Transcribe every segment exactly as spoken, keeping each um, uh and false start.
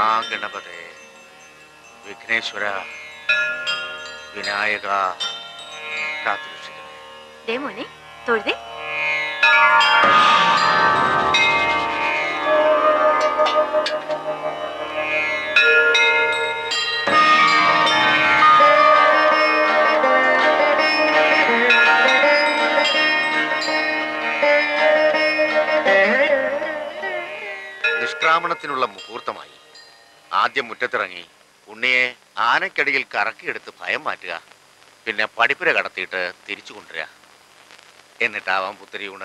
महागणपते विघ्नेश्वर विनायक दे मोने तोड़ दे मुहूर्त आद्य मुटी उन्ये आनकड़ी करकी भयम पड़पुर कड़ती धीचराव पुत्री ऊण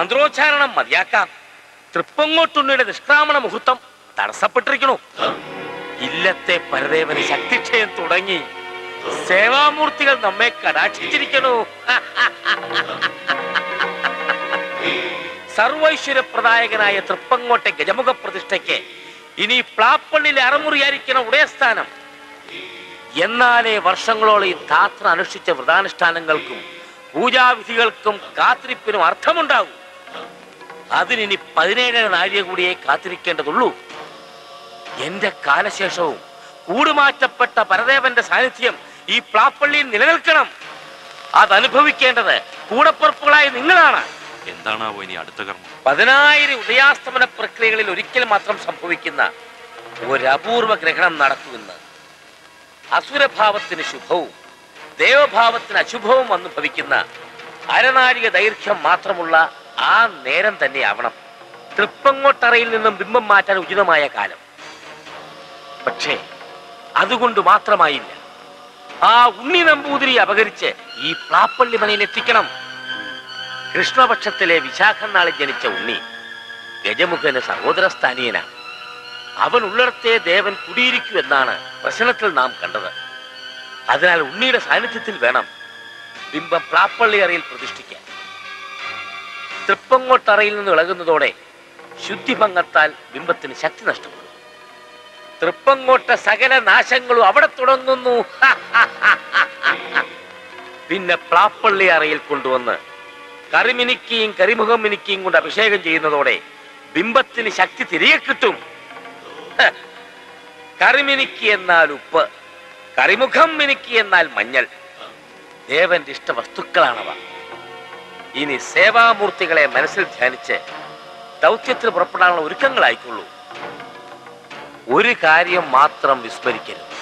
मंत्रोच्चारण मതിയാക്കാം തൃപ്പങ്ങോട്ടുണ്ണിയുടെ നിഷ്ക്രാമണ മുഹൂർത്തം തടസ്സപ്പെട്ടിരിക്കുന്നു ഇല്ലത്തെ പരദേവന് ശക്തിക്ഷയം തുടങ്ങി സേവാമൂർത്തികൾ നമ്മെ കടാക്ഷിച്ചിരിക്കുന്നു സർവൈശ്വര്യപ്രദായകനായ തൃപ്പങ്ങോട്ടെ ഗജമുഖ പ്രതിഷ്ഠയ്ക്ക് ഇനി പ്ലാപ്പള്ളിയിലെ അരമുറിയായിരിക്കണം ഉടയസ്ഥാനം എന്നാലേ വർഷങ്ങളോളം ഈ താത്ര അനുഷ്ഠിച്ച വ്രതാനുഷ്ഠാനങ്ങൾക്കും പൂജാവിധികൾക്കും കാത്തിരിപ്പിനും അർത്ഥമുണ്ടാകും അതിനി പതിനേഴ് നാഴിക കൂടിയേ കാത്തിരിക്കേണ്ടതുള്ളൂ എന്റെ കാലശേഷവും കൂടുമാറ്റപ്പെട്ട പരദേവന്റെ സാന്നിധ്യം ഈ പ്ലാപ്പള്ളിയിൽ നിലനിൽക്കണം അത് അനുഭവിക്കേണ്ടത് കൂടപ്പുറപ്പുകളായ നിങ്ങളാണ് എന്താണാവോ ഇനി അടുത്ത കർമ്മം പതിനായിരം ഉദയാസ്തമന പ്രക്രിയകളിൽ ഒരിക്കൽ മാത്രം സംഭവിക്കുന്ന ഒരു അപൂർവ ഗ്രഹണം നടക്കുന്നു അസുരഭാവത്തിന് ശുഭവും ദേവഭാവത്തിന് അശുഭവും അനുഭവിക്കുന്ന അരനാഴിക ദൈർഘ്യം മാത്രമുള്ള ആ നേരം തന്നെയാവണം തൃപ്പങ്ങോട്ടറയിൽ നിന്നും ബിംബം മാറ്റാൻ ഉചിതമായ കാലം പക്ഷേ അതുകൊണ്ട് മാത്രമായില്ല ആ ഉണ്ണി നമ്പൂതിരി അപകരിച്ച് ഈ പ്ലാപ്പള്ളി മനയിൽ എത്തിക്കണം കൃഷ്ണപക്ഷത്തിലെ വിശാഖൻ നാളിൽ ജനിച്ച ഉണ്ണി ഗജമുഖന് സഹോദര സ്ഥാനീയനാണ് അവൻ ഉള്ളിടത്തെ ദേവൻ കുടിയിരിക്കൂ എന്നാണ് പ്രശ്നത്തിൽ നാം കണ്ടത് അതിനാൽ ഉണ്ണിയുടെ സാന്നിധ്യത്തിൽ വേണം ബിംബം പ്ലാപ്പള്ളി അറയിൽ പ്രതിഷ്ഠിക്കാൻ തൃപ്പങ്ങോട്ടറയിൽ നിന്ന് ഇളകുന്നതോടെ ശുദ്ധിഭംഗത്താൽ ബിംബത്തിന് ശക്തി നഷ്ടപ്പെടും തൃപ്പങ്ങോട്ട സകല നാശങ്ങളും അവിടെ തുടങ്ങുന്നു പിന്നെ പ്ലാപ്പള്ളി അറയിൽ കൊണ്ടുവന്ന് കരിമിനിക്കിയും കരിമുഖം മിനിക്കിയും കൊണ്ട് അഭിഷേകം ചെയ്യുന്നതോടെ ബിംബത്തിന് ശക്തി തിരികെ കിട്ടും കരിമിനിക്കി എന്നാൽ ഉപ്പ് കരിമുഖം മിനുക്കി എന്നാൽ മഞ്ഞൾ ദേവന്റെ ഇഷ്ട വസ്തുക്കളാണവ ഇനി സേവാമൂർത്തികളെ മനസ്സിൽ ധ്യാനിച്ച് ദൗത്യത്തിന് പുറപ്പെടാനുള്ള ഒരുക്കങ്ങളായിക്കൊള്ളൂ ഒരു കാര്യം മാത്രം വിസ്മരിക്കരുത്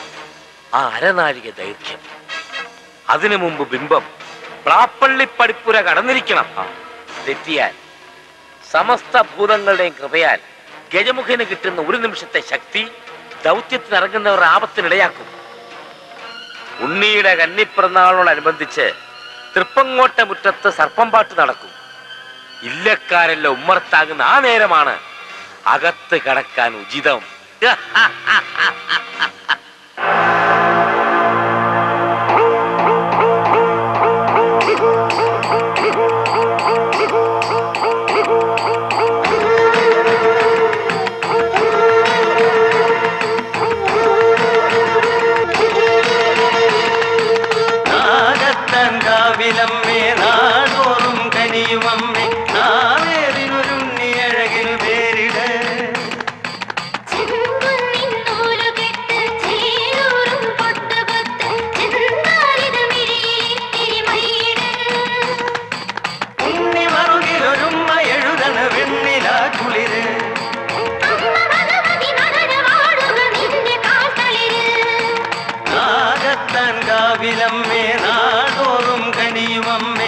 ആ അരനാഴിക ദൈർഘ്യം അതിനു മുമ്പ് ബിംബം പ്ലാപ്പള്ളി പടിപ്പുര കടന്നിരിക്കണം തെറ്റിയാൽ സമസ്ത ഭൂതങ്ങളുടെയും കൃപയാൽ ഗജമുഖന് കിട്ടുന്ന ഒരു നിമിഷത്തെ ശക്തി ദൗത്യത്തിനിറങ്ങുന്നവർ ആപത്തിനിടയാക്കും ഉണ്ണിയുടെ കന്നിപ്പിറന്നാളിനോടനുബന്ധിച്ച് തൃപ്പങ്ങോട്ട മുറ്റത്ത് സർപ്പം പാട്ട് നടക്കും ഇല്ലക്കാരെല്ലാം ഉമ്മർത്താകുന്ന ആ നേരമാണ് അകത്ത് കടക്കാൻ ഉചിതം വിലമ്മേ നാടോറും കനിയുമമ്മേ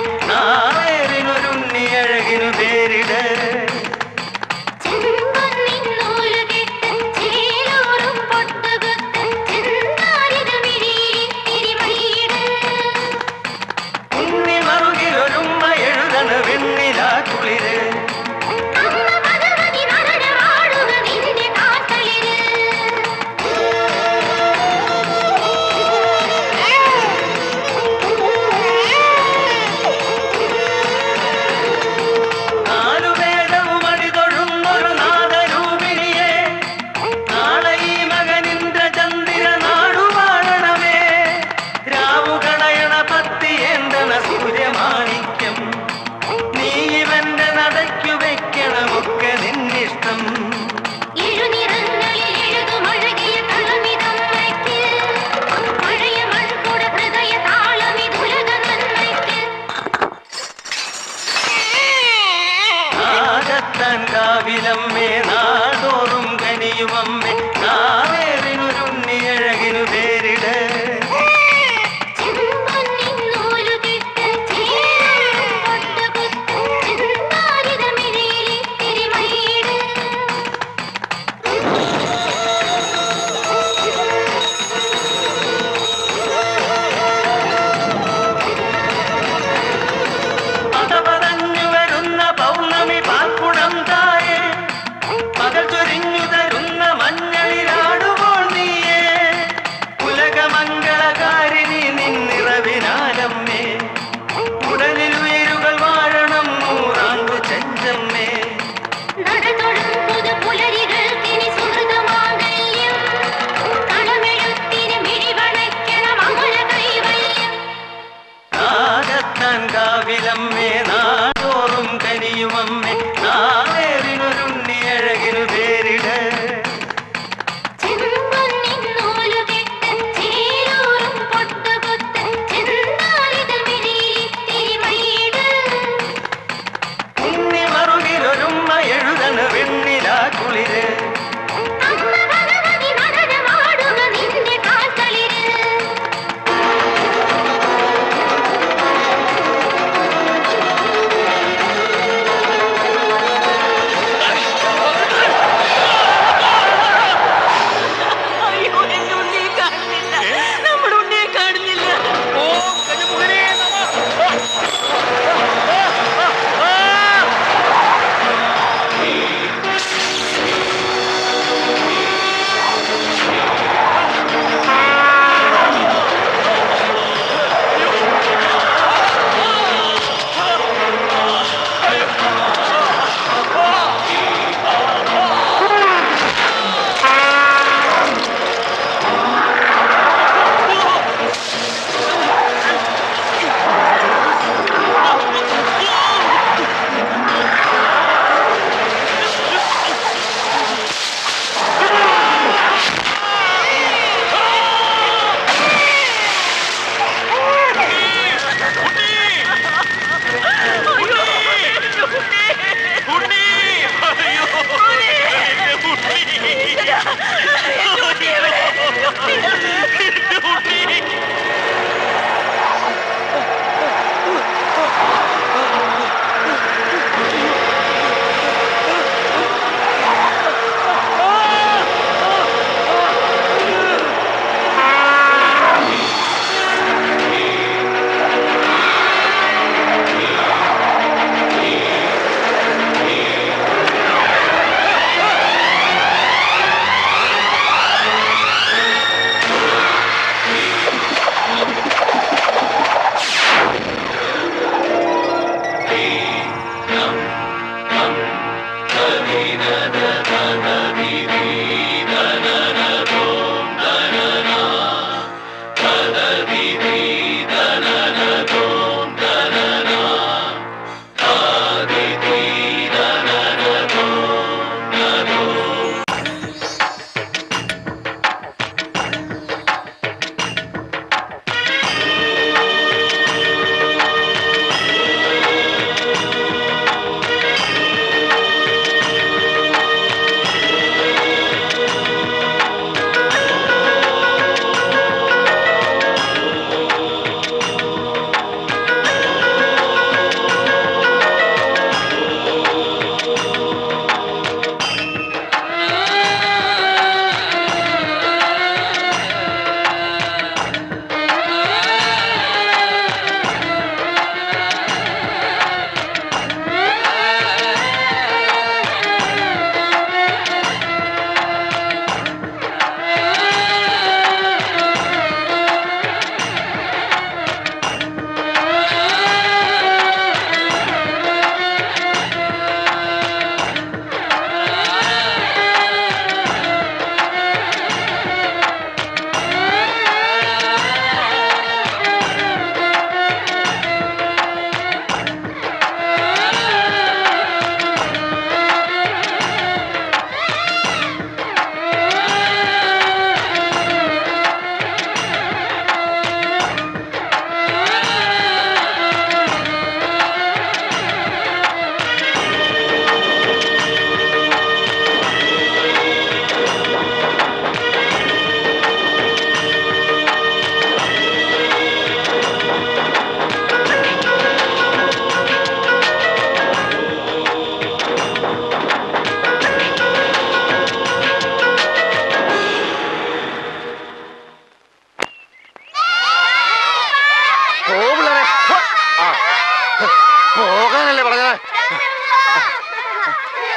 പോകാനല്ലേ പറഞ്ഞത്?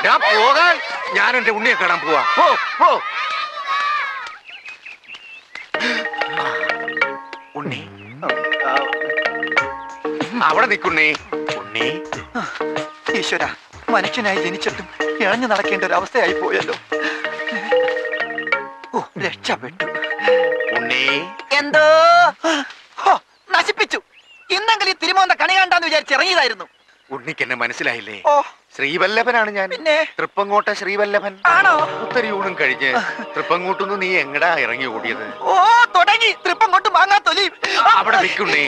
ഞാൻ പോകാൻ ഞാൻ എന്റെ ഉണ്ണിയെ കാണാൻ പോവാ. പോ പോ ഉണ്ണി, അവിടെ നിൽക്കുണ്ണി. ഉണ്ണി, ഈശ്വര, മനുഷ്യനായി ജനിച്ചിട്ടും ഇഴഞ്ഞു നടക്കേണ്ട ഒരു അവസ്ഥയായി പോയല്ലോ. ഓ, രക്ഷപ്പെട്ടു. ഉണ്ണി, എന്തോ നശിപ്പിച്ചു. ഇന്നെങ്കിലും തിരുമോന്റെ കണി കണ്ടാന്ന് വിചാരിച്ചിറങ്ങിയതായിരുന്നു. ഉണ്ണിക്ക് എന്നെ മനസ്സിലായില്ലേ? ഓ, ശ്രീവല്ലഭനാണ് ഞാൻ. തൃപ്പങ്കോട്ട ശ്രീവല്ലഭൻ ആണോ? ഉത്തരയൂണും കഴിഞ്ഞ് തൃപ്പങ്കോട്ടുനിന്ന് നീ എങ്ങടാ ഇറങ്ങി ഓടിയത്? ഓ, തുടങ്ങി തൃപ്പങ്കോട്ട് മാങ്ങാത്തൊലി. അവിടെ നിൽക്കുന്നേ,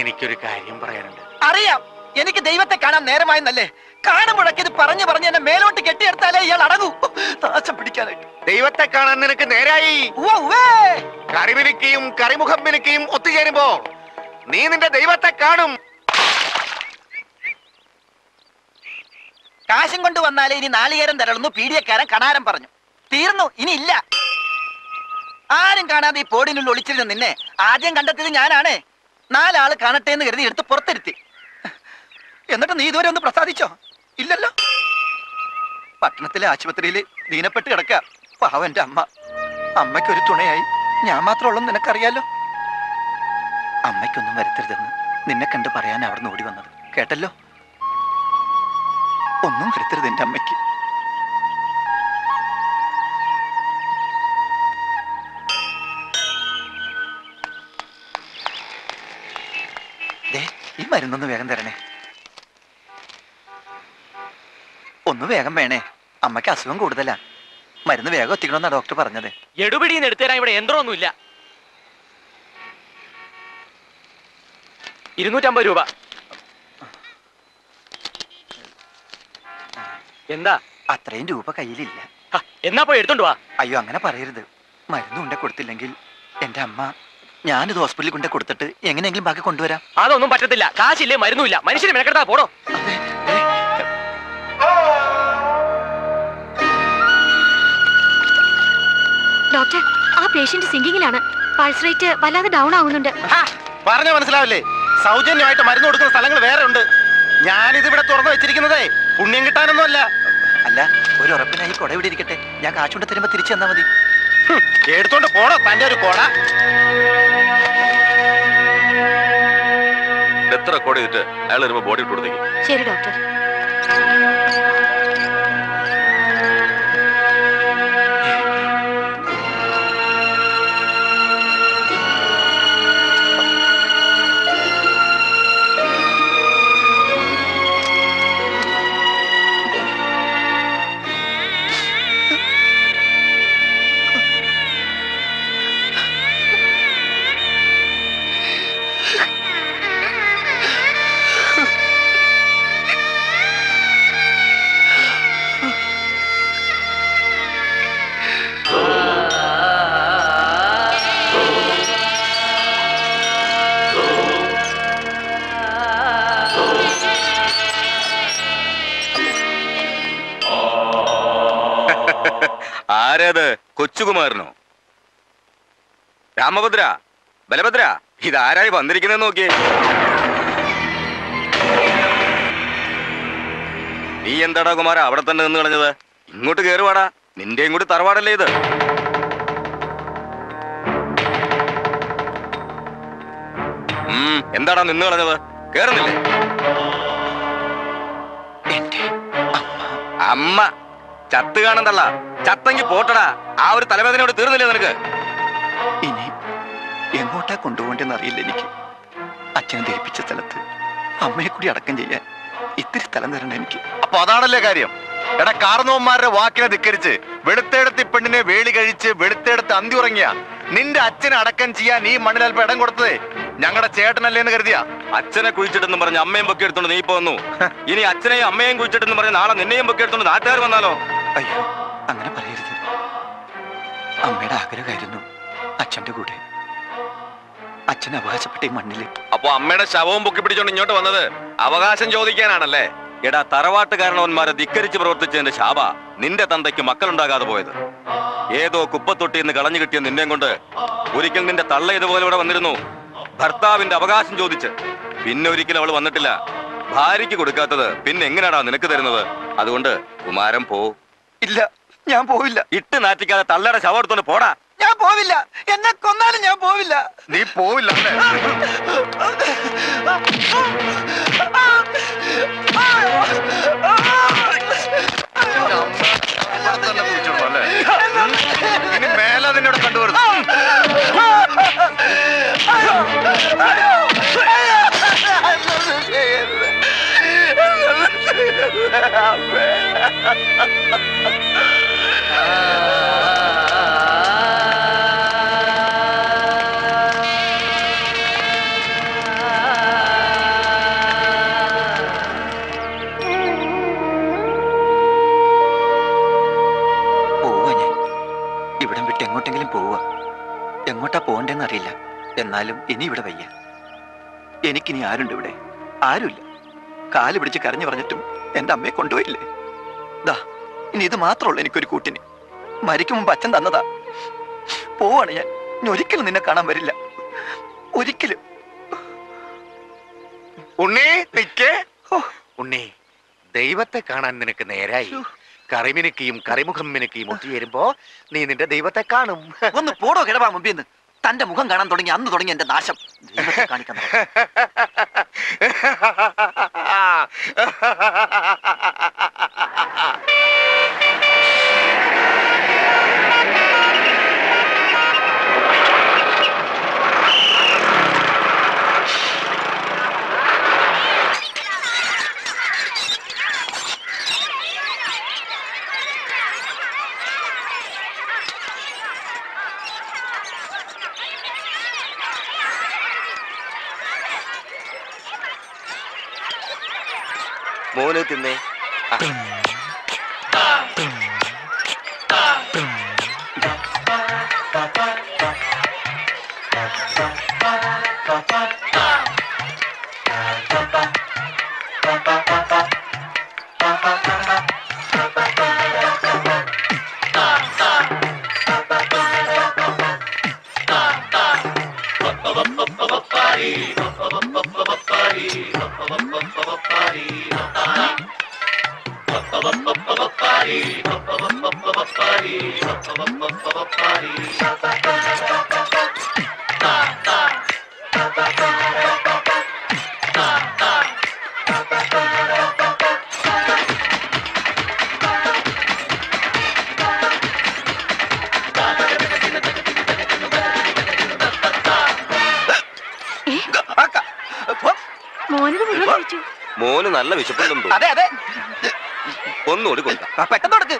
എനിക്കൊരു കാര്യം പറയാനുണ്ട്. അറിയാം, എനിക്ക് ദൈവത്തെ കാണാൻ നേരമായെന്നല്ലേ? കാണുമ്പോഴൊക്കെ ഇത് പറഞ്ഞു പറഞ്ഞ് എന്നെ മേലോട്ട് കെട്ടിയെടുത്താലേ ഇയാൾ അടങ്ങൂ. താശം പിടിക്കാനായിട്ട് ദൈവത്തെ കാണാൻ നിനക്ക് നേരായി. കറിവിനിക്കയും കറിമുഖം മിനിക്കയും ഒത്തുചേരുമ്പോ നീ നിന്റെ ദൈവത്തെ കാണും. കാശും കൊണ്ട് വന്നാലേ ഇനി നാളികേരം തരളുന്നു പീഡിയക്കാരൻ കണാരം പറഞ്ഞു. തീർന്നു, ഇനി ഇല്ല. ആരും കാണാതെ ഈ പോടിനുള്ളിൽ ഒളിച്ചിരുന്നു നിന്നെ ആദ്യം കണ്ടെത്തിയത് ഞാനാണ്. നാലാള് കാണട്ടെ എന്ന് കരുതി എടുത്ത് പുറത്തിരുത്തി. എന്നിട്ട് നീ ഇതുവരെ ഒന്ന് പ്രസാദിച്ചോ? ഇല്ലല്ലോ. പട്ടണത്തിലെ ആശുപത്രിയിൽ ദീനപ്പെട്ട് കിടക്ക പാവന്റെ അമ്മ. അമ്മയ്ക്കൊരു തുണയായി ഞാൻ മാത്രമേ ഉള്ളൂ. നിനക്കറിയാലോ. അമ്മയ്ക്കൊന്നും വരുത്തരുതെന്ന് നിന്നെ കണ്ട് പറയാൻ അവിടുന്ന് ഓടി വന്നത് കേട്ടല്ലോ. ഒന്നും വരുത്തരുത് എന്റെ അമ്മയ്ക്ക്. ഈ മരുന്നൊന്ന് വേഗം തരണേ. ഒന്ന് വേഗം വേണേ, അമ്മയ്ക്ക് അസുഖം കൂടുതലാ. മരുന്ന് വേഗം എത്തിക്കണമെന്നാ ഡോക്ടർ പറഞ്ഞത്. എടുപിടിന്ന് എടുത്തു തരാൻ ഇവിടെ യന്ത്രമൊന്നുമില്ല. ഇരുന്നൂറ്റമ്പത് രൂപ. എന്താ അത്രയും രൂപ കയ്യിലില്ല? എന്നാ പോയി എടുത്തോണ്ട് വാ. അയ്യോ, അങ്ങനെ പറയരുത്. മരുന്ന് കൊണ്ടേ കൊടുത്തില്ലെങ്കിൽ എന്റെ അമ്മ, ഞാനിത് ഹോസ്പിറ്റലിൽ കൊണ്ടേ കൊടുത്തിട്ട് എങ്ങനെയെങ്കിലും ബാക്കി കൊണ്ടുവരാം. അതൊന്നും പറ്റത്തില്ല. കാശില്ലേ മരുന്നുമില്ല. മനുഷ്യന് മെനക്കെടുത്താ പോടോ. ഡോക്ടർ, ആ പേഷ്യന്റ് സിംഗിങ്ങിലാണ്. പൾസ് റേറ്റ് വല്ലാതെ ഡൗൺ ആവുന്നുണ്ട്. പറഞ്ഞ മനസ്സിലാവില്ലേ? സൗജന്യമായിട്ട് മരുന്ന് കൊടുക്കുന്ന സ്ഥലങ്ങൾ വേറെ ഉണ്ട്. ഞാനിതിവിടെ തുറന്നു വെച്ചിരിക്കുന്നതേ പുണ്യം കിട്ടാനൊന്നും അല്ല. അല്ല, ഒരു ഉറപ്പിനായി കൊട ഇവിടെ ഇരിക്കട്ടെ. ഞാൻ കാശുകൊണ്ട് തരുമ്പോ തിരിച്ചു തന്നാ മതി. എടുത്തോണ്ട് പോണോ തന്റെ ഒരു കൊട? എത്ര കൊട ഇട്ട് അയാൾ വരുമ്പോ ബോഡി ഇട്ട് കൊടുത്തേക്ക്. ശരി ഡോക്ടർ. ആരേത്? കൊച്ചുകുമാരനോ? രാമഭദ്ര, ബലഭദ്ര, ഇതാരായി വന്നിരിക്കുന്നെന്ന് നോക്കിയേ. നീ എന്താടാ കുമാര അവിടെ തന്നെ നിന്ന് കളഞ്ഞത്? ഇങ്ങോട്ട് കേറുവാടാ. നിന്റെയും കൂടി തറവാടല്ലേ ഇത്? ഉം, എന്താടാ നിന്ന് കളഞ്ഞത്? കേറുന്നില്ലേ? അമ്മ ചത്ത് കാണണ്ടല്ല. ചത്തെങ്കിൽ പോട്ടടാ. ആ ഒരു തലവേദനയോട് തീർന്നില്ലേ നിനക്ക്? ഇനി എങ്ങോട്ടാ കൊണ്ടുപോകേണ്ടെന്ന് അറിയില്ല എനിക്ക്. അച്ഛനെ ദഹിപ്പിച്ച സ്ഥലത്ത് അമ്മയെ കൂടി അടക്കം ചെയ്യാൻ ഇത്തിരി സ്ഥലം തരണ്ട എനിക്ക്. അപ്പൊ അതാണല്ലേ കാര്യം. എടാ, കാർന്നവന്മാരുടെ വാക്കിനെ ധിക്കരിച്ച് വെളുത്തെടുത്ത് പെണ്ണിനെ വേളി കഴിച്ച് വെളുത്തെടുത്ത് അന്തി ഉറങ്ങിയ നിന്റെ അച്ഛനെ അടക്കം ചെയ്യാൻ ഈ മണ്ണിൽ അല്പം ഇടം കൊടുത്തതേ ഞങ്ങളുടെ ചേട്ടനല്ലേ എന്ന് കരുതിയാ അച്ഛനെ കുഴിച്ചിട്ടെന്ന് പറഞ്ഞ് അമ്മയും പൊക്കി എടുത്തോണ്ട് നീ പോന്നു. ഇനി അച്ഛനെയും അമ്മയും കുഴിച്ചിട്ടെന്ന് പറഞ്ഞ് നാളെ നിന്നെയും പൊക്കി എടുത്തോണ്ട് നാട്ടുകാർ വന്നാലോ? അയ്യോ, അങ്ങനെ പറയരുത്. അമ്മയുടെ ആഗ്രഹമായിരുന്നു അച്ഛന്റെ കൂടെ അച്ഛൻ അവകാശപ്പെട്ട ഈ മണ്ണില്. അപ്പൊ അമ്മയുടെ ശവവും പൊക്കി പിടിച്ചോണ്ട് ഇങ്ങോട്ട് വന്നത് അവകാശം ചോദിക്കാനാണല്ലേ? എടാ, തറവാട്ടുകാരണവന്മാരെ ധിക്കരിച്ച് പ്രവർത്തിച്ചതിന്റെ ശാപ നിന്റെ തന്തയ്ക്ക് മക്കളുണ്ടാകാതെ പോയത്. ഏതോ കുപ്പത്തൊട്ടിന്ന് കളഞ്ഞു കിട്ടിയ നിന്നെ കൊണ്ട് ഒരിക്കൽ നിന്റെ തള്ള ഇതുപോലെ ഇവിടെ വന്നിരുന്നു ഭർത്താവിന്റെ അവകാശം ചോദിച്ച്. പിന്നെ ഒരിക്കലും അവൾ വന്നിട്ടില്ല. ഭാര്യയ്ക്ക് കൊടുക്കാത്തത് പിന്നെ എങ്ങനെയാടാ നിനക്ക് തരുന്നത്? അതുകൊണ്ട് കുമാരൻ പോ. ഇല്ല, ഞാൻ പോവില്ല. ഇട്ട് നാറ്റിക്കാതെ തള്ളയുടെ ശവം എടുത്തോണ്ട് പോടാ. ഞാൻ പോവില്ല, എന്നെ കൊന്നാലും ഞാൻ പോവില്ല. നീ പോവില്ല. ഇനി മേലെ നിന്നോട് കണ്ടുവരുന്നു. എങ്ങോട്ടാ പോകണ്ടെന്ന് അറിയില്ല. എന്നാലും ഇനി ഇവിടെ വയ്യ. എനിക്കിനി ആരുണ്ട് ഇവിടെ? ആരുമില്ല. കാല് പിടിച്ച് കരഞ്ഞു പറഞ്ഞിട്ടും എൻ്റെ അമ്മയെ കൊണ്ടുപോയില്ലേ. ദാ ഇനി ഇത് മാത്രമുള്ളൂ എനിക്കൊരു കൂട്ടിന്. മരിക്കും മുമ്പ് അച്ഛൻ തന്നതാ. പോവാണ് ഞാൻ. ഇനി ഒരിക്കലും നിന്നെ കാണാൻ വരില്ല, ഒരിക്കലും. ഉണ്ണി നിൽക്കേ. ഉണ്ണി, ദൈവത്തെ കാണാൻ നിനക്ക് നേരായി. കറിമിനുക്കിയും കറിമുഖം മിനുക്കിയും ഒത്തു ചേരുമ്പോ നീ നിന്റെ ദൈവത്തെ കാണും. ഒന്ന് പോടോ കിടവാ മുമ്പിന്ന്. തന്റെ മുഖം കാണാൻ തുടങ്ങി അന്ന് തുടങ്ങി എന്റെ നാശം. മോനെ തിന്നേ. മോന് നല്ല വിശപ്പുണ്ടെന്ന് തോന്നുന്നു. ഒന്നുകൂടി കൊടുക്കാം. പെട്ടെന്ന് കൊടുക്ക്.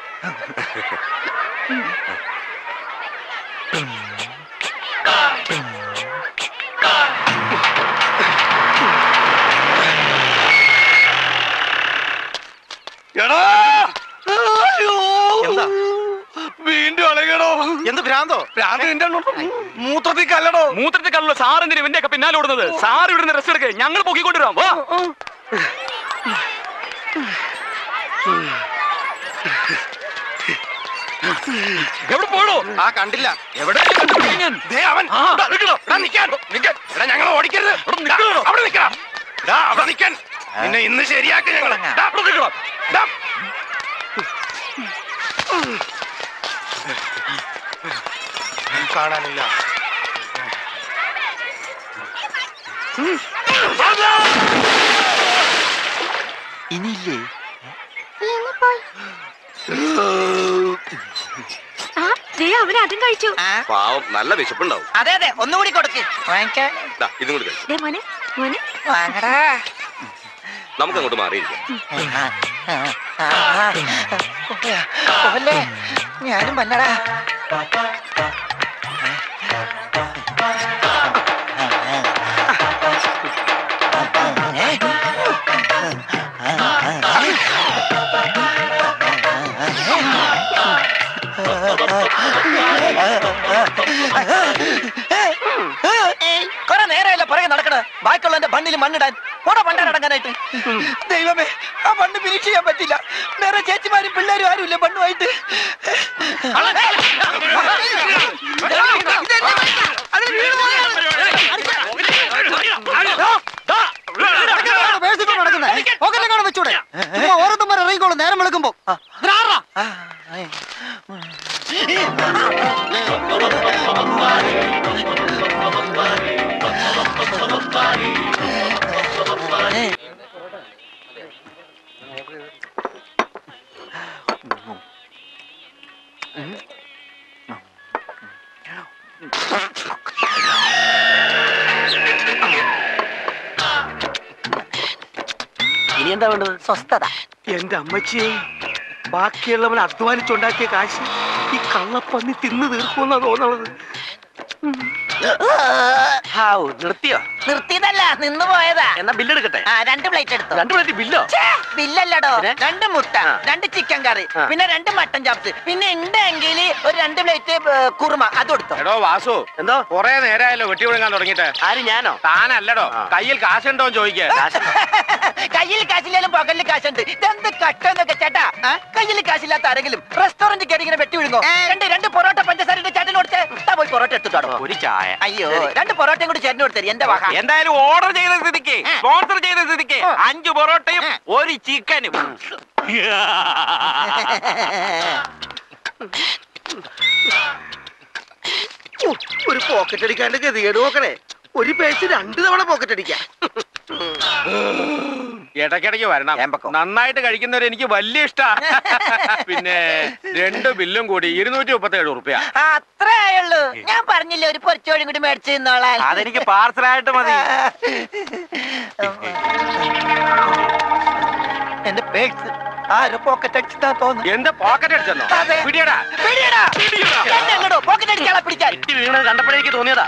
മൂത്രത്തിൽ കല്ലടോ. മൂത്രത്തിൽ കല്ലടോ. സാറിന്റെ ഇവന്റെ ഒക്കെ പിന്നാലെ ഓടുന്നത്. സാർ ഇവിടുന്ന് റെസ്റ്റ് എടുക്കുക, ഞങ്ങൾ പൊക്കിക്കൊണ്ടിരാം. വാ. എവിടെ പോടോ? ആ കണ്ടില്ല. എവിടെ? ഞങ്ങൾ ഓടിക്കരുത്. അവിടെ നിൽക്കണം. അവിടെ നിൽക്കാൻ പിന്നെ ഇന്ന് ശരിയാക്കി ഞങ്ങൾ. കാണാനില്ല. ഇനിയില്ലേ? അതും കഴിച്ചു. പാവം നല്ല വിശപ്പുണ്ടാവും. അതെ അതെ, ഒന്നുകൂടി കൊടുക്ക്. നമുക്ക് അങ്ങോട്ട് മാറിയിരിക്കാം. ഞാനും വന്നടാ. കൊറേ നേരമല്ല പുറകെ നടക്കണ. ബാക്കിയുള്ള എന്റെ ബണ്ണിൽ മണ്ണിടാൻ കൂടെ പണ്ടാൻ അടങ്ങാനായിട്ട്. ദൈവമേ, ആ ബണ്ണ് ഫിനിഷ് ചെയ്യാൻ പറ്റില്ല. വേറെ ചേച്ചിമാരും പിള്ളേരും ആരുമില്ല ബണ്ണുമായിട്ട്. നടക്കുന്ന എന്താ വേണ്ടത്? സ്വസ്ഥത. എന്റെ അമ്മച്ചിയെ ബാക്കിയുള്ളവൻ അധ്വാനിച്ചുണ്ടാക്കിയ കാശ് ഈ കള്ളപ്പന്നി തിന്നു തീർക്കുമെന്നാ തോന്നുന്നത്. നിർത്തിയോ? നിർത്തിയതല്ല, നിന്ന് പോയതാ. എന്നാ ബില്ലെടുക്കട്ടെ? രണ്ട് പ്ലേറ്റ് എടുത്തു. രണ്ട് പ്ലേറ്റ് ബില്ലോ? ബില്ലല്ലടോ, രണ്ട് മുട്ട, രണ്ട് ചിക്കൻ കറി, പിന്നെ രണ്ട് മട്ടൻ ചാപ്സ്, പിന്നെ ഉണ്ടെങ്കിൽ ഒരു രണ്ട് പ്ലേറ്റ് കുറുമ അത് കൊടുത്തു. എടോ വാസു, എന്തോ കൊറേ നേരമായല്ലോ വെട്ടി വിഴുങ്ങാൻ തുടങ്ങിട്ട്. ആര്, ഞാനോ? താനല്ലടോ. കയ്യിൽ കാശുണ്ടോ ചോദിക്കേ? കയ്യിൽ കാശില്ലാലും പകലിൽ കാശുണ്ട്. ഇതെന്ത് കട്ടെന്നൊക്കെ ചേട്ടാ, കയ്യിൽ കാശില്ലാത്ത ആരെങ്കിലും റെസ്റ്റോറന്റ് കയറി ഇങ്ങനെ വെട്ടി വിഴുങ്ങോ? രണ്ട് രണ്ട് പൊറോട്ട പഞ്ചസാരയുടെ ചേട്ടൻ കൊടുത്ത് പോയി പൊറോട്ട എടുത്തിട്ടോ? ഒരു ചായ. അയ്യോ, രണ്ട് പൊറോട്ടയും കൂടി ചേട്ടൻ കൊടുത്തരും. എന്റെ വക. എന്തായാലും ഓർഡർ ചെയ്ത സ്ഥിതിക്ക്, സ്പോൺസർ ചെയ്ത സ്ഥിതിക്ക് അഞ്ചു പൊറോട്ടയും ഒരു ചിക്കനും. ഒരു പോക്കറ്റ് അടിക്കാണ്ട് ഗതികേട് നോക്കണേ. ഒരു പേഴ്സ് രണ്ടു തവണ പോക്കറ്റ് അടിക്കാം. ഇടയ്ക്കിടയ്ക്ക് വരണം. നന്നായിട്ട് കഴിക്കുന്നവരെ എനിക്ക് വലിയ ഇഷ്ടമാണ്. പിന്നെ രണ്ട് ബില്ലും കൂടി ഇരുന്നൂറ്റി മുപ്പത്തി ഏഴ് ഉറുപ്പ്യ. അത്രേ ആയുള്ളൂ. ഞാൻ പറഞ്ഞില്ലേ ഒരു പൊരിച്ചോടി കൂടി മേടിച്ചു നിന്നോളാം. അതെനിക്ക് പാർസലായിട്ട് മതി. എന്റെ പേഴ്സ് ആരോ പോക്കറ്റ് അടിച്ചാ തോന്നുന്നു. എന്റെ പോക്കറ്റ് അടിച്ചോ? കണ്ടപ്പോഴേക്ക് തോന്നിയതാ.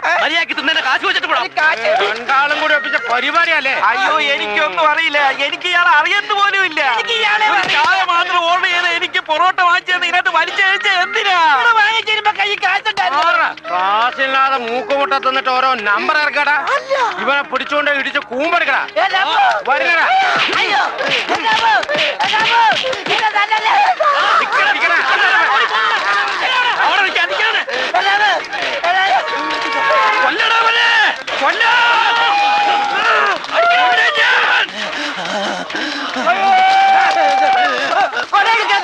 രണ്ടാളും കൂടി ഒപ്പിച്ച പരിപാടിയല്ലേ? അയ്യോ, എനിക്കൊന്നും അറിയില്ല. എനിക്ക് ഇയാൾ അറിയുന്ന പോലും ഇല്ല. മാത്രം ഓർഡർ ചെയ്ത് എനിക്ക് പൊറോട്ട വാങ്ങിച്ചത് ഇതിനകത്ത് വലിച്ചഴിച്ച എന്തിനാ? കാശില്ലാതെ മൂക്കുമുട്ടത്തിന്നിട്ട് ഓരോ നമ്പർ ഇറക്കടാ. ഇവനെ പിടിച്ചോണ്ട് ഇടിച്ച് കൂമ്പെടുക്കടാ. വരണടാ.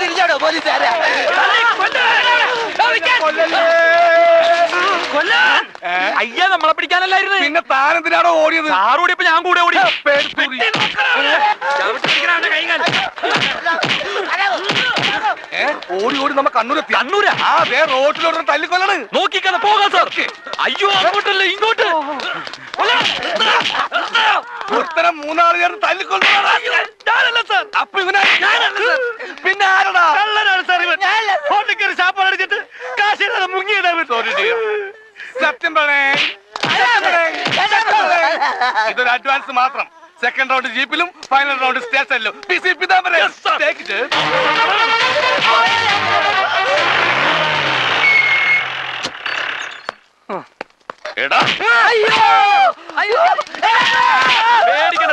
തിരിച്ചോടോ പോലീസുകാരെ? അയ്യ, നമ്മളെ പിടിക്കാനല്ലായിരുന്നു. പിന്നെ താനെന്തിനാണോ ഓടിയത്? ആറോടി ഇപ്പൊ ഞാൻ കൂടെ ഓടി. ഓടി ഓടി നമ്മ കണ്ണൂര് കണ്ണൂരാ. ആ വേ റോട്ടിലോട്ട് തല്ലിക്കൊല്ലാണ്. നോക്കിക്കാതെ പോകാം സാർ. അയ്യോ, അങ്ങോട്ടല്ലേ ഇങ്ങോട്ട്. ഉത്തരം മൂന്നാൾ ചേർന്ന് തല്ലിക്കൊല്ല സാർ. അപ്പൊ ഇവനാ പിന്നെ ആരടാ? കള്ളനാണ് സാർ ഇവൻ. ഫോണിൽ കയറി ഷാപ്പാട് അടിച്ചിട്ട് കാശില്ലാതെ മുങ്ങിയതാ. സത്യം പറയേ, ഇതൊരു അഡ്വാൻസ് മാത്രം. സെക്കൻഡ് റൗണ്ട് ജീപ്പിലും ഫൈനൽ റൗണ്ട് സ്റ്റേഷനിലും. പേടിക്കണ്ട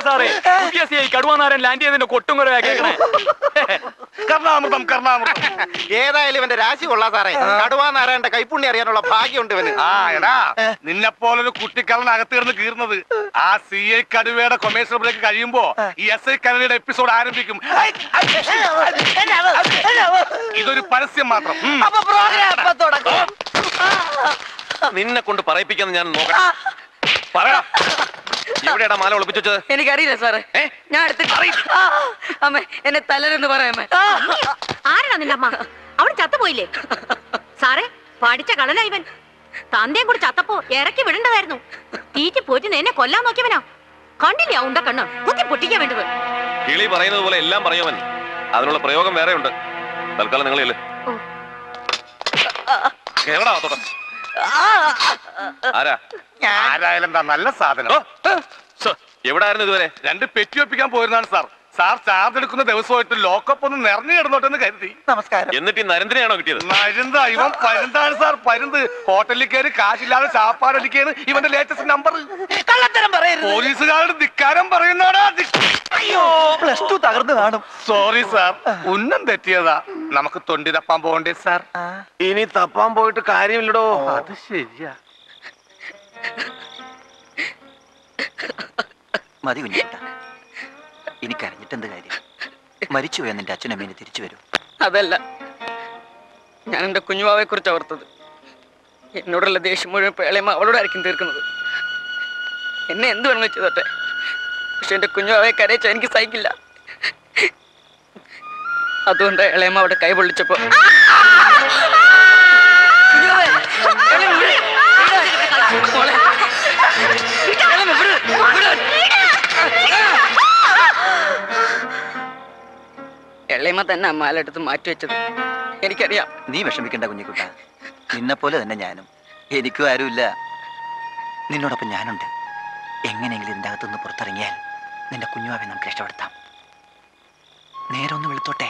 സാറേ, പുതിയ സി ഐ കടുവാനാരൻ ലാൻഡ് ചെയ്തതിന്റെ കൊട്ടും കുറവാ കേൾക്കണേ. കർണാമൃതം കർണാമൃതം. ഏതായാലും ഇവന്റെ രാശി കൊള്ളാം സാറേ. കടുവാനാരായണന്റെ കൈപ്പുണ്ണി അറിയാനുള്ള ഭാഗ്യമുണ്ട് ഇവന്. ആ എടാ, നിന്നെപ്പോലൊരു കുട്ടിക്കലൻ അകത്ത് കിടന്ന് കീറുന്നത് ആ സി ഐ കടുവയുടെ കൊമേഴ്സ്യൽ ബ്രേക്ക് കഴിയുമ്പോ ഈ എസ് ഐ കലയുടെ എപ്പിസോഡ് ആരംഭിക്കും. ഇതൊരു പരസ്യം മാത്രം. നിന്നെ കൊണ്ട് പറയിപ്പിക്കാന്ന് ഞാൻ നോക്കാം. പറയാ എവിടെയാടാ മാല ഒളിപ്പിച്ചു വെച്ചത്? എനിക്കറിയില്ല സാറേ. ഞാൻ അമ്മേ എന്നെ തലരെന്ന് പറയാമേ. ആരാ നിന്റെ അമ്മ? അവൻ ചത്തുപോയില്ലേ സാറേ? പഠിച്ച കളനാ ഇവൻ. തന്തയും കൂടി ചത്തപ്പോ ഇറക്കി വിടേണ്ടതായിരുന്നു. തീറ്റി പോറ്റി എന്നെ കൊല്ലാൻ നോക്കിയവനാ. കണ്ടില്ലേ ഉണ്ട കണ്ണ് കുത്തി പൊട്ടിക്കാൻ വേണ്ടത്. കിളി പറയുന്നത് പോലെ എല്ലാം പറയുവൻ. അതിനുള്ള പ്രയോഗം വേറെ ഉണ്ട്. തൽക്കാലം നിങ്ങളില്ലേ കേരള നല്ല സാധനം. എവിടെ ആയിരുന്നു ഇതുവരെ? രണ്ട് പെറ്റി ഒപ്പിക്കാൻ പോയിരുന്നാണ് സാർ. സാർ ചാർജ് എടുക്കുന്ന ദിവസമായിട്ട് ലോക്കപ്പ് ഒന്ന് നിറഞ്ഞു കിടന്നോട്ടെന്ന് കരുതി. നമസ്കാരം. എന്നിട്ട് നരേന്ദ്രനാണോ കിട്ടിയത്? നരേന്ദ്ര ഇവൻ പരുന്താണ് സാർ, പരുന്ത്. ഹോട്ടലിൽ കയറി കാശില്ലാതെ ചാപ്പാടൊലിക്കാണ് ഇവന്റെ ലേറ്റസ്റ്റ് നമ്പർ. കള്ളത്തരം പറയരുത്. പോലീസുകാരുടെ ധിക്കാരം പറയുന്നതാടാ. അയ്യോ, പ്ലസ് ടു തകർന്നു കാണും. സോറി സാർ, ഉന്നം തെറ്റിയതാ. നമുക്ക് തൊണ്ടി തപ്പാൻ പോകണ്ടേ സാർ? ഇനി തപ്പാൻ പോയിട്ട് കാര്യമില്ലടോ. അത് ശരിയാ. മതി കുഞ്ഞേട്ട, എനിക്കറിഞ്ഞിട്ട് എന്ത് കാര്യം? മരിച്ചുപോയ നിന്റെ അച്ഛനമ്മേനെ തിരിച്ചു വരും. അതല്ല, ഞാൻ എന്റെ കുഞ്ഞുവാവയെ കുറിച്ച് ഓർത്തത്. എന്നോടുള്ള ദേഷ്യം മുഴുവൻ പേളയമ്മ അവളോടായിരിക്കും തീർക്കുന്നത്. എന്നെ എന്ത് വേണമെന്ന് ചെയ്തോട്ടെ, പക്ഷെ എന്റെ കുഞ്ഞുവാവയെ കരയിച്ച എനിക്ക് സഹിക്കില്ല. അതുകൊണ്ട് ഇളയമ്മ അവിടെ കൈ പൊള്ളിച്ചപ്പോ തലേമ തന്നെ അമ്മാലെടുത്ത് മാറ്റിവെച്ചത് എനിക്കറിയാം. നീ വിഷമിക്കണ്ട കുഞ്ഞിക്കുട്ട, നിന്നെപ്പോലെ തന്നെ ഞാനും, എനിക്കും ആരുമില്ല, നിന്നോടൊപ്പം ഞാനുണ്ട്. എങ്ങനെയെങ്കിലും ഇതിൻ്റെ അകത്തുനിന്ന് പുറത്തിറങ്ങിയാൽ നിന്റെ കുഞ്ഞുവാവെ നമുക്ക് രക്ഷപ്പെടുത്താം. നേരെ ഒന്ന് വെളുത്തോട്ടെ.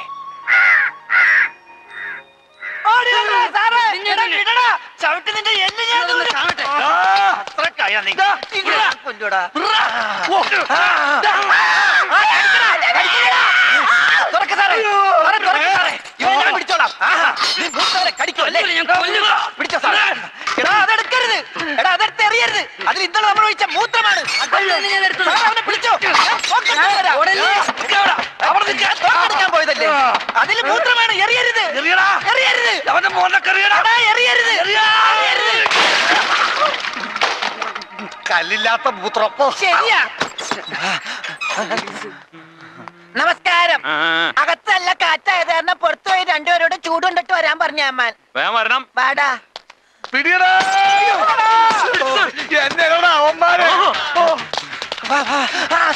കല്ലില്ലാത്ത മൂത്രപ്പോ ശരിയാ. നമസ്കാരം. അകത്തല്ല കാറ്റായത് കാരണം പുറത്തു പോയി രണ്ടുപേരോട് ചൂടുണ്ടിട്ട് വരാൻ പറഞ്ഞ അമ്മാൻ. വേഗം വരണം. വാടാ. പിടിയടാ. എന്നെടാ അമ്മാനെ. വാ വാ.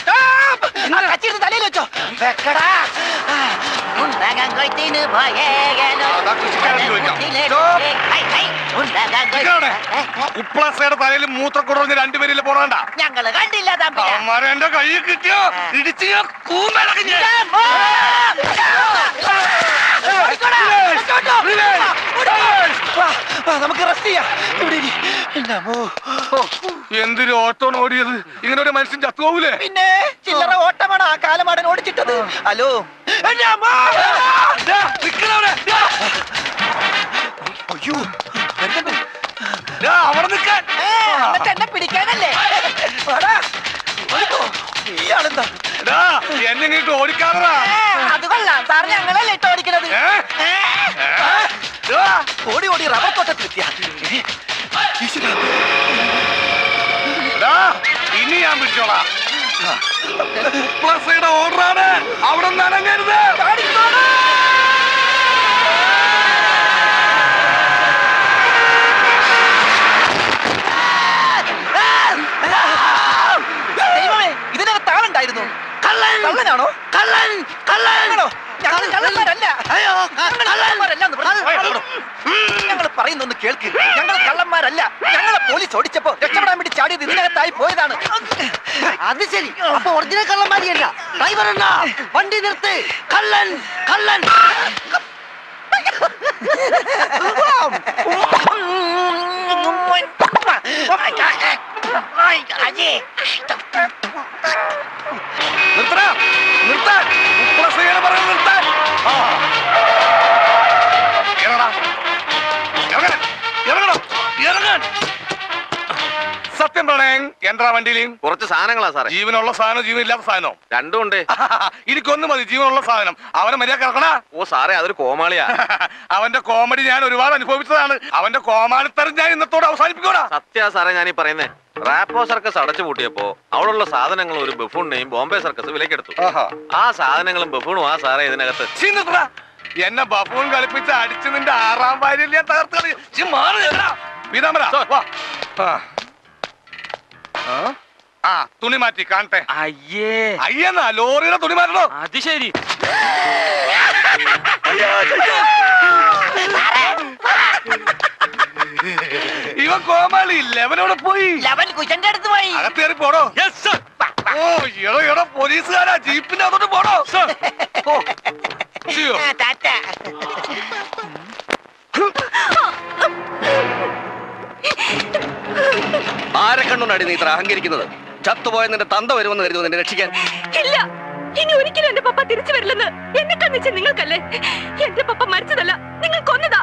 സ്റ്റോപ്പ്. കച്ചിട്ട് തലയിൽ വെച്ചോ. വെക്കടാ. ഉണ്ടങ്ങാൻ കൊയ്ത്തിന് പോയേഗനോ. സ്റ്റോപ്പ്. ഹൈ ഹൈ. ഉണ്ടങ്ങാൻ കൊയ്ക്കണേ. ഉപ്പ്ളാസയുടെ തലയിൽ മൂത്രക്കുടഞ്ഞ് രണ്ടുപേരിലെ പോരാണ്ട. ഞങ്ങൾ കണ്ടില്ല തമ്പി. അമ്മാനെ എന്റെ കയ്യിൽ കിട്ടിയോ? ഇടിച്ച് ഞാൻ കൂമ്പലക്കി ഞാൻ. നമുക്ക് റെസ്റ്റ് ചെയ്യാം. എന്തൊരു ഓട്ടമാണ് ഓടിയത്. ഇങ്ങനെ ഒരു മനുഷ്യൻ ചത്തുപോകൂലേ? പിന്നെ ചില്ലറ ഓട്ടമാണ് ആ കാലമാണ് ഓടിച്ചിട്ടത്. ഹലോ അയ്യോ അവിടെ നിൽക്കാൻ എന്നെ പിടിക്കാനല്ലേ? ഇയാളെന്താ എന്നിട്ട് ഓടിക്കാറാ? അത് കൊള്ളാം സാർ, ഞങ്ങളല്ലേ ഇട്ട് ഓടിക്കണത്. ഓടി ഓടി റബ്ബർ തോട്ടത്തിലെത്തിയ ഇനി ഞാൻ പിടിച്ചോളാം. ഓർഡറാണ്, അവിടെ നനങ്ങരുത്. ഇതിനകത്താളുണ്ടായിരുന്നു. കള്ളൻ. കള്ളനാണോ? കള്ളൻ കള്ളനാണോ? ഞങ്ങൾ പറയുന്നൊന്ന് കേൾക്ക്. ഞങ്ങൾ കള്ളന്മാരല്ല. ഞങ്ങളെ പോലീസ് ഓടിച്ചപ്പോ രക്ഷപ്പെടാൻ വേണ്ടി ചാടിയത് ഇതിനകത്തായി പോയതാണ്. അത് ശരി. അപ്പൊ ഒറിജിനൽ കള്ളന്മാരിയല്ല. ഡ്രൈവർ എന്നാ വണ്ടി നിർത്ത്. കള്ളൻ കള്ളൻ. സത്യം പറയണം, എന്താ വണ്ടിയിലും കുറച്ച് സാധനങ്ങളാ സാറേ. ജീവനുള്ള സാധനം, ജീവനില്ലാത്ത സാധനോ? രണ്ടും ഉണ്ട്. എനിക്കൊന്നും മതി, ജീവനുള്ള സാധനം. അവനെ മര്യാദ ഇറക്കണ. ഓ സാറേ, അതൊരു കോമാളിയാ. അവന്റെ കോമഡി ഞാൻ ഒരുപാട് അനുഭവിച്ചതാണ്. അവന്റെ കോമാളിത്തരം ഞാൻ ഇന്നത്തോടെ അവസാനിപ്പിക്കോടാ. സത്യാ സാറേ ഞാനീ പറയുന്നേ. റാപ്പോ സർക്കസ് അടച്ചു പൂട്ടിയപ്പോ അവിടെയുള്ള സാധനങ്ങൾ ഒരു ബഫൂണിനെയും ബോംബെ സർക്കസ് വിലക്കെടുത്തു. ആ സാധനങ്ങളും ബഫൂണും ആ സാറേ ഇതിനകത്ത്. എന്നെ ബഫൂൺ കളിപ്പിച്ച് അടിച്ച് നിന്റെ ആറാം ഭാര്യയിൽ ഞാൻ തകർത്ത് മാറുമര. ആ തുണി മാറ്റി കാണട്ടെ. അയ്യേ അയ്യെന്നാ ലോറിയുടെ തുണി മാറ്റണോ? അത് ശരി. ഇവൻ കോമാളി ലെവനോട് പോയി. ലെവൻ കുശന്റെ അടുത്ത് പോയി. അകത്തേറി പോടോ. ഓ എടോ എടോ പോലീസുകാരാ, ജീപ്പിന്റെ അതോട്ട് പോടോ. ആരെ കണ്ടുകൊണ്ടാണ് നീ ഇത്ര അഹങ്കരിക്കുന്നത്? ചത്തുപോയ നിന്റെ തന്ത വരുമെന്ന് കരുതുന്നു നിന്നെ രക്ഷിക്കാൻ. ഇല്ല, ഇനി ഒരിക്കലും എന്റെ പപ്പ തിരിച്ചു വരില്ലെന്ന് എന്നെക്കാൾ നിശ്ചയം നിങ്ങൾക്കല്ലേ. എന്റെ പപ്പ മരിച്ചതല്ല, നിങ്ങൾ കൊന്നതാ.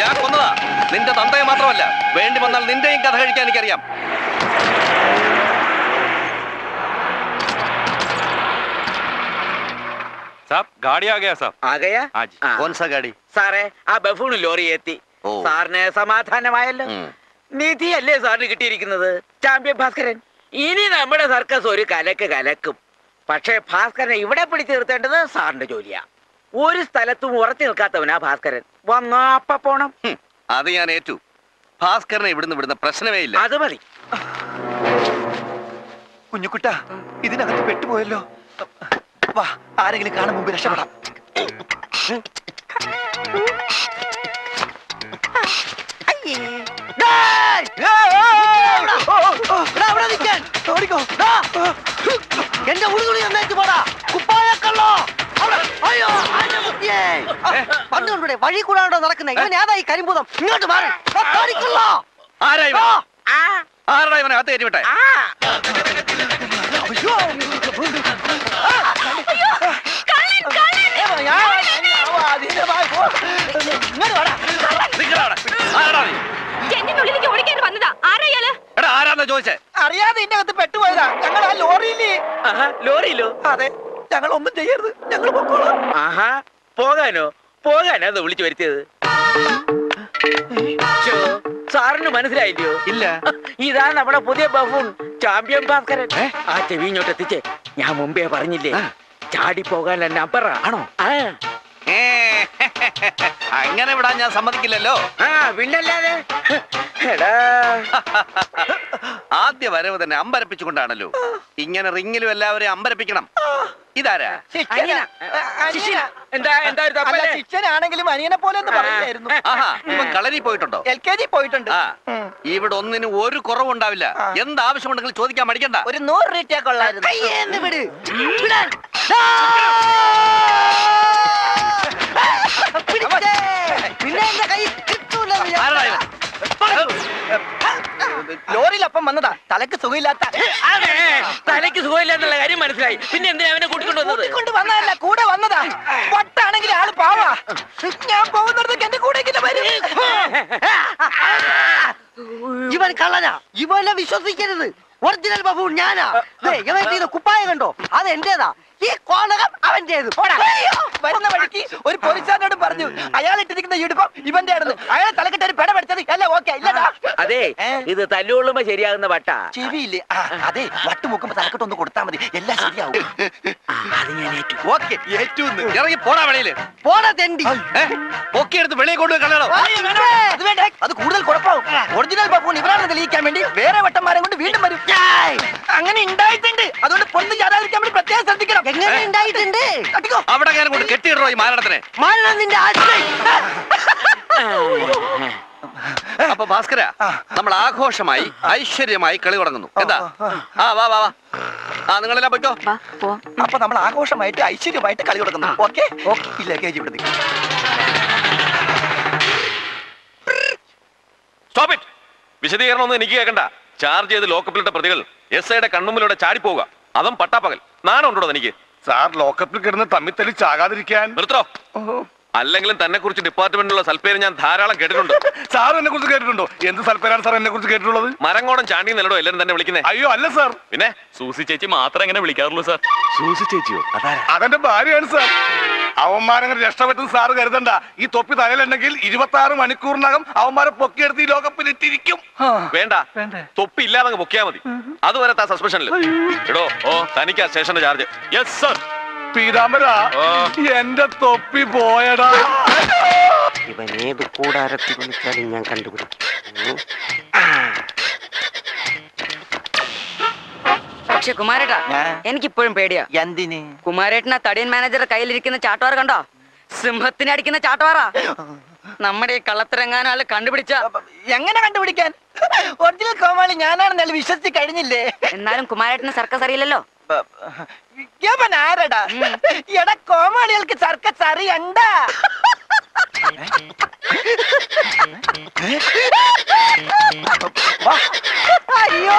ഞാൻ കൊന്നതാ നിന്റെ തന്തയെ മാത്രമല്ല. വേണ്ടി വന്നാൽ നിന്റെയും കഥ കഴിക്കാൻ എനിക്കറിയാം. साहब गाड़ी आ गया साहब. आ गया? आज कौन सा गाड़ी? सारे आ बफून लोरी एती. സാറിന് സമാധാനമായല്ലോ. നിധിയല്ലേ സാറിന് കിട്ടിയിരിക്കുന്നത്, ചാമ്പ്യൻ ഭാസ്കരൻ. ഇനി നമ്മുടെ സർക്കസ് ഒരു കലക്ക് കലക്കും. പക്ഷേ ഭാസ്കരനെ ഇവിടെ പിടിച്ചു നിർത്തേണ്ടത് സാറിന്റെ ജോലിയാ. ഒരു സ്ഥലത്തും ഉറച്ചു നിൽക്കാത്തവനാ ഭാസ്കരൻ. വന്നാ അപ്പ പോണം. അത് ഞാൻ ഏറ്റു. ഭാസ്കരനെ ഇവിടുന്ന് ഇവിടുന്ന് പ്രശ്നമേ ഇല്ല. അത് മതി. കുഞ്ഞുകുട്ട ഇതിനകത്ത് പെട്ടുപോയല്ലോ. വാ, ആരെങ്കിലും കാണും മുമ്പ് രക്ഷപ്പെടാം. എന്റെ ഉടുതുണി നന്നായിട്ട് പോടാ കുപ്പായക്കള്ളോ. അയ്യോ പണ്ടുകൊണ്ടേ വഴി കൂടാണ്ടോ നടക്കുന്ന ഇവൻ ഏതാ ഈ കരിമ്പൂതം? ഇങ്ങോട്ട് മാറി വിട്ടെ. അറിയാതെ എന്റെ അകത്ത് പെട്ടുപോയതാ. ഞങ്ങൾ ആ ലോറിയില് ലോറിയിലോ? അതെ, ഞങ്ങൾ ഒന്നും ചെയ്യരുത്, ഞങ്ങൾ പൊക്കോളാം. ആഹാ, പോകാനോ? പോകാനോ അത് വിളിച്ചു വരുത്തിയത്? സാറിന് മനസ്സിലായില്ലയോ? ഇല്ല. ഇതാ നമ്മുടെ പുതിയ ബഫൂൺ ചാമ്പ്യൻ ഭാസ്കരൻ. ആ ചെവി ഇങ്ങോട്ട് എത്തിച്ചേ. ഞാൻ മുമ്പേ പറഞ്ഞില്ലേ, ചാടി പോകാൻ എന്നെ അപ്പറ ആണോ? അങ്ങനെ വിടാൻ ഞാൻ സമ്മതിക്കില്ലല്ലോ. ആ പിന്നല്ലാതെ. ആദ്യ വരവ് തന്നെ അമ്പരപ്പിച്ചുകൊണ്ടാണല്ലോ. ഇങ്ങനെ റിങ്ങിലും എല്ലാവരെയും അമ്പരപ്പിക്കണം. ഇതാരാ? ശിഷ്യനാണെങ്കിലും അനിയനെ പോലെ എന്ന് പറയായിരുന്നു. കളരി പോയിട്ടുണ്ടോ? എൽ കെ ജി പോയിട്ടുണ്ട്. ഇവിടെ ഒന്നിന് ഒരു കുറവുണ്ടാവില്ല. എന്താവശ്യമുണ്ടെങ്കിലും ചോദിക്കാൻ മടിക്കണ്ട. ഒരു നൂറ് രൂപ കൊള്ളായിരുന്നു. ലോറിയിലപ്പം വന്നതാ. തലക്ക് സുഖമില്ലാത്ത തലക്ക് സുഖമില്ലാത്തുള്ള കാര്യം മനസ്സിലായി. പിന്നെ എന്തിനാ അവനെ കൂട്ടിക്കൊണ്ടുവന്നത്? വന്നതല്ല, കൂടെ വന്നതാ. വട്ടാണെങ്കിൽ ആള് പാവാ. ഞാൻ പോകുന്നിടത്തേക്ക് എന്റെ കൂടെ ഇവൻ കള്ളനാ. ഇവനെ വിശ്വസിക്കരുത്. ഒറിജിനൽ ബഫൂ ഞാനാ. ഇവന്റെ കുപ്പായം കണ്ടോ? അത് എന്റേതാ. ഈ കോണകം അവന്റേത്. വരുന്ന വഴിക്ക് ഒരു പോലീസുകാരനോട് പറഞ്ഞു, അയാൾ ഇട്ടിരിക്കുന്ന യൂണിഫോം ഇവന്റെ ആണെന്ന്. അയാളെ തലക്കിട്ട് ഒരു പെട പഠിച്ചത് അല്ല. ഓക്കെ ഇല്ലടാ. അതെ, ഇത് തല്ലുകൊള്ളുമ്പോ ശരിയാകുന്ന വട്ടാ. ചെവിയില്ലേ? അതെ, വട്ട് മുക്കുമ്പോ തലക്കിട്ട് ഒന്ന് കൊടുത്താൽ മതി, എല്ലാം ശരിയാവും. ഓക്കെ ഇറങ്ങി പോടാ വെളിയില്. പോടാ തെണ്ടി. ഓക്കെ എടുത്ത് വെളിയിൽ കൊണ്ടുപോയി കളയണോ? അത് വേണ്ട, അത് കൂടുതൽ കുഴപ്പമാവും. ഒറിജിനൽ ബഫൂൺ ഇവരാണെന്ന് തെളിയിക്കാൻ വേണ്ടി വേറെ വട്ടന്മാരെ കൊണ്ട് വീണ്ടും വരും. അങ്ങനെ ഉണ്ടായിട്ടുണ്ട്. അതുകൊണ്ട് പൊന്നു ചാടാതിരിക്കാൻ വേണ്ടി പ്രത്യേകം ശ്രദ്ധിക്കണം. എങ്ങനെ ഉണ്ടായിട്ടുണ്ട്? അവിടെ കൊണ്ട് കെട്ടിയിടോ ഈ മാരണത്തിനെ. മാരണത്തിന്റെ ആശ്രയം. അപ്പൊ ഭാസ്കര, നമ്മൾ ആഘോഷമായി ഐശ്വര്യമായി കളി തുടങ്ങുന്നു. എന്താ? ആ വാ വാ വാ. ആ നിങ്ങളെല്ലാം പോയിട്ടോ. അപ്പൊ നമ്മൾ ആഘോഷമായിട്ട് ഐശ്വര്യമായിട്ട് കളി തുടങ്ങുന്നു. Okay okay. Stop it. വിശദീകരണം ഒന്നും എനിക്ക് കേൾക്കണ്ട. ചാർജ് ചെയ്ത് ലോക്കപ്പിലിട്ട പ്രതികൾ എസ് ഐയുടെ കണ്ണുമ്പിലൂടെ ചാടി പോവുക, അതും പട്ടാപ്പകൽ. നാണം ഉണ്ടോ എനിക്ക്? സാർ ലോക്കപ്പിൽ കിടന്ന് തമ്മിൽ തല്ലി ചാകാതിരിക്കാൻ. നിർത്തോ. അല്ലെങ്കിലും തന്നെ കുറിച്ച് ഡിപ്പാർട്ട്മെന്റിലുള്ള സൽപ്പേര് ഞാൻ ധാരാളം കേട്ടിട്ടുണ്ട്. സാർ എന്നെ കുറിച്ച് കേട്ടിട്ടുണ്ടോ? എന്ത് സൽപ്പേരാണ് സാർ എന്നെ കുറിച്ച് കേട്ടിട്ടുള്ളത്? മരങ്ങോടൻ ചാണ്ടി എന്നല്ലോ എല്ലാവരും തന്നെ വിളിക്കുന്നത്. അയ്യോ അല്ല സാർ. പിന്നെ സൂസി ചേച്ചി മാത്രം എങ്ങനെ വിളിക്കാറുള്ളൂ സാർ? സൂസി ചേച്ചിയോ? അതെന്റെ ഭാര്യയാണ് സാർ. അവന്മാരങ്ങൾ രക്ഷപ്പെട്ടും സാറ് കരുതണ്ട. ഈ തൊപ്പി തലയിലുണ്ടെങ്കിൽ ഇരുപത്തി ആറ് മണിക്കൂറിനകം അവന്മാരെ പൊക്കിയെടുത്ത് ഈ ലോകപ്പിലിട്ടിരിക്കും. വേണ്ട, തൊപ്പി ഇല്ലാതെ പൊക്കിയാ മതി. അതുവരെ താ സസ്പെൻഷനിൽ ഇടോ. ഓ തനിക്ക് ആ സ്റ്റേഷന്റെ ചാർജ്. Yes sir. പീതാമര, എന്റെ തൊപ്പി പോയടാ. ഇവൻ ഏത് കൂടാരത്തിൽ വിളിച്ചാലും ഞാൻ കണ്ടുപിടിക്കും. പക്ഷെ കുമാരേട്ടാ, എനിക്കിപ്പോഴും പേടിയാ. എന്തിന്? കുമാരേട്ടനാ തടിയൻ മാനേജറുടെ കയ്യിലിരിക്കുന്ന ചാട്ടവാറ കണ്ടോ? സിംഹത്തിനെ അടിക്കുന്ന ചാട്ടവാറാ. നമ്മുടെ ഈ കള്ളത്തിറങ്ങാനാള് കണ്ടുപിടിച്ച. എങ്ങനെ കണ്ടുപിടിക്കാൻ? ഒറിജിനൽ കോമാളി ഞാനാണെന്നല്ല വിശ്വസിച്ച് കഴിഞ്ഞില്ലേ? എന്നാലും കുമാരേട്ടന് സർക്കസ് അറിയില്ലല്ലോ. ടാ എടാ, കോമാളികൾക്ക് സർക്കസ് അറിയണ്ട. അയ്യോ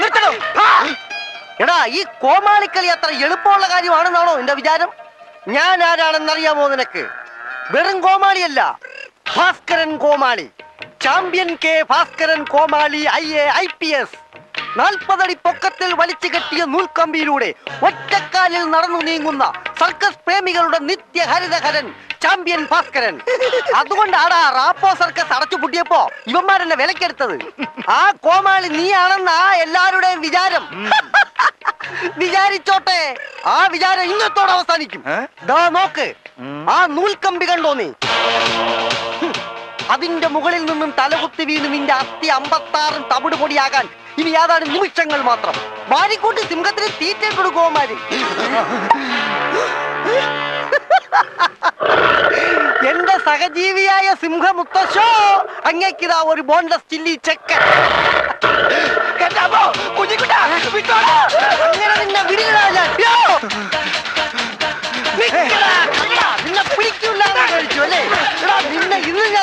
നിർത്തണോ? എടാ, ഈ കോമാളിക്കളി അത്ര എളുപ്പമുള്ള കാര്യമാണെന്നാണോ എന്റെ വിചാരം? ഞാൻ ആരാണെന്നറിയാമോ നിനക്ക്? വെറും കോമാളിയല്ല, ഭാസ്കരൻ കോമാളി. ചാമ്പ്യൻ കെ ഭാസ്കരൻ കോമാളി I A I P S. നാൽപ്പതടി പൊക്കത്തിൽ വലിച്ചു കെട്ടിയ നൂൽക്കമ്പിയിലൂടെ ഒറ്റക്കാലിൽ നടന്നു നീങ്ങുന്ന സർക്കസ് പ്രേമികളുടെ നിത്യ ഹരിതഹരൻ ചാമ്പ്യൻ ഭാസ്കരൻ. അതുകൊണ്ടാണ് റാപ്പോ സർക്കസ് അടച്ചു പൂട്ടിയപ്പോ ഇവന്മാരെന്നെ വിലക്കെടുത്തത്. ആ കോമാളി നീയാണെന്ന ആ എല്ലാവരുടെയും വിചാരം. വിചാരിച്ചോട്ടെ, ആ വിചാരം ഇന്നത്തോടെ അവസാനിക്കും. ദാ നോക്ക്, ആ നൂൽക്കമ്പി കണ്ടോ നീ? അതിന്റെ മുകളിൽ നിന്നും തലകുത്തി വീണ് നിന്റെ അസ്ഥി അമ്പത്താറും തവിട് പൊടിയാകാൻ इन यादान मूर्छंगल मात्रा मारी कोटे सिमगतरे तीते पड़गो मारी यंदा सागजीविया या सिमगा मुत्तशो अंगे किरा वोरी बॉन्डस चिल्ली चक्कर कटाबो कुजी कुटा बिटोड़ा अंगेरा निन्ना बिड़ी राजा यो बिकरा निन्ना निन्ना पुरी क्यों लगा जोले रा निन्ना इरुन्ना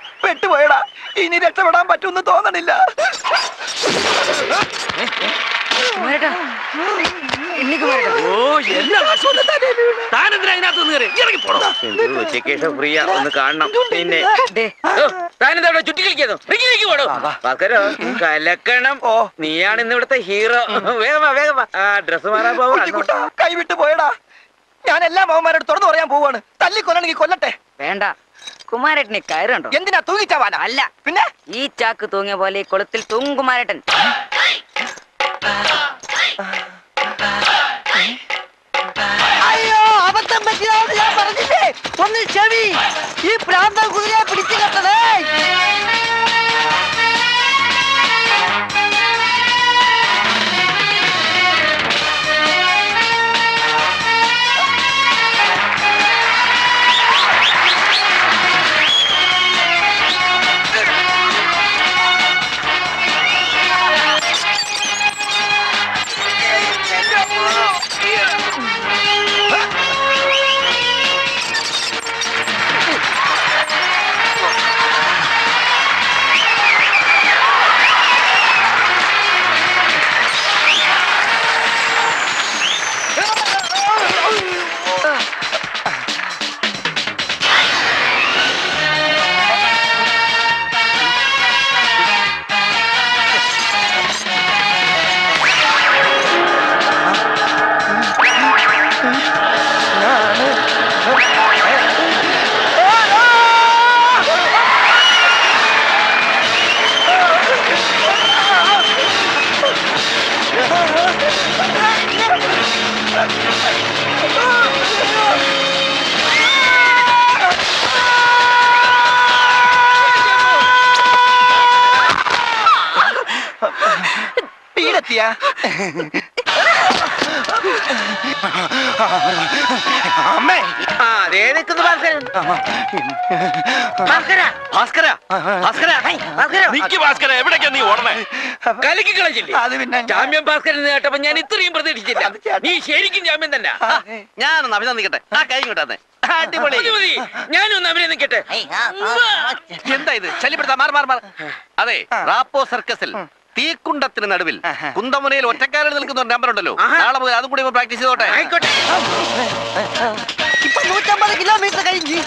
പെട്ടുപോയടാ ഇനി രക്ഷപ്പെടാൻ പറ്റുമെന്ന് തോന്നണില്ല കലക്കണം. ഓ നീയാണ് ഇന്ന് ഇവിടുത്തെ ഹീറോ. വേഗമാ വേഗമാ ആ ഡ്രസ് മാറാൻ പോവാ. കൈവിട്ട് പോയടാ. ഞാൻ എല്ലാ മാവന്മാരോട് തുറന്നു പറയാൻ പോവാണ്. തല്ലിക്കൊല്ലണെങ്കിൽ കൊല്ലട്ടെ. വേണ്ട കുമാരേട്ടന് കയറുണ്ടോ? എന്തിനാ തൂങ്ങിച്ചാവാനാ? അല്ല പിന്നെ ഈ ചാക്ക് തൂങ്ങിയ പോലെ ഈ കുളത്തിൽ തൂങ്ങും കുമാരേട്ടൻ. അയ്യോ അബദ്ധം പറ്റിയതാണ് ഞാൻ പറഞ്ഞില്ലേ. ഒന്ന് ചെവി ഈ പ്രാന്തൻ കുതിരയെ പിടിച്ചു കെട്ടണേ. ഞാൻ ഇത്രയും പ്രതീക്ഷിച്ചില്ല. നീ ശരിക്കും ജാമ്യം തന്നെ. ഞാനൊന്ന് അഭിനന്ദിക്കട്ടെ. ആ കൈ കിട്ടാതെ അടിപൊളി. ഞാനൊന്ന് അഭിനന്ദിക്കട്ടെ. എന്താ ഇത് ശല്യപ്പെടുത്താ? മാറി മാറി മാറി. അതെ, റാപ്പോ സർക്കസിൽ തീക്കുണ്ടത്തിന് നടുവിൽ കുന്തമുനയിൽ ഒറ്റക്കാലിൽ നിൽക്കുന്ന ഒരു നമ്പർ ഉണ്ടല്ലോ. നാളെ മുതൽ അതും കൂടി പ്രാക്ടീസ് ചെയ്തോട്ടെ. ഇപ്പൊ നൂറ്റമ്പത് കിലോമീറ്റർ കഴിഞ്ഞു.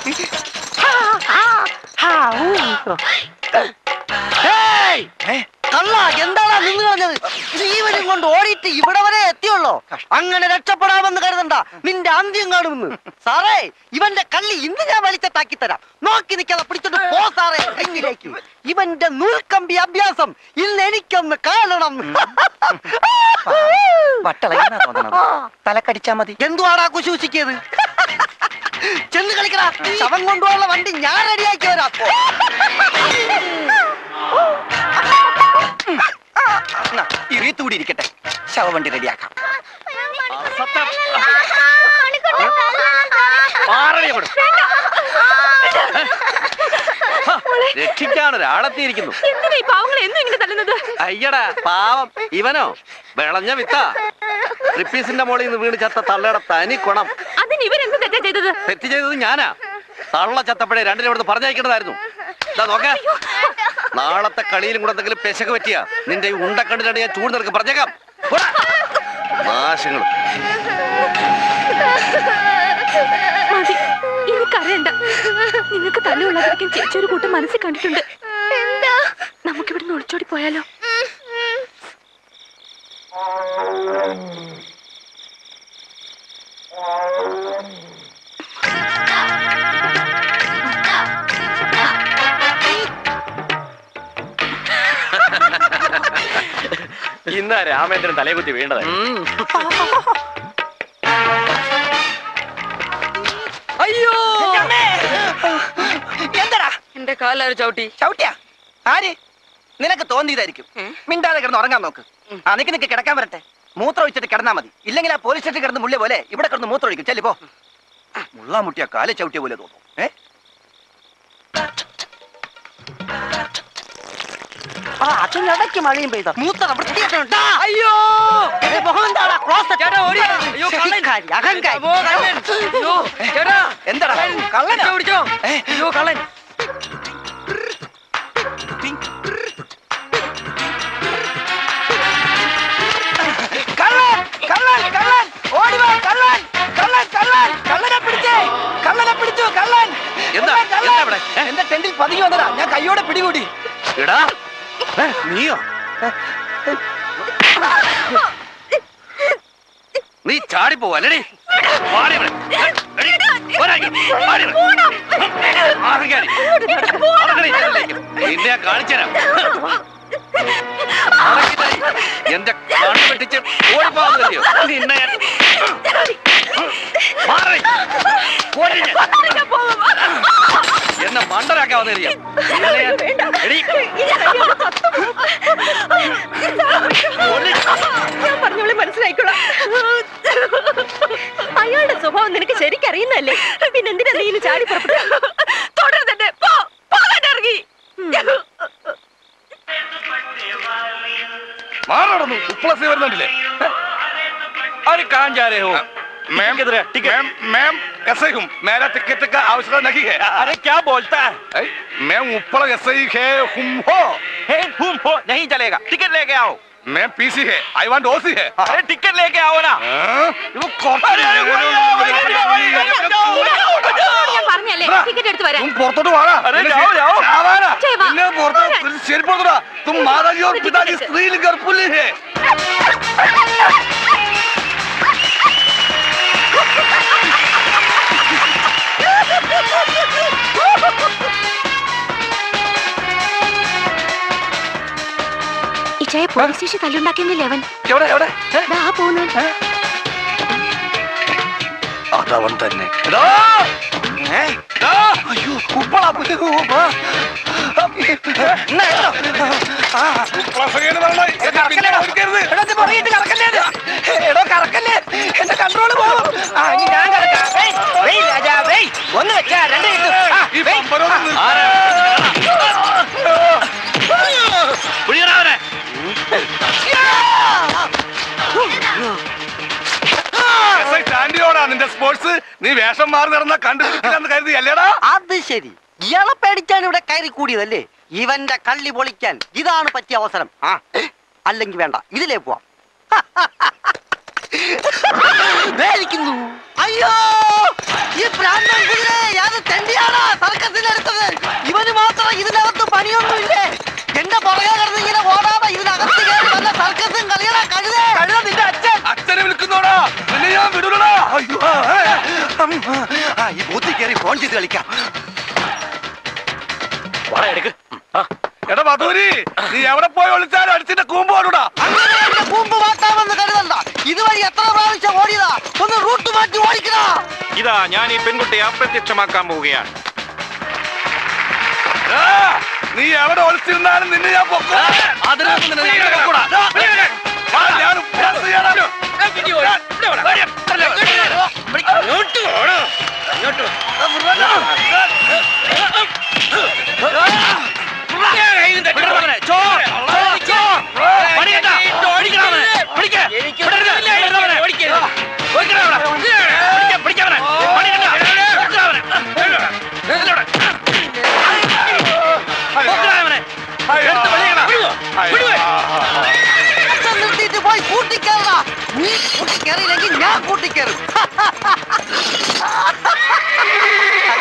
കള്ള എന്താണാ നിന്ന് കളഞ്ഞത്? ജീവനും കൊണ്ട് ഓടിയിട്ട് ഇവിടെ വരെ എത്തിയുള്ളോ? അങ്ങനെ രക്ഷപ്പെടാമെന്ന് കരുതണ്ട, നിന്റെ അന്ത്യം കാണുമെന്ന്. സാറേ, ഇവന്റെ കള്ളി ഇന്ന് ഞാൻ വലിച്ചത്താക്കി തരാം. നോക്കി നിൽക്കാതെ പിടിച്ചിട്ട് പോ സാറേ. എങ്ങിലേക്ക് ഇവന്റെ നൂൽക്കമ്പി അഭ്യാസം ഇന്ന് എനിക്കൊന്ന് കാണണം. തലക്കടിച്ചാ മതി. എന്തുവാടാ കുശൂശിക്കത്? ചെന്ന് കളിക്കടാ. ശവം കൊണ്ടുപോകാനുള്ള വണ്ടി ഞാൻ റെഡിയാക്കി വരാം. ഈ റീത്ത് കൂടി ഇരിക്കട്ടെ, ശവവണ്ടി റെഡിയാക്കാം. രക്ഷിക്കാൻ ഒരാളെത്തിയിരിക്കുന്നു. അയ്യടാ പാവം, ഇവനോ വിളഞ്ഞ വിത്ത. റിപ്പീസിന്റെ മോളിൽ നിന്ന് വീണ് ചത്ത തള്ളയുടെ തനി കുണം. തെറ്റ് ചെയ്തത് ഞാനാ. തള്ള ചത്തപ്പഴേ രണ്ടിനും ഇവിടുന്ന് പറഞ്ഞയക്കേണ്ടതായിരുന്നു. നാളത്തെ കളിയിലും കൂടെ എന്തെങ്കിലും പെശക് പറ്റിയാ നിന്റെ ഈ ഉണ്ടക്കണ്ടിലാണ് ഞാൻ ചൂട് നിനക്ക് പറഞ്ഞേക്കാം. നാശങ്ങൾ എനിക്കറിയണ്ട. നിങ്ങൾക്ക് തല്ലുള്ളതൊക്കെ ചേച്ചി ഒരു കൂട്ടം മനസ്സിൽ കണ്ടിട്ടുണ്ട്. നമുക്കിവിടുന്ന് ഒളിച്ചോടി പോയാലോ? ഇന്ന് രാമേന്ദ്രൻ തലകുത്തി വീണതായി. അയ്യോ എന്താടാ എന്റെ കാലൊരു ചവിട്ടി. ചവിട്ടിയാ? ആര്? നിനക്ക് തോന്നിയതായിരിക്കും. മിണ്ടാതെ കിടന്ന് ഉറങ്ങാൻ നോക്ക്. ആ നിനക്ക് നിനക്ക് കിടക്കാൻ വരട്ടെ. മൂത്രം ഒഴിച്ചിട്ട് കിടന്നാ മതി. ഇല്ലെങ്കിൽ ആ പോലീസ് സ്റ്റേഷൻ കിടന്ന് മുല്ല പോലെ ഇവിടെ കിടന്ന് മൂത്രം ഒഴിക്കും. ചെല്ലിപ്പോ. മുള്ള മുട്ടിയ കാല ചവിട്ടിയ പോലെ തോന്നും. ഏ അച്ഛനടയ്ക്ക് മഴയും പെയ്ത മൂത്ര വൃത്തിയായിട്ടുണ്ട്. അയ്യോ എന്താടാ കള്ളനെ പിടിച്ചോ? അയ്യോ കള്ളൻ ഞാൻ കയ്യോടെ പിടികൂടി. എടാ നീയോ? നീ ചാടിപ്പോവല്ലേ? നിന്നെ കാണിച്ചരാ. എന്റെ കണ്ണ് വെട്ടിച്ച് ഓടിപ്പോകുന്നതല്ലയോ നിന്നെ. എന്നെ മണ്ടരാക്കാൻ വന്നില്ല. ഞാൻ പറഞ്ഞോളെ മനസ്സിലായിക്കോളാം. അയാളുടെ സ്വഭാവം നിനക്ക് ശരിക്കറിയുന്നല്ലേ? പിന്നെന്തിനാ നീ ഇനി ചാടി പുറപ്പെട്ടു? തുടരുന്നെ ഇറങ്ങി टिकट का आवश्यकता नहीं है. अरे क्या बोलता है? ए, मैं ऊपर है, हुम हो. है, हुम हो. नहीं चलेगा. टिकट लेके आओ. मैं पीसी है. आई वांट ओसी है. अरे टिकट लेके आओ ना. वो तुम महाराजी और पिताजी स्त्रील गर्भपुली है. ഇച്ചായ പോലീസ് സ്റ്റേഷൻ തല്ലുണ്ടാക്കിയെന്നില്ലേ അവൻ? അതവൻ തന്നെ. നിന്റെ സ്പോർട്സ് നീ വേഷം മാറി നടന്ന കണ്ടുപിടിക്കില്ലെന്ന് കരുതി അല്ലേടാ? അത് ശരി. ഇയാളെ പേടിച്ചാണ് ഇവിടെ കയറി കൂടിയതല്ലേ? ഇവന്റെ കള്ളി പൊളിക്കാൻ ഇതാണ് പറ്റിയ അവസരം. അല്ലെങ്കിൽ വേണ്ട, ഇതിലേ പോവാം. അയ്യോ ഈ പ്രാന്തൻ കുതിരെ യാത് തെണ്ടിയാണോ സർക്കസിലെടുത്തത്? ഇവന് മാത്രം ഇതിനകത്ത് പണിയൊന്നുമില്ലേ? എന്റെ പുറകെ കിടന്ന് ഇങ്ങനെ ഓടാതെ ഇതിനകത്ത് കയറി വന്ന സർക്കസും കളിയടാ കഴുതേ. കഴുത നിന്റെ അച്ഛൻ. അച്ഛനെ വിളിക്കുന്നോടാ പിന്നെ ഞാൻ വിടൂടാ. അയ്യോ ഈ ബൂത്തി കയറി ഫോൺ ചെയ്ത് കളിക്കാം. എടാ മധൂരി, നീ എവിടെ പോയി ഒളിച്ചാലും അടിച്ചിന്റെ കൂമ്പ് ഓടൂടാ. കൂമ്പ് മാറ്റാമെന്ന് കരുതണ്ട. ഇതുവഴി എത്ര പ്രാവശ്യം ഓടിയതാ. ഒന്ന് റൂട്ട് മാറ്റി ഓടിക്കടാ. ഇതാ ഞാൻ ഈ പെൺകുട്ടിയെ അപ്രത്യക്ഷമാക്കാൻ പോവുകയാണ്. നീ എവിടെ ഒളിച്ചിരുന്നാലും നിന്നെ ഞാൻ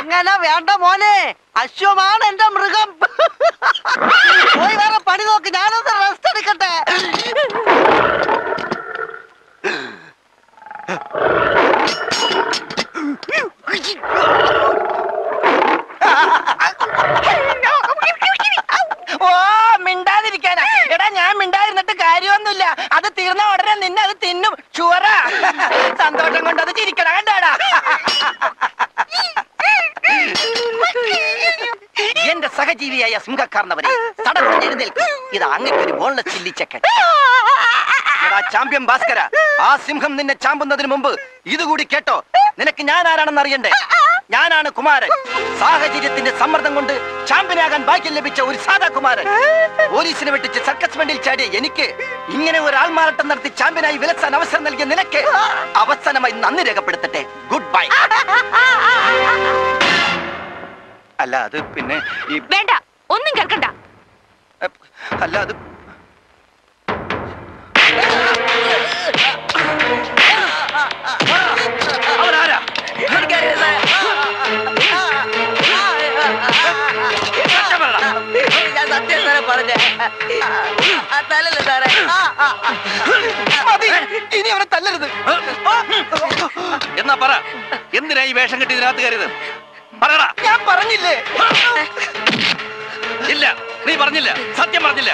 അങ്ങനെ വേണ്ട മോനെ. അശ്വമാണ് എന്റെ മൃഗം. പോയി വേറെ പണി നോക്ക്. ഞാനൊന്ന് റെസ്റ്റ് എടുക്കട്ടെ. ചാമ്പ്യൻ ഭാസ്കര ആ സിംഹം നിന്നെ ചാമ്പുന്നതിന് മുമ്പ് ഇതുകൂടി കേട്ടോ നിനക്ക് ഞാൻ ആരാണെന്ന് അറിയണ്ടേ ഞാനാണ് കുമാരൻ സാഹചര്യത്തിന്റെ സമ്മർദ്ദം കൊണ്ട് ചാമ്പ്യനാകാൻ ഭാഗ്യം ലഭിച്ച ഒരു സാധാ കുമാരൻ പോലീസിനെ വെട്ടിച്ച് സർക്കസ് മണ്ടിൽ ചാടിയ എനിക്ക് ഇങ്ങനെ ഒരു ആൾമാറാട്ടം നടത്തി ചാമ്പ്യനായി വിലസാൻ അവസരം നൽകിയ നിനക്ക് അവസാനമായി നന്ദി രേഖപ്പെടുത്തട്ടെ ഗുഡ് ബൈ അല്ല അത് പിന്നെ വേണ്ട ഒന്നും കേൾക്കണ്ട അല്ല അത് ഇനി അവനെ തല്ലരുത് എന്നാ പറ എന്തിനാ ഈ വേഷം കെട്ടി ഇതിനകത്ത് കയറിയത് പറയടാ ഞാൻ പറഞ്ഞില്ലേ ഇല്ല നീ പറഞ്ഞില്ല സത്യം പറഞ്ഞില്ല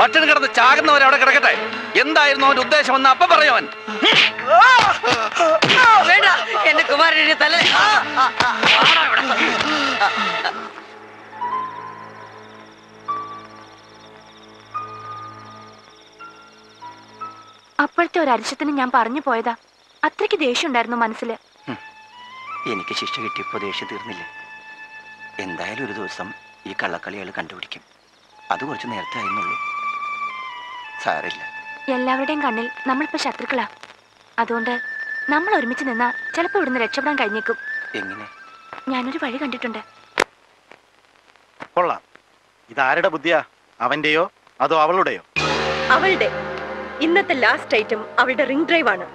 പട്ടിണി കിടന്ന് ചാകുന്നവരെ അവിടെ കിടക്കട്ടെ എന്തായിരുന്നു അവന്റെ ഉദ്ദേശം എന്ന് അപ്പൊ പറയവൻ വേണ്ട എന്റെ കുമാരനെ തലേ അപ്പോഴത്തെ ഒരു അരിശത്തിന് ഞാൻ പറഞ്ഞു പോയതാ അത്രയ്ക്ക് ദേഷ്യം ഉണ്ടായിരുന്നു മനസ്സില് എനിക്ക് ശിക്ഷ കിട്ടിയപ്പോ ദേഷ്യം തീർന്നില്ലേ എന്തായാലും ഒരു ദിവസം ഈ കള്ളക്കളികൾ കണ്ടുപിടിക്കും അത് കുറച്ച് നേരത്തെ ആയിരുന്നുള്ളൂ സാരില്ല എല്ലാവരുടെയും കണ്ണിൽ നമ്മളിപ്പോ ശത്രുക്കളാ അതുകൊണ്ട് നമ്മൾ ഒരുമിച്ച് നിന്നാ ചിലപ്പോ ഇവിടുന്ന് രക്ഷപ്പെടാൻ കഴിഞ്ഞേക്കും എങ്ങനെ ഞാനൊരു വഴി കണ്ടിട്ടുണ്ട് കൊള്ളാം ഇതാരുടെ ബുദ്ധിയാ അവന്റെയോ അതോ അവളുടെയോ അവളുടെ ഇന്നത്തെ ലാസ്റ്റ് ഐറ്റം അവളുടെ റിംഗ് ഡ്രൈവ് ആണ്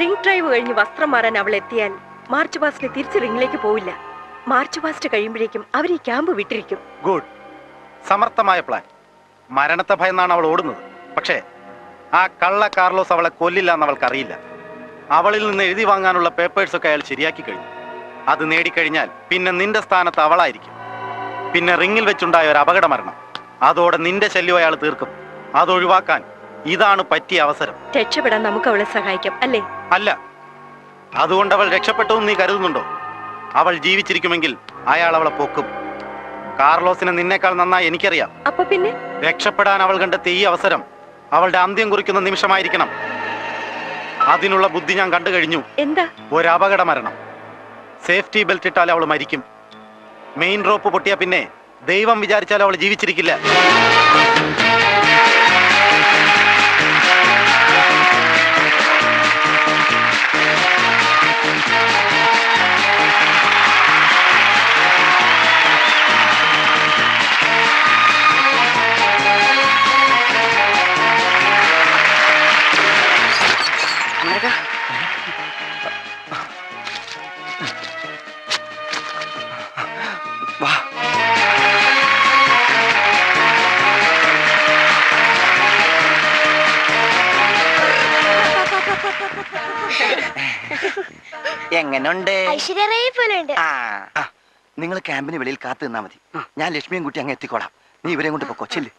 റിംഗ് ഡ്രൈവ് കഴിഞ്ഞ് വസ്ത്രം മാറാൻ അവൾ എത്തിയാൽ മാർച്ച് പാസ്റ്റിന് തിരിച്ച് റിംഗിലേക്ക് പോവില്ല മാർച്ച് പാസ്റ്റ് കഴിയുമ്പോഴേക്കും അവർ ഈ ക്യാമ്പ് വിട്ടിരിക്കും ഗുഡ് സമർത്ഥമായ പ്ലാൻ മരണത്തെ ഭയന്നാണ് അവൾ ഓടുന്നത് പക്ഷേ ആ കള്ള കാർലോസ് അവളെ കൊല്ലില്ല എന്ന് അവൾക്കറിയില്ല അവളിൽ നിന്ന് എഴുതി വാങ്ങാനുള്ള പേപ്പേഴ്സൊക്കെ അയാൾ ശരിയാക്കി കഴിഞ്ഞു അത് നേടിക്കഴിഞ്ഞാൽ പിന്നെ നിന്റെ സ്ഥാനത്ത് അവളായിരിക്കും പിന്നെ റിങ്ങിൽ വെച്ചുണ്ടായ ഒരു അപകട മരണം അതോടെ നിന്റെ ശല്യം അയാൾ തീർക്കും അതൊഴിവാക്കാൻ ഇതാണ് പറ്റിയ അവസരം രക്ഷപ്പെടാൻ നമുക്ക് അവളെ സഹായിക്കാം അല്ലേ അല്ല അതുകൊണ്ട് അവൾ രക്ഷപ്പെട്ടെന്ന് നീ കരുതുന്നുണ്ടോ അവൾ ജീവിച്ചിരിക്കുമെങ്കിൽ അയാൾ അവളെ പൊക്കും കാർലോസിനെ നിന്നേക്കാൾ നന്നായി എനിക്കറിയാം അപ്പൊ പിന്നെ രക്ഷപ്പെടാൻ അവൾ കണ്ടെത്തിയ ഈ അവസരം അവളുടെ അന്ത്യം കുറിക്കുന്ന നിമിഷമായിരിക്കണം അതിനുള്ള ബുദ്ധി ഞാൻ കണ്ടു കഴിഞ്ഞു എന്താ ഒരു അപകട മരണം സേഫ്റ്റി ബെൽറ്റ് ഇട്ടാൽ അവൾ മരിക്കും മെയിൻ റോപ്പ് പൊട്ടിയാ പിന്നെ ദൈവം വിചാരിച്ചാൽ അവൾ ജീവിച്ചിരിക്കില്ല എങ്ങനുണ്ട് നിങ്ങൾ ക്യാമ്പിന് വെളിയിൽ കാത്തു നിന്നാ മതി ഞാൻ ലക്ഷ്മിയും കുട്ടി അങ്ങ് എത്തിക്കോളാം നീ ഇവരെ കൊണ്ട് പൊക്കോ ചെല്ല്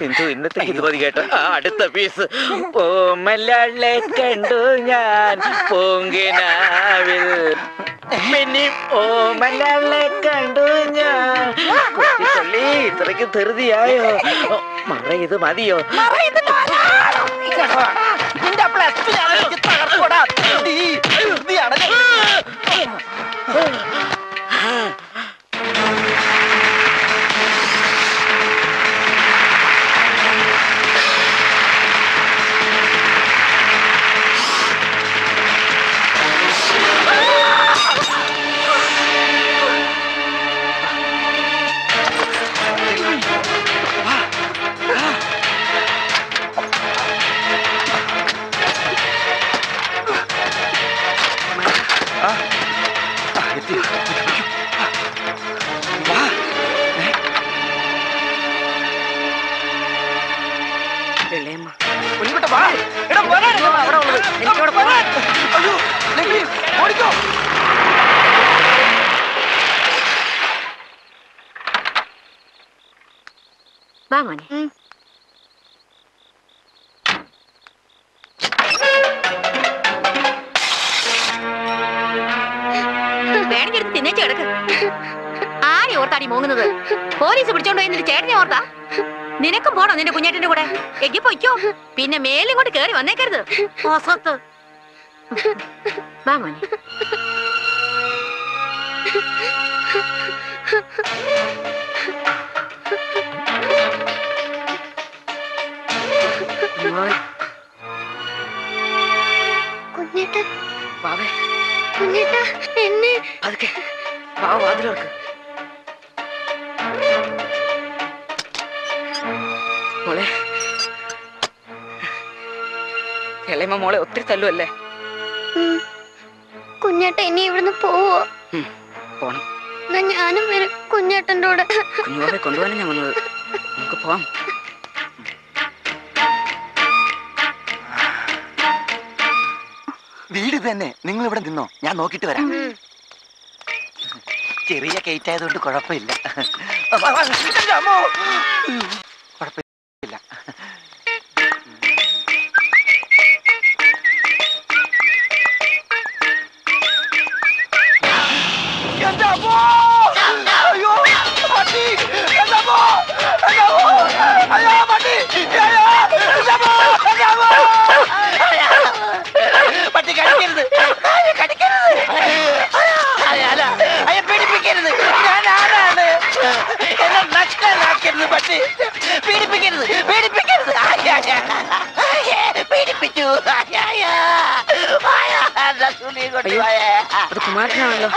സിന്ധു ഇന്നത്തെ ഇരുപത് കേട്ടോ. അടുത്ത പീസ്. പൂമലളെ കണ്ടു ഞാൻ പൂങ്കിനാവിൽ, പിന്നെ ഓമലളെ കണ്ടു ഞാൻ കുട്ടിപ്പള്ളി. ഇത്രയ്ക്ക് ധൃതിയായോ? മറ ഇത് മതിയോ? പിന്നെ മേലും കൊണ്ട് കേറി വന്നേക്കരുത്. മോളെ ഒത്തിരി തല്ലുവല്ലേ കുഞ്ഞേട്ട? ഇനി ഇവിടുന്ന് പോവോ? ഞാനും വരും കുഞ്ഞേട്ടൻ്റെ കൂടെ. കുഞ്ഞോളെ കൊണ്ടുപോകാനും ഞാൻ വന്നത്. നമുക്ക് പോവാം. വീട് തന്നെ. നിങ്ങൾ ഇവിടെ നിന്നോ, ഞാൻ നോക്കിട്ട് വരാം. ചെറിയ കേറ്റ് ആയതുകൊണ്ട് കുഴപ്പമില്ല. കുഴപ്പമില്ല. പട്ടി പീഡിപ്പിക്കരുത്, പീഡിപ്പിക്കരുത്. പീഡിപ്പിച്ചു കുമാരനാണല്ലോ.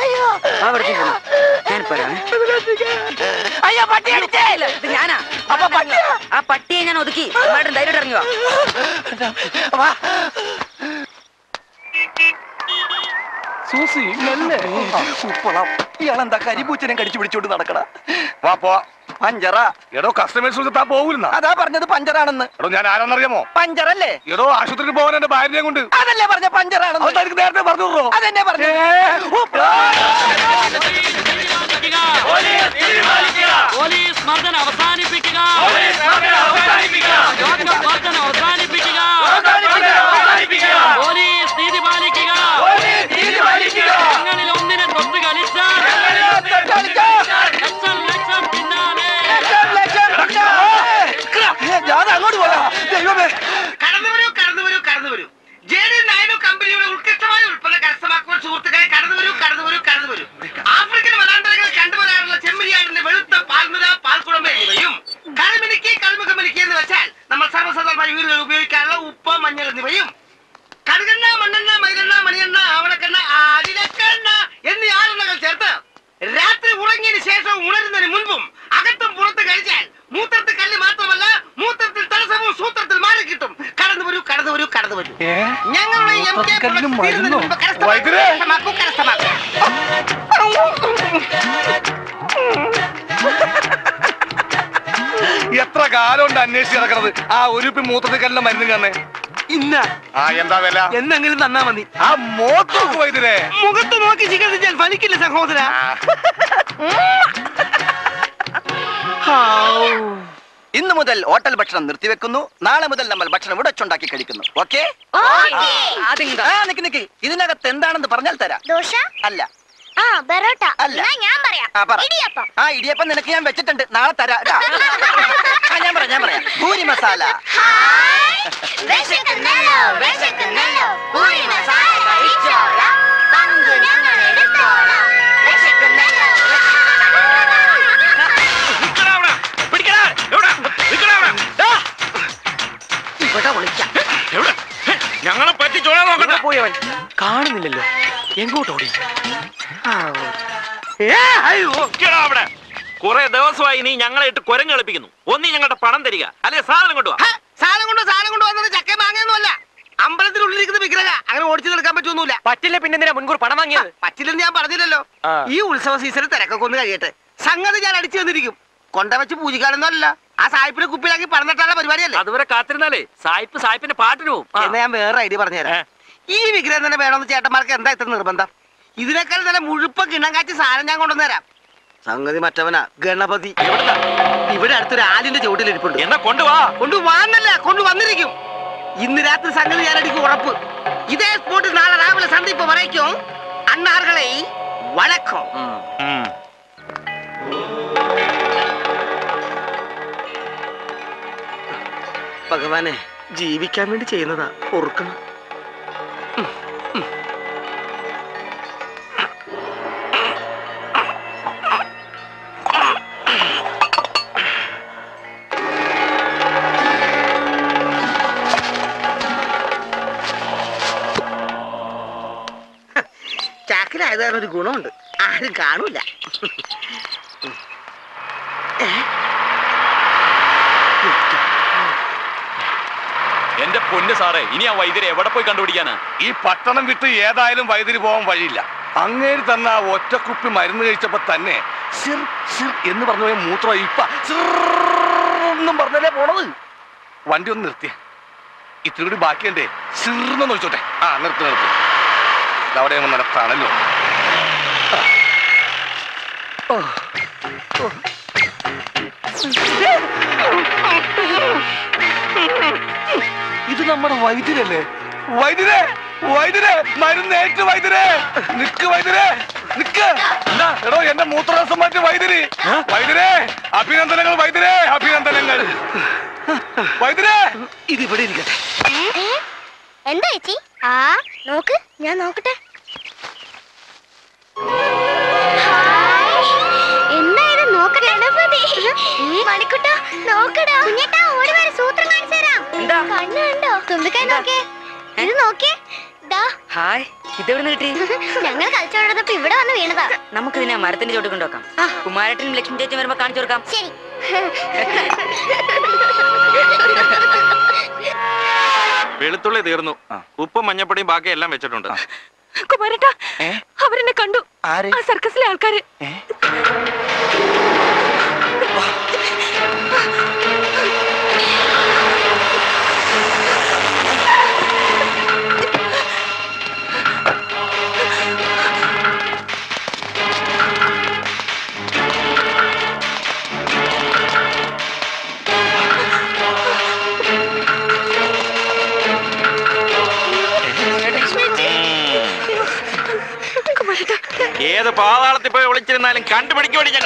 അയ്യോ പട്ടി അടിച്ചല്ലോ. ഇത് ഞാനാ. അപ്പൊ ആ പട്ടിയെ ഞാൻ ഒതുക്കി. കുമാരൻ ധൈര്യം ഇറങ്ങുക. സൂസി ഇയാളെന്താ കരിപൂച്ചനെ കടിച്ചു പിടിച്ചോണ്ട് നടക്കണ? വാ പോ. പഞ്ചറ. എടോ കസ്റ്റമേഴ്സ് താ പോകില്ല. അതാ പറഞ്ഞത് പഞ്ചറാണെന്ന്. എടോ ഞാൻ ആരാണെന്നറിയാമോ? പഞ്ചറല്ലേ? എടോ ആശുപത്രിയിൽ പോകാൻ എന്റെ ഭാര്യനെ കൊണ്ട്. അതല്ലേ പറഞ്ഞ പഞ്ചറാണെന്ന്? അതെനിക്ക് നേരത്തെ പറഞ്ഞോ? അതെന്നെ പറഞ്ഞു. പോലീസ് മർദ്ദനം അവസാനിപ്പിക്കുക. പോലീസ് മർദ്ദനം അവസാനിപ്പിക്കുക. ജോർജ് മർദ്ദനം അവസാനിപ്പിക്കുക. പോലീസ് നീതി പാലിക്കുക. പോലീസ് നീതി പാലിക്കുക. ഞങ്ങളിൽ ഒന്നിനെ തൊട്ട് കളിച്ചാൽ അങ്ങോട്ട് പോകാം. കടന്നു വരൂ, കടന്നു വരൂ, കടന്നു വരൂ. ജേഡി നയനു കമ്പനിയുടെ ഉത്കൃഷ്ടമായ ഉൽപ്പന്നം കരസ്ഥമാക്കുവാൻ സുഹൃത്തുക്കളെ കടന്നു വരൂ, കടന്നു വരൂ, കടന്നു വരൂ. ആഫ്രിക്കൻ വനാന്തരങ്ങളിൽ കണ്ടുവരാറുള്ള ചെമ്മരിയാടിന്റെ വെളുത്ത പാൽമുര, പാൽക്കുഴമ്പ് എന്നിവയും കരിമിനിക്ക്, കരിമുഖമിനിക്ക് എന്ന് വെച്ചാൽ നമ്മൾ സർവ്വസാധാരണമായി വീടുകളിൽ ഉപയോഗിക്കാനുള്ള ഉപ്പ്, മഞ്ഞൾ എന്നിവയും കടുകണ്ണ, മണ്ണെണ്ണ, മൈലെണ്ണ, മണിയെണ്ണ, ആവണക്കെണ്ണ, ആടിലക്കെണ്ണ എന്നീ ആരെണ്ണകൾ ചേർത്ത് രാത്രി ഉറങ്ങിയതിനു ശേഷവും ഉണരുന്നതിന് മുൻപും അകത്തും പുറത്ത് കഴിച്ചാൽ മൂത്രത്തിൽ കല്ല് മാത്രമല്ല മൂത്രത്തിൽ തടസ്സവും സൂത്രത്തിൽ മാറി കിട്ടും. കടന്നു വരൂ, കടന്നു വരൂ, കടന്നു വരൂ. എത്ര കാലം ഉണ്ട് അന്വേഷിച്ച് നടക്കുന്നത്? ആ ഒരു മൂത്രത്തിൽ കല്ലിന്റെ മരുന്ന് തന്നെ ഇന്ന എന്താ വില എന്നെങ്കിലും തന്നാ മതി. ആ മോത്ത് വൈദ്യരെ മുഖത്ത് നോക്കി ചികിത്സിച്ചാൽ ഫലിക്കില്ല സഹോദര. ഇന്നു മുതൽ ഹോട്ടൽ ഭക്ഷണം നിർത്തിവെക്കുന്നു. നാളെ മുതൽ നമ്മൾ ഭക്ഷണം ഇവിടെ ഉണ്ടാക്കി കഴിക്കുന്നു. ഓക്കേ? ആ നിക്ക് നിക്ക്. ഇതിനകത്ത് എന്താണെന്ന് പറഞ്ഞാൽ തരാം. ദോശ? അല്ല. ആ ബറോട്ട. എന്നാ ഞാൻ പറയാം. ഇടിയപ്പം. ആ ഇടിയപ്പം നിനക്ക് ഞാൻ വെച്ചിട്ടുണ്ട്. നാളെ തരാം. ആ ഞാൻ പറയാം ഞാൻ പറയാം. പൂരി മസാല. ഹായ്. വെശക്കുന്നല്ലോ വെശക്കുന്നല്ലോ. പൂരി മസാല കഴിച്ചോളാം. പങ്ക് ഞങ്ങൾ എടുത്തോളാം. വെശക്കുന്നല്ലോ. ഞങ്ങളെ പറ്റി ചോളാൻ പോയവൻ കാണുന്നില്ലല്ലോ, എങ്ങോട്ടോടി? അവിടെ കുറെ ദിവസമായി നീ ഞങ്ങളെ ഇട്ട് കുരങ്ങ് കളിപ്പിക്കുന്നു. ഒന്നീ ഞങ്ങളുടെ പണം തരിക, അല്ലെ സാധനം കൊണ്ടുവാ. സാധനം കൊണ്ടു സാധനം കൊണ്ടുവന്നത് ചക്ക മാങ്ങയൊന്നുമല്ല, അമ്പലത്തിനുള്ളിലിരിക്കുന്ന വിഗ്രഹ. അങ്ങനെ ഓടിച്ചു നിൽക്കാൻ പറ്റൊന്നുമില്ല. പറ്റില്ല, പിന്നെ മുൻകൂർ പണം വാങ്ങിയത് പറ്റില്ലെന്ന് ഞാൻ പറഞ്ഞില്ലല്ലോ. ഈ ഉത്സവ സീസണിൽ തിരക്കൊക്കെ ഒന്ന് കഴിയട്ടെ, സംഗതി ഞാൻ അടിച്ചു തന്നിരിക്കും. കൊണ്ട വെച്ച് പൂജിക്കാനൊന്നുമല്ല, ആ സായിപ്പിനെ കുപ്പിയിലാക്കി പറഞ്ഞിട്ടാണ് പരിപാടിയല്ലേ. അതുവരെ കാത്തിരുന്നാലേ സായിപ്പ് സായിപ്പിന്റെ പാട്ടിന് പോകും. എന്നാ ഞാൻ വേറെ ഐഡിയ പറഞ്ഞുതരാം. ഈ വിഗ്രഹം തന്നെ വേണമെന്ന് ചേട്ടന്മാർക്ക് എന്താ ഇത്ര നിർബന്ധം? ഇതിനേക്കാൾ തന്നെ മുഴുപ്പം കിണ്ണം കാച്ചി സാധനം ഞാൻ കൊണ്ടുവന്നു തരാം. സംഗതി മറ്റവനാ ഗണപതി. ഇവിടെ അടുത്തൊരു ആലിന്റെ ചുവട്ടിലിരിപ്പുണ്ട്. എന്നാ കൊണ്ടുവാ. കൊണ്ടുവാന്നല്ല, കൊണ്ടുവന്നിരിക്കും. ഇന്ന് രാത്രി സംഗതി ഞാൻ അടിക്കും ഉറപ്പ്. ഇതേ സ്പോട്ടിൽ നാളെ രാവിലെ സന്ദീപ് വരയ്ക്കും. അണ്ണാർകളെ വഴക്കും. ഭഗവാനെ, ജീവിക്കാൻ വേണ്ടി ചെയ്യുന്നതാ, ഓർക്കണം. ചാക്കിലായത് കാരണം ഒരു ഗുണമുണ്ട്, ആരും കാണൂല. എന്റെ പൊന്ന് സാറേ, ഇനി ആ വൈദ്യരെ എവിടെ പോയി കണ്ടുപിടിക്കാനാ? ഈ പട്ടണം വിട്ട് ഏതായാലും വൈദ്യര് പോകാൻ വഴിയില്ല. അങ്ങേര് തന്ന ആ ഒറ്റക്കുപ്പി മരുന്ന് കഴിച്ചപ്പോ തന്നെ സിർ സിർ എന്ന് പറഞ്ഞ മൂത്ര ഇപ്പ സിർന്നും പറഞ്ഞല്ലേ പോണത്. വണ്ടി ഒന്ന് നിർത്തിയ, ഇത്തിരി കൂടി ബാക്കിയുണ്ടേ. സിർന്ന് നോയിച്ചോട്ടെ. ആ നിർത്തി നിർത്തി അവിടെ നടത്താണല്ലോ. ഇത് നമ്മുടെ വൈദ്യരല്ലേ? വൈദ്യരെ, വൈദ്യരെ, മരുന്നേറ്റ് വൈദ്യരെ, നിക്ക് വൈദ്യരെ, നിക്ക്. എടോ എന്റെ മൂത്രരസം മാറ്റി വൈദ്യര്. വൈദ്യരെ, അഭിനന്ദനങ്ങൾ വൈദ്യരെ, അഭിനന്ദനങ്ങൾ വൈദ്യരെ. ഇതിവിടെ ഇരിക്കട്ടെ. എന്താ ചേച്ചി? ആ നോക്ക്, ഞാൻ നോക്കട്ടെ. എന്തായാലും നോക്കട്ടെ. മണിക്കുട്ടോ നോക്കടാ. കുഞ്ഞേട്ടാ ഓടി വരെ സൂത്രം കാണിച്ചു തരാം. കണ്ണു കണ്ടോ? തുമ്പിക്കൈ നോക്കേ, ഇത് നോക്കേ. ഹായ്, ഇതെവിടുന്ന് കിട്ടി? ഞങ്ങൾ കളിച്ചോടത്തപ്പോ ഇവിടെ വന്ന് വീണതാ. നമുക്ക് ഇതിനെ മരത്തിന്റെ ചോട്ട് കൊണ്ടുവെക്കാം. കുമാരേട്ടനും ലക്ഷ്മി ചേച്ചി വരുമ്പോ കാണിച്ചു കൊടുക്കാം. ശരി. വെളുത്തുള്ളി തീർന്നു, ഉപ്പും മഞ്ഞപ്പൊടിയും ബാക്കി എല്ലാം വെച്ചിട്ടുണ്ട്. കുമാരേട്ടാ, അവരെന്നെ കണ്ടു. ആ സർക്കസിലെ ആൾക്കാര്. ഏത് പാതാളത്തിൽ പോയി വിളിച്ചിരുന്നാലും കണ്ടുപിടിക്കോടി. ഞങ്ങൾ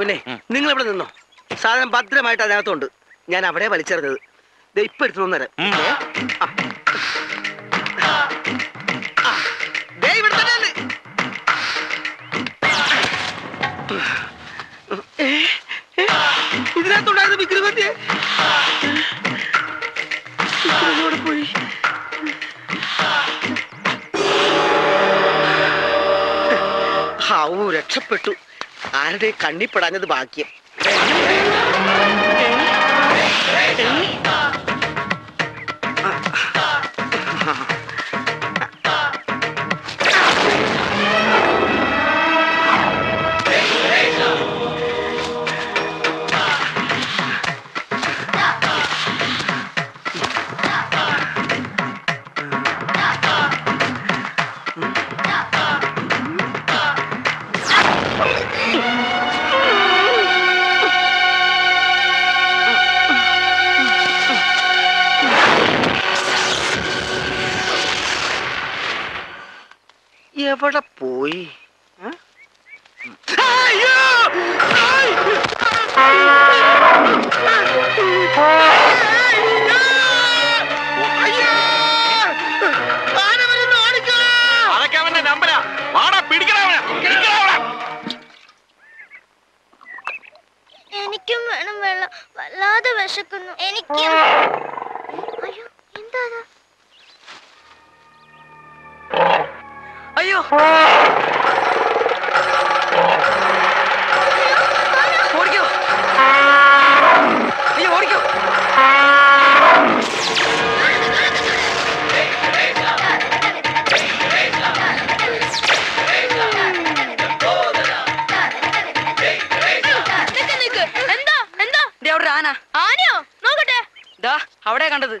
പിന്നെ നിങ്ങൾ ഇവിടെ നിന്നോ, സാധനം ഭദ്രമായിട്ട് അതിനകത്തുണ്ട്. ഞാൻ അവിടെ വലിച്ചെറിഞ്ഞത് ദേ ഇപ്പൊ എടുത്തു തരാം. ഇതിനകത്തുണ്ടായിരുന്നു വിക്രമന്റെ പോയി. ഹാവൂ, രക്ഷപ്പെട്ടു. ആരുടെ കണ്ണിപ്പെടാഞ്ഞത് ഭാഗ്യം. എവിടെ പോയി? എനിക്കും വേണം വെള്ളം, വല്ലാതെ വിശക്കുന്നു. എനിക്കും എന്താ? അയ്യോ, ഓടിക്കോ, അയ്യോ ഓടിക്കോ. എന്താ എന്താ അവിടെ? ആന? ആനയോ? നോക്കട്ടെ, ദാ അവിടെ കണ്ടത്.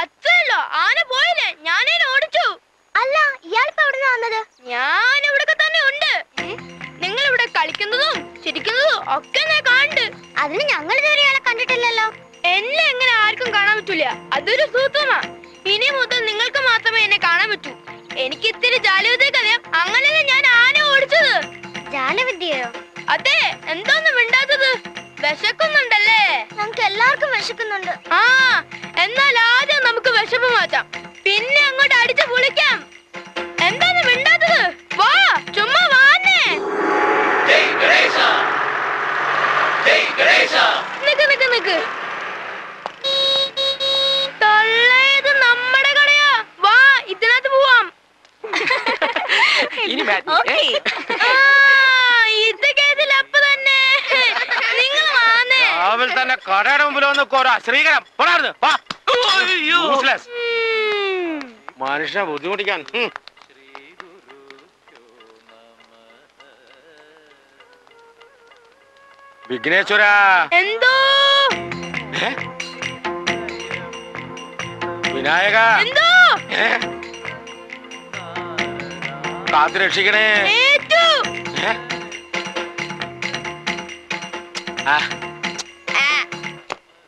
അച്ഛല്ലോ, ആന പോയില്ലേ? ഞാനേ ഓടിച്ചു. അല്ല, ഇയാളിപ്പോ എവിടുന്നാ വന്നത്? ഞാൻ ഇവിടെ തന്നെ ഉണ്ട്. നിങ്ങൾ ഇവിടെ കളിക്കുന്നതും ചിരിക്കുന്നതും ഒക്കെ ഞാൻ കാണുന്നുണ്ട്. അതിന് ഞങ്ങൾ ഇതുവരെ ഇയാളെ കണ്ടിട്ടില്ലല്ലോ. എന്നെ എങ്ങനെ ആർക്കും കാണാൻ പറ്റൂല, അതൊരു സൂത്രമാ. ഇനി മുതൽ നിങ്ങൾക്ക് മാത്രമേ എന്നെ കാണാൻ പറ്റൂ. എനിക്ക് ഇത്തിരി ജാലവിദ്യയൊക്കെ അറിയാം, അങ്ങനെയല്ലേ ഞാൻ ആന ഓടിച്ചത്. ജാലവിദ്യയോ? അതെ. എന്തോന്നും മിണ്ടാത്തത്? വിശക്കുന്നുണ്ടല്ലേ? നമുക്ക് എല്ലാവർക്കും വിശക്കുന്നുണ്ട്. ആ, എന്നാൽ ആദ്യം നമുക്ക് വിശപ്പ് മാറ്റാം, പിന്നെ അങ്ങോട്ട് അടിച്ചു പൊളിക്കാം. എന്താണ് മിണ്ടാത്തത്? വാ, ചുമ്മാ വാന്നേ. നിക്ക് നിക്ക് നിക്ക്, തള്ളേത് നമ്മുടെ കടയാ. വാ, ഇതിനകത്ത് പോവാം. ഇത് കേസിൽ അപ്പൊ തന്നെ നിങ്ങൾ വാന്നേ. അവൾ തന്നെ കടയുടെ മുമ്പിൽ വന്ന് കോരാ ശ്രീകരം. മനുഷ്യനെ ബുദ്ധിമുട്ടിക്കാൻ. വിഘ്നേശ്വര, എന്തോ വിനായക, എന്തോ കാത്തു രക്ഷിക്കണേ.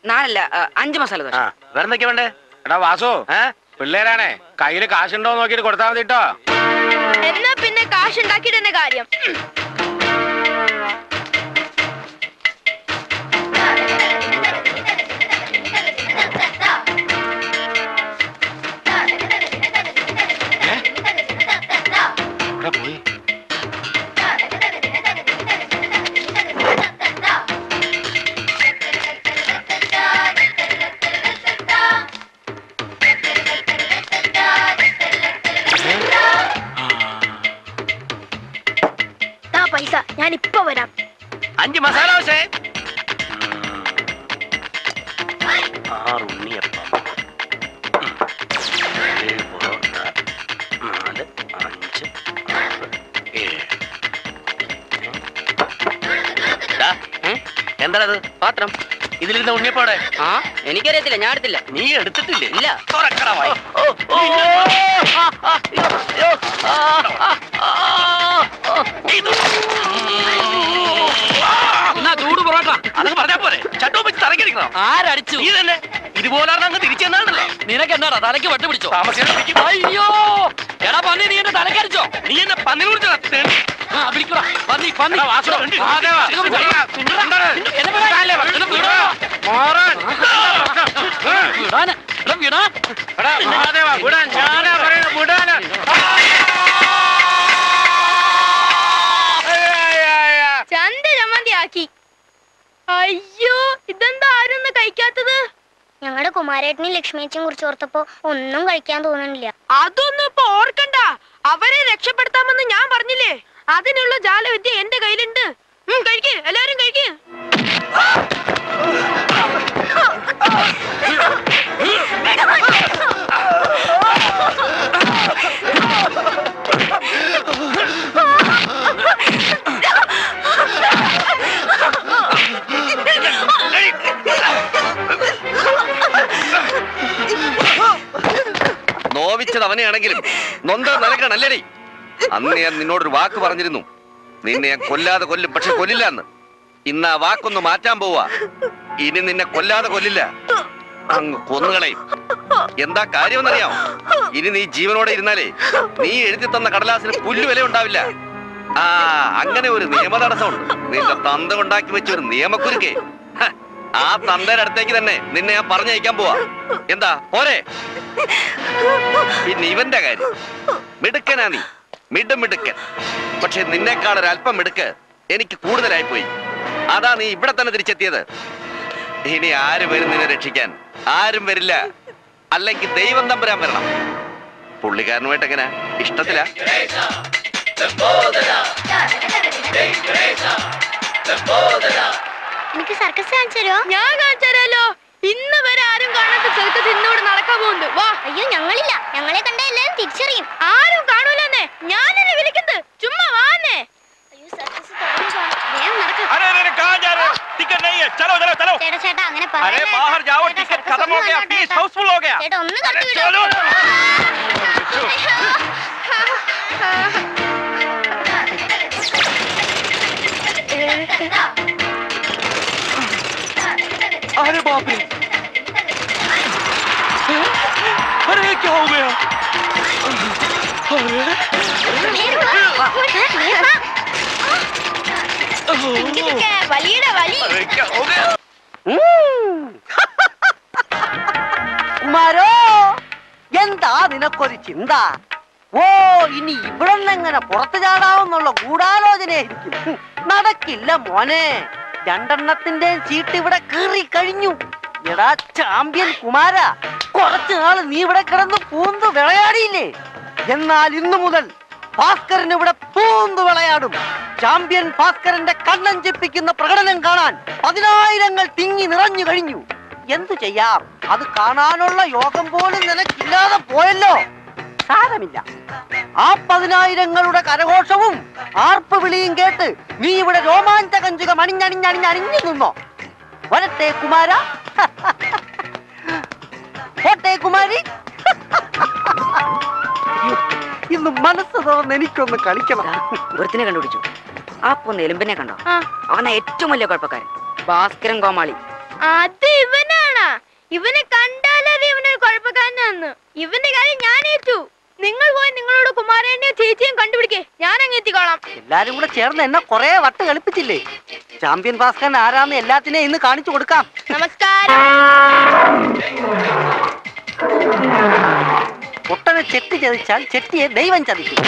നാളല്ല, അഞ്ച് മസാല ദോശ. വേറെ എന്തൊക്കെ വേണ്ടേ? എടാ വാസു, പിള്ളേരാണേ, കയ്യില് കാശുണ്ടോ നോക്കിട്ട് കൊടുത്താ മതി കേട്ടോ. എന്നാ പിന്നെ കാശുണ്ടാക്കിട്ടെന്നെ കാര്യം. ഞാനിപ്പോ വരാം. അഞ്ച് മസാല ദോശ. ആറ് ഉണ്ണിയപ്പം, ഏഴ് പൊറോട്ട, നാല് അഞ്ച് ആറ് ഏഴ്. എന്താണത്? പാത്രം ഇതിലിരുന്ന ഉണ്ണിയപ്പോടെ? ആ, എനിക്കറിയത്തില്ല, ഞാൻ എടുത്തില്ല. നീ എടുത്തിട്ടില്ല? ഇല്ല. ചൂട് പൊറോട്ട അത് പറഞ്ഞാ പോലെ ചട്ടോ വെച്ച് തറക്കിരിക്കണോ? ആരടിച്ചു? നീ തന്നെ. ഇതുപോലെ അങ്ങ് തിരിച്ചു തന്നാണല്ലോ. നിനക്ക് എന്താടാ തലയ്ക്ക് വെട്ട് പിടിച്ചോ? താമസിച്ചോ? എടാ പന്നി, നീ എന്റെ തലക്കടിച്ചോ? നീ എന്നെ പന്നി കുടിച്ചോ? ചന്ത ചമ്മന്തിയാക്കി. അയ്യോ ഇതെന്താ ആരും കഴിക്കാത്തത്? ഞങ്ങളുടെ കുമാരേട്ടനെ ലക്ഷ്മിയച്ചനെ കുറിച്ച് ഓർത്തപ്പോ ഒന്നും കഴിക്കാൻ തോന്നുന്നില്ല. അതൊന്നും ഇപ്പൊ ഓർക്കണ്ട, അവരെ രക്ഷപ്പെടുത്താമെന്ന് ഞാൻ പറഞ്ഞില്ലേ, അതിനുള്ള ജാലവിദ്യ എന്റെ കയ്യിലുണ്ട്. കഴിക്ക് എല്ലാരും കഴിക്ക്. നോവിച്ചത് അവനെയാണെങ്കിലും നൊന്ത നനക്കണല്ലേ. അന്ന് ഞാൻ നിന്നോടൊരു വാക്ക് പറഞ്ഞിരുന്നു, നിന്നെ ഞാൻ കൊല്ലാതെ കൊല്ലും, പക്ഷെ കൊല്ലില്ല എന്ന്. ഇന്ന് ആ വാക്കൊന്ന് മാറ്റാൻ പോവാ. ഇനി നിന്നെ കൊല്ലാതെ കൊല്ലില്ല, അങ്ങ് കൊന്നുകളയും. എന്താ കാര്യമെന്നറിയാമോ? ഇനി നീ ജീവനോടെ ഇരുന്നാലേ നീ എഴുതി തന്ന കടലാസിന് പുല്ലുവില ഉണ്ടാവില്ല. ആ അങ്ങനെ ഒരു നിയമ തടസ്സമുണ്ട്. നിന്റെ തന്ത ഉണ്ടാക്കി വെച്ച ഒരു നിയമക്കുരുക്കേ, ആ തന്തയുടെ അടുത്തേക്ക് തന്നെ നിന്നെ ഞാൻ പറഞ്ഞയക്കാൻ പോവാ. എന്താ പോരെ? പിന്നെ ഇവന്റെ കാര്യം മിടുക്കനാ നീ, മിടുമിടുക്കൻ. പക്ഷെ നിന്നെക്കാൾ ഒരല്പം മിടുക്ക് എനിക്ക് കൂടുതലായി പോയി. അതാ നീ ഇവിടെ തന്നെ തിരിച്ചെത്തിയത്. ഇനി ആര് വരും നിന്നെ രക്ഷിക്കാൻ? ആരും വരില്ല. അല്ലെങ്കിൽ ദൈവം തമ്പുരാൻ വരണം. പുള്ളിക്കാരനുമായിട്ട് എങ്ങനെ ഇഷ്ടത്തില? എനിക്ക് സർക്കസ് കാണിച്ചോ? ഞാൻ കാണിച്ചോ? ഇന്ന് വരെ ആരും കാണാത്ത സർക്കസ് ഇന്നിവിടെ നടക്കാൻ പോകുന്നുണ്ട്. വാ. അയ്യോ ഞങ്ങളില്ല, ഞങ്ങളെ കണ്ട എല്ലാരും തിരിച്ചറിയും. ആരും കാണൂലെന്നേ, ഞാനെന്നെ വിളിക്കുന്നത്. ചുമ്മാ വാന്നേ. അയ്യോ സർക്കസ് തുടങ്ങാൻ വേഗം നടക്ക്. अरे अरे कहां जा रहे हो? टिकट नहीं है, चलो चलो चलो. ചേട്ടാ ചേട്ടാ അങ്ങനെ പറ. अरे बाहर जाओ, टिकट खत्म हो गया, प्लीज हाउसफुल हो गया. ചേട്ടാ ഒന്ന് കണ്ടിട്ട് चलो. अरे बाप रे, अरे क्या हो गया? കുമാരോ എന്താ നിനക്കൊരു ചിന്ത? ഓ ഇനി ഇവിടെ നിന്നെങ്ങനെ പുറത്തു ചാടാവെന്നുള്ള ഗൂഢാലോചനയായിരിക്കും. നടക്കില്ല മോനെ, രണ്ടെണ്ണത്തിന്റെ ചീട്ട് ഇവിടെ കീറി കഴിഞ്ഞു. എടാ ചാമ്പ്യൻ കുമാര, കുറച്ചു നാള് നീ ഇവിടെ കിടന്ന് പൂന്ത് വിളയാടിയില്ലേ? എന്നാൽ ഇന്നു മുതൽ ഭാസ്കരൻ ഇവിടെ പൂന്ത് വിളയാടും. ചാമ്പ്യൻ ഭാസ്കരന്റെ കണ്ണഞ്ചിപ്പിക്കുന്ന പ്രകടനം കാണാൻ പതിനായിരങ്ങൾ തിങ്ങി നിറഞ്ഞു കഴിഞ്ഞു. എന്തു ചെയ്യാം, അത് കാണാനുള്ള യോഗം പോലും നിനക്കില്ലാതെ പോയല്ലോ. സാരമില്ല, ആ പതിനായിരങ്ങളുടെ കരഘോഷവും ആർപ്പ് വിളിയും കേട്ട് നീ ഇവിടെ രോമാഞ്ച കഞ്ചുക മണിഞ്ഞണിഞ്ഞണിഞ്ഞണിഞ്ഞു നിന്നോ. വരട്ടെ കുമാര, പോട്ടെ കുമാരി. ഇന്ന് മനസ്സ് തുറന്ന് എനിക്കൊന്ന് കളിക്കണം. ഒരുത്തിനെ കണ്ടുപിടിച്ചു. ആ പൊന്ന് എലുമ്പിനെ കണ്ടോ? അവനാ ഏറ്റവും വലിയ കുഴപ്പക്കാരൻ, ഭാസ്കരൻ കോമാളി. അത് ഇവനാണ്. ഇവനെ കണ്ടാലേ ഇവനൊരു കുഴപ്പക്കാരനാന്ന്. ഇവന്റെ കാര്യം ഞാൻ ഏറ്റു. നിങ്ങൾ പോയി നിങ്ങളോട് കുമാരേനെയും ചേച്ചിയും കണ്ടുപിടിക്കേ, ഞാൻ അങ്ങെത്തിക്കോളാം. എല്ലാരും കൂടെ ചേർന്ന് എന്നെ കൊറേ വട്ട് കളിപ്പിച്ചില്ലേ. ചാമ്പ്യൻ ഭാസ്കരൻ ആരാന്ന് എല്ലാത്തിനെയും ഇന്ന് കാണിച്ചു കൊടുക്കാം. നമസ്കാരം. ഒട്ടനെ ചെട്ടി ചതിച്ചാൽ ചെട്ടിയെ ദൈവം ചതിക്കും.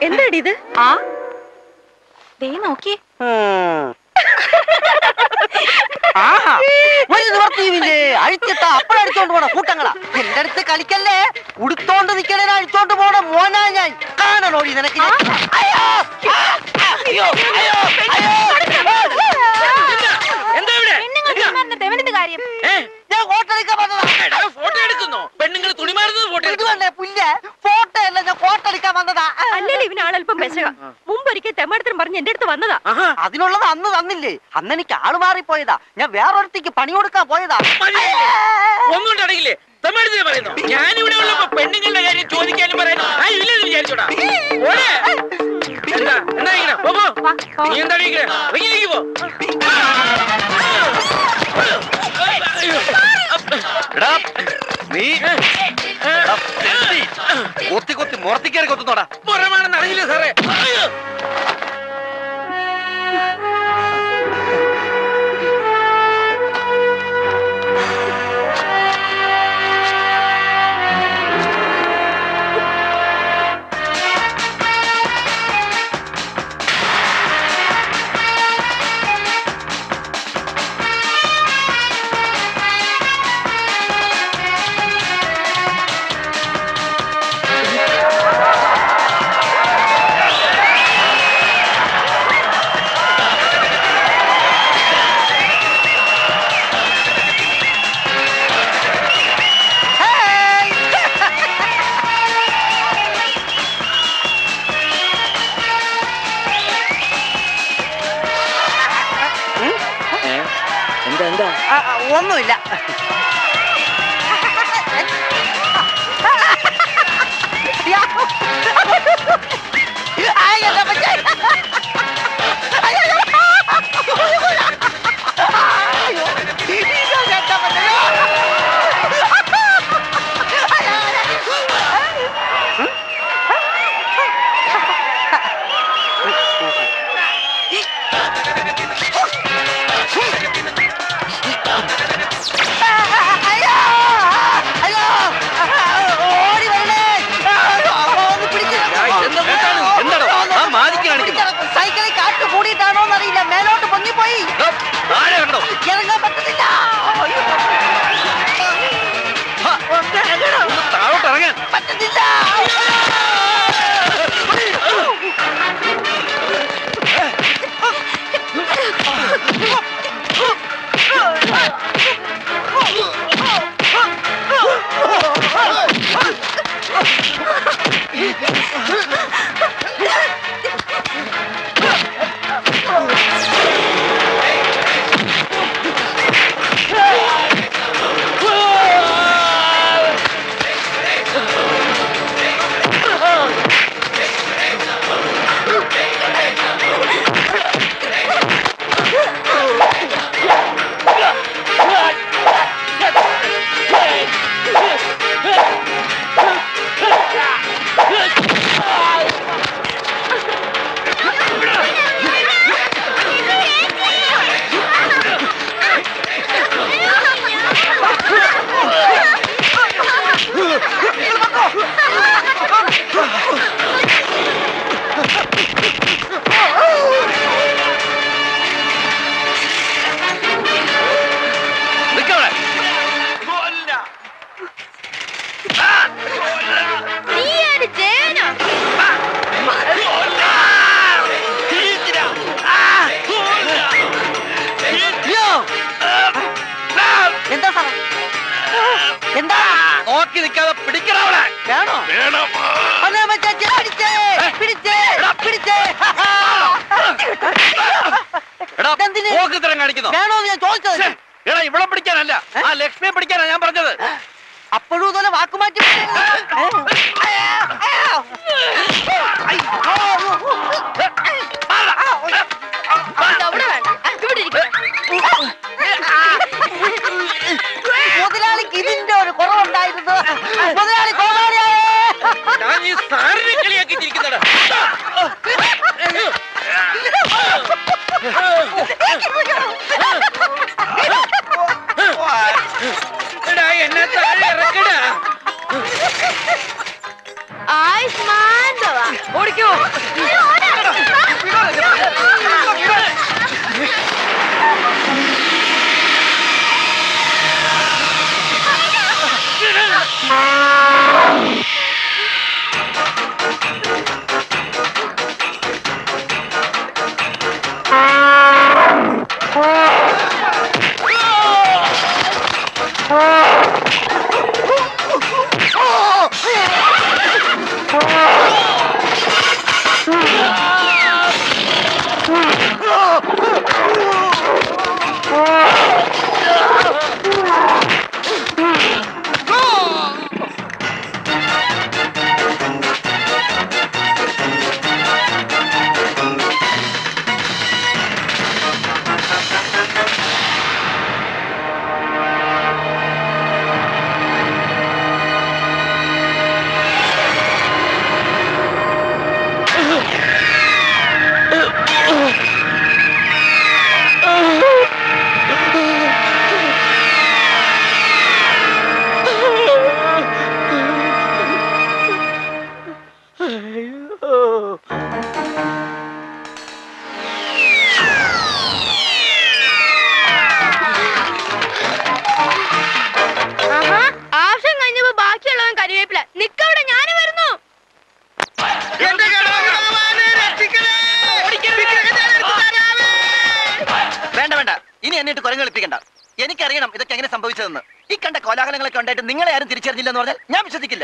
आयुष्मान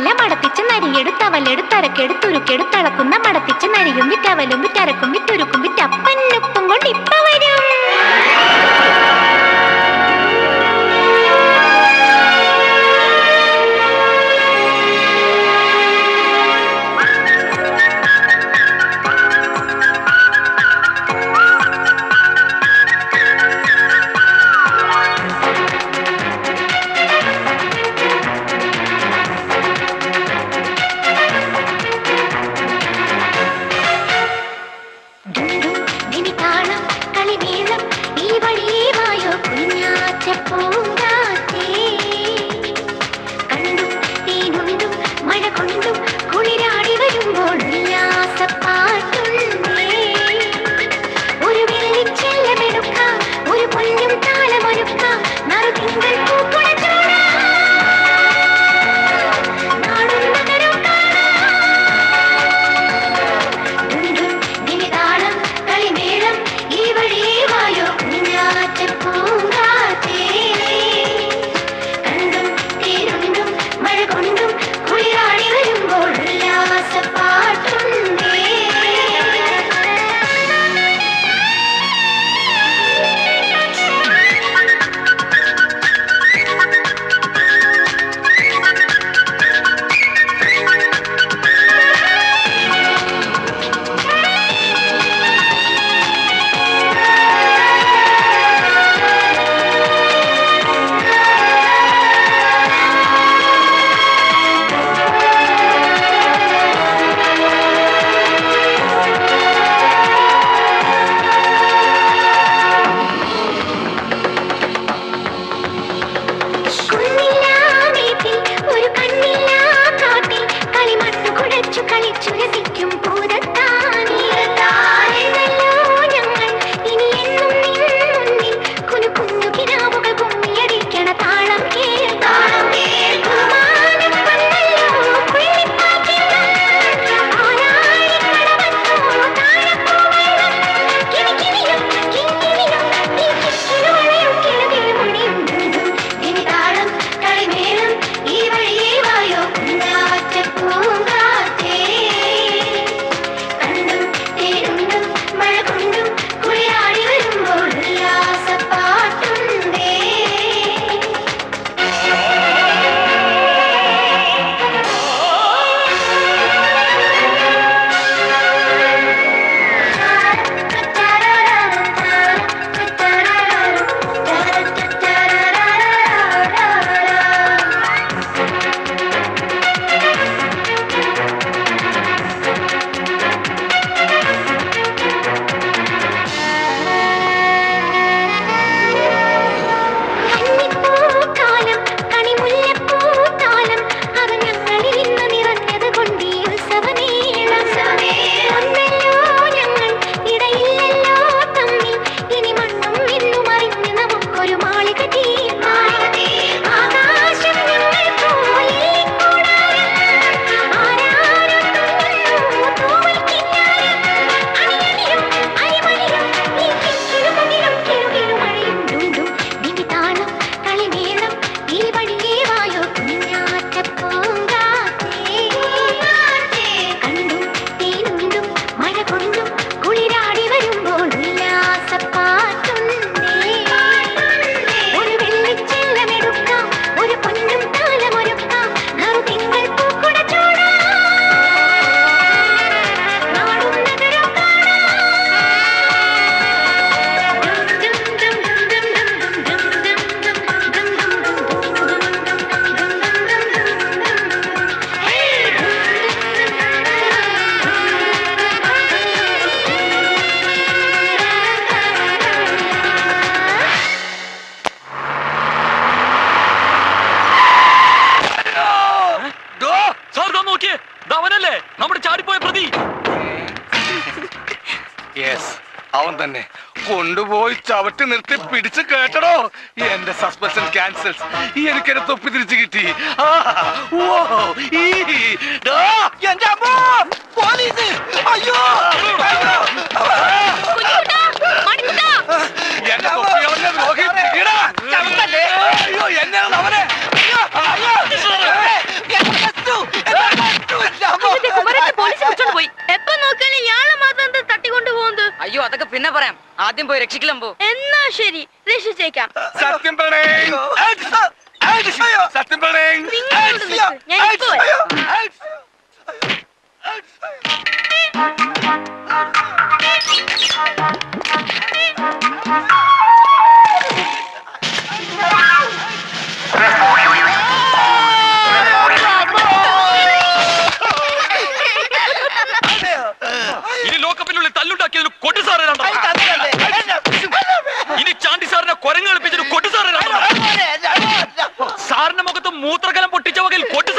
ും चवटी निर्ती पिछड़ कैटो सस्पेंशन कैंसल अयो अद आदमी रक्षिका सत्यम सत्यम मूत्रकल पोटी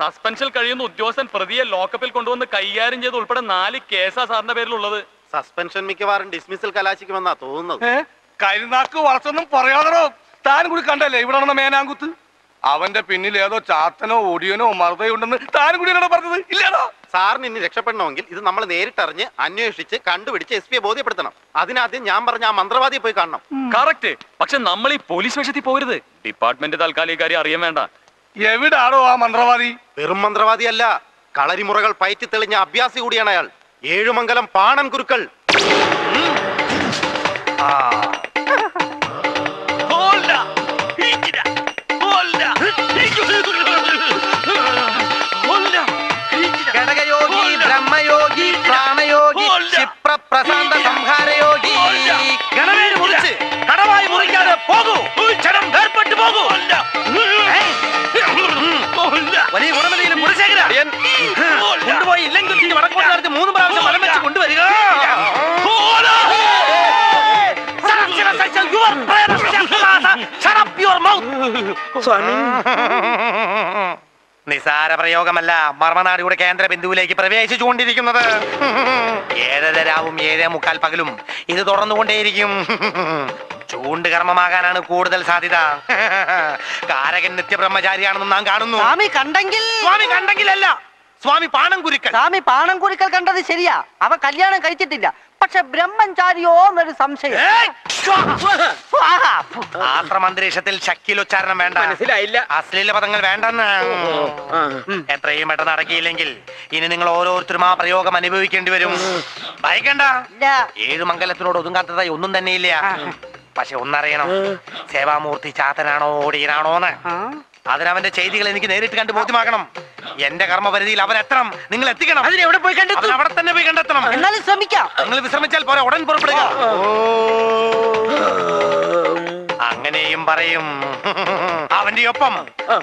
സസ്പെൻഷൻ കഴിയുന്ന ഉദ്യോഗസ്ഥൻ പ്രതിയെ ലോക്കപ്പിൽ കൊണ്ടുവന്ന് കൈകാര്യം ചെയ്ത് ഉൾപ്പെടെ നാല് കേസാ സാറിന്റെ പേരിലുള്ളത്. സസ്പെൻഷൻ മിക്കവാറും ഡിസ്മിസൽ കലാശിക്കുമെന്നാ തോന്നുന്നത്. കരിനാക്ക് വളച്ചൊന്നും പറയാതോ. താൻ കൂടി കണ്ടല്ലേ ഇവിടെണ മേനാങ്കുത്ത്. അവന്റെ പിന്നിൽ ഏതോ ചാത്തനോ ഓടിയനോ മർദയോ ഉണ്ടെന്ന് താൻ കൂടിയാണോ പറഞ്ഞത്? ഇല്ലടോ. സാറിന് ഇനി രക്ഷപ്പെടണമെങ്കിൽ ഇത് നമ്മൾ നേരിട്ട് അറിഞ്ഞ് അന്വേഷിച്ച് കണ്ടുപിടിച്ച് എസ്പിയെ ബോധ്യപ്പെടുത്തണം. അതിനാദ്യം ഞാൻ പറഞ്ഞ ആ മന്ത്രവാദിയെ പോയി കാണണം. കറക്റ്റ്. പക്ഷെ നമ്മൾ ഈ പോലീസ് സ്റ്റേഷനിൽ പോവരുത്. ഡിപ്പാർട്ട്മെന്റ് താൽക്കാലിക കാര്യം അറിയാൻ വേണ്ട. എവിടാണോ ആ മന്ത്രവാദി? വെറും മന്ത്രവാദി അല്ല, കളരിമുറകൾ പയറ്റി തെളിഞ്ഞ അഭ്യാസി കൂടിയാണ് അയാൾ. ഏഴുമംഗലം പാണൻ കുരുക്കൾ. യോഗി ബ്രഹ്മയോഗി പ്രാണയോഗി ക്ഷിപ്രപ്രശാന്ത സംഹാരയോഗി. ഗണവേര് മുറിച്ച് കടവായി മുറിക്കാതെ പോകൂ, ചടം വേർപെട്ട് പോകൂ. വലിയ ഗുണമെന്തെങ്കിലും മുറിശേഖര കൊണ്ടുപോയി ഇല്ലെങ്കിൽ തിരിഞ്ഞ് വടക്കോട്ട് നടത്തി മൂന്ന് പ്രാവശ്യം വലം വെച്ച് കൊണ്ടുവരിക. നിസാര പ്രയോഗമല്ല മർമ്മനാടിയുടെ കേന്ദ്ര ബിന്ദുവിലേക്ക് പ്രവേശിച്ചുകൊണ്ടിരിക്കുന്നത്. ഏഴര രാവും ഏഴേ മുക്കാൽ പകലും ഇത് തുടർന്നുകൊണ്ടേയിരിക്കും. ചൂണ്ട് കർമ്മമാകാനാണ് കൂടുതൽ സാധ്യത. കാരകൻ നിത്യബ്രഹ്മചാരിയാണെന്ന് നാം കാണുന്നു. സ്വാമി കണ്ടെങ്കിൽ സ്വാമി കണ്ടെങ്കിലല്ല സ്വാമി പാണംകുരുക്കൽ സ്വാമി പാണംകുരുക്കൽ കണ്ടത് ശരിയാ, അവ കല്യാണം കഴിച്ചിട്ടില്ല. പക്ഷെ ബ്രഹ്മചാരിയോ എന്നൊരു സംശയം. ആശ്രമന്തരീക്ഷത്തിൽ ശക്കിലൊച്ചാരണം വേണ്ട, മനസ്സിലായില്ല, അശ്ലീല പദങ്ങൾ വേണ്ടെന്ന്. എത്രയും പെട്ടെന്ന് അടക്കിയില്ലെങ്കിൽ ഇനി നിങ്ങൾ ഓരോരുത്തരും ആ പ്രയോഗം അനുഭവിക്കേണ്ടി വരും. ഭയക്കണ്ട, ഏഴു മംഗലത്തിനോട് ഒതുങ്ങാത്തതായി ഒന്നും തന്നെയില്ല. പക്ഷെ ഒന്നറിയണം, സേവാമൂർത്തി ചാത്തനാണോ ഓടിയനാണോന്ന്. അതിനവന്റെ ചെയ്തികൾ എനിക്ക് നേരിട്ട് കണ്ട് ബോധ്യമാക്കണം. എന്റെ കർമ്മപരിധിയിൽ അവൻ എത്തണം, നിങ്ങൾ എത്തിക്കണം. അതിനെവിടെ പോയി കണ്ടെത്തും? അവിടെ തന്നെ പോയി കണ്ടെത്തണം. എന്നാലും ശ്രമിക്കാം. നിങ്ങൾ വിശ്രമിച്ചാൽ പോരാ, ഉടൻ പുറപ്പെടുക. അങ്ങനെയും പറയും. അവന്റെ ഒപ്പം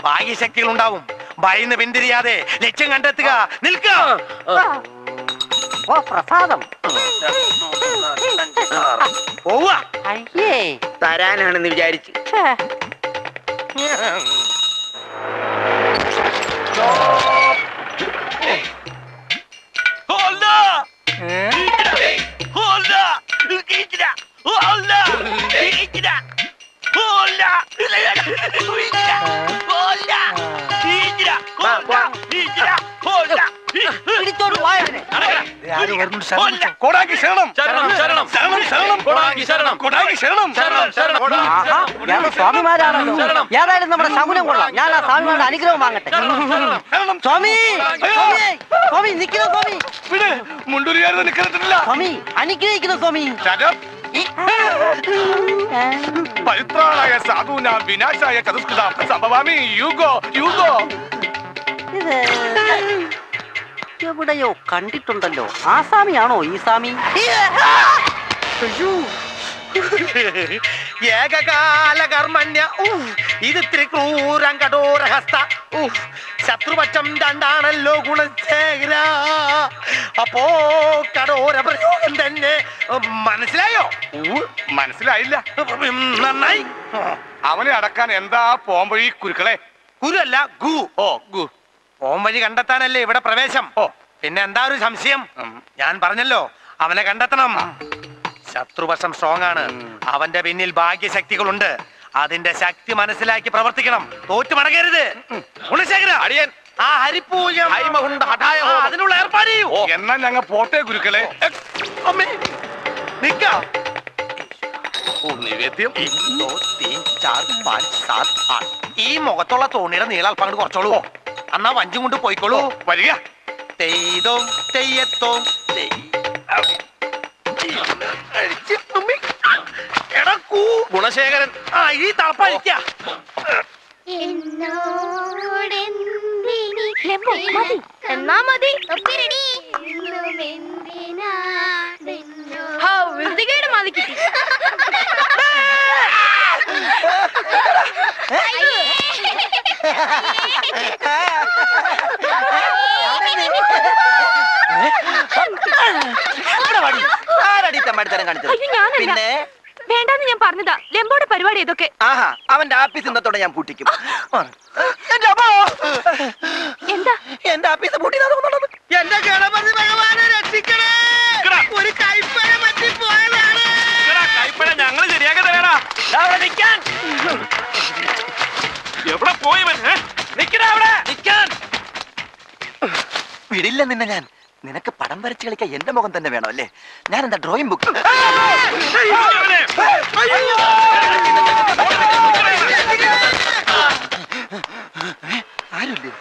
ഭാഗ്യശക്തികൾ ഉണ്ടാവും. ഭയന്ന് പിന്തിരിയാതെ ലക്ഷ്യം കണ്ടെത്തുക, നിൽക്കുക. ഓ പ്രസാദം തരാനാണെന്ന് വിചാരിച്ചു. സ്വാമിമാരാണല്ലോ. ഏതായാലും നമ്മുടെ ശകുനം കൊള്ളാം. ഞാൻ ആ സ്വാമിമാരുടെ അനുഗ്രഹം വാങ്ങട്ടെ. സ്വാമി സ്വാമി നിൽക്കുന്നു സ്വാമി. സ്വാമി അനുഗ്രഹിക്കുന്നു സ്വാമി. പവിത്രായ സാധുന വിനാശായ ചതുഷ്കൃതാം സംഭവാമി യുഗോ യുഗോ. ഇത് എവിടെയോ കണ്ടിട്ടുണ്ടല്ലോ. ആ സ്വാമിയാണോ ഈ സ്വാമി? ഏകകാലകർമ്മണ്യ ഇത് ഇത്തിരി ക്രൂരം കടോരഹസ്ത. ശത്രുപക്ഷം രണ്ടാണല്ലോ ഗുണശേഖര. അപ്പോ കടോര പ്രയോഗം തന്നെ. മനസ്സിലായോ? മനസ്സിലായില്ല. നന്നായി. അവനെ അടക്കാൻ എന്താ പോംവഴി കുരുക്കളെ? കുരുവല്ല, ഗു. ഓ ഗു. പോം വഴി കണ്ടെത്താനല്ലേ ഇവിടെ പ്രവേശം. ഓ പിന്നെ എന്താ ഒരു സംശയം? ഞാൻ പറഞ്ഞല്ലോ അവനെ കണ്ടെത്തണം. ശത്രുപക്ഷം സ്ട്രോങ് ആണ്, അവന്റെ പിന്നിൽ ഭാഗ്യശക്തികളുണ്ട്. അതിന്റെ ശക്തി മനസ്സിലാക്കി പ്രവർത്തിക്കണം, തോറ്റു മടങ്ങരുത്. അടിയൻ ആ ഹരിപൂജ അതിനുള്ള ഏർപ്പാട് ചെയ്യൂ. എന്നാൽ ഞങ്ങൾ പോട്ടെ ഗുരുക്കളെ. ഈ മുഖത്തുള്ള തോണിയുടെ നീളം അല്പം അങ്ങോട്ട് കുറച്ചോളൂ. അന്നാ വഞ്ചും കൊണ്ട് പോയിക്കോളൂ. വരിക തെയ്തോ തെയ്യത്തോ ഗുണശേഖരൻ. ആ ഈ തളപ്പായിരിക്കാം. എന്നാ മതി. വൃത്തികേട് മതി. പിന്നെ വേണ്ടെന്ന് ഞാൻ പറഞ്ഞതാ ലെമ്പോടെ പരിപാടി. ഇതൊക്കെ അവന്റെ ആപ്പീസ് ഇന്നത്തോടെ ഞാൻ പൂട്ടിക്കും. എന്താ എന്റെ ആപ്പീസ് പൂട്ടി? എന്റെ ഗണപതി ഭഗവാനെ രക്ഷിക്കണേ. ഒരു കൈപ്പഴ പറ്റി പോയതാണ്. കൈപ്പഴ ഞങ്ങൾ ശരിയാക്കി തരാടാ. എവിടെ പോയി വിടില്ല നിന്നെ ഞാൻ. നിനക്ക് പടം വരച്ച് കളിക്കാൻ എന്റെ മുഖം തന്നെ വേണം അല്ലേ? ഞാൻ എന്താ ഡ്രോയിങ് ബുക്ക്? ആരുല്ലേ?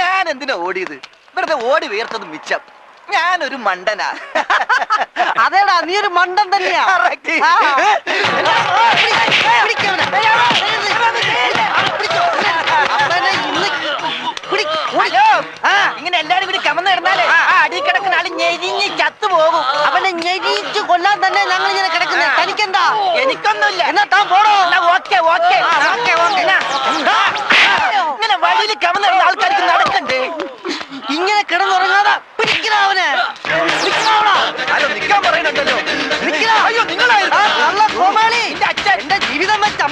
ഞാൻ എന്തിനാ ഓടിയത്? വെറുതെ ഓടി വീർത്തത് മിച്ചം. ഞാനൊരു മണ്ടനാ. അതേടാ നീ ഒരു മണ്ടൻ തന്നെയാ. ഇങ്ങനെ എല്ലാരും കൂടി കമന്ന് കിടന്നാലേ അടി കിടക്കുന്ന ആള് ഞെരിഞ്ഞ് ചത്തുപോകും. അവനെ ഞെരിച്ചു കൊല്ലാൻ തന്നെ ഞങ്ങൾ ഇങ്ങനെ കിടക്കുന്നത്. തനിക്കെന്താ? എനിക്കൊന്നുമില്ല. എന്നാ താൻ പോടോ. Okay okay okay okay. ഇങ്ങനെ വഴിയിൽ കമന്ന് കിടന്ന ആൾക്കാർക്ക് നടക്കണ്ടേ? ഇങ്ങനെ കിടന്നുറങ്ങാതാ പിടിക്കണ അവനെ. പിടിക്കണ गुरुक्कल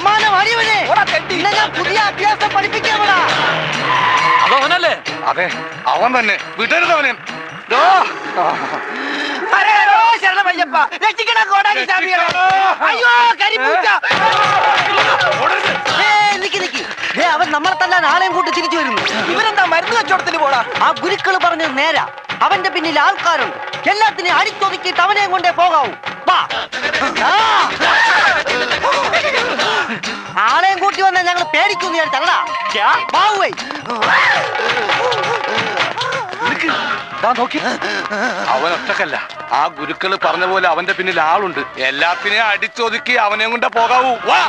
അവന്റെ പിന്നിൽ ആൾക്കാരുണ്ട് എല്ലാത്തിനെ അടിച്ചോക്കി തവനെ കൊണ്ടേ പോകാവൂ വാ ആളെയും കൂട്ടി വന്നാൽ ഞങ്ങൾ പേടിക്കുന്നു കേൾടാ ക്യാ ബാവേ നിക്ക് ദാ നോക്കി അവൻ ഒറ്റക്കല്ല ആ ഗുരുക്കൾ പറഞ്ഞ പോലെ അവന്റെ പിന്നിൽ ആളുണ്ട് എല്ലാത്തിനെ അടിച്ചോക്കി അവനെ കൊണ്ടേ പോകാവൂ വാ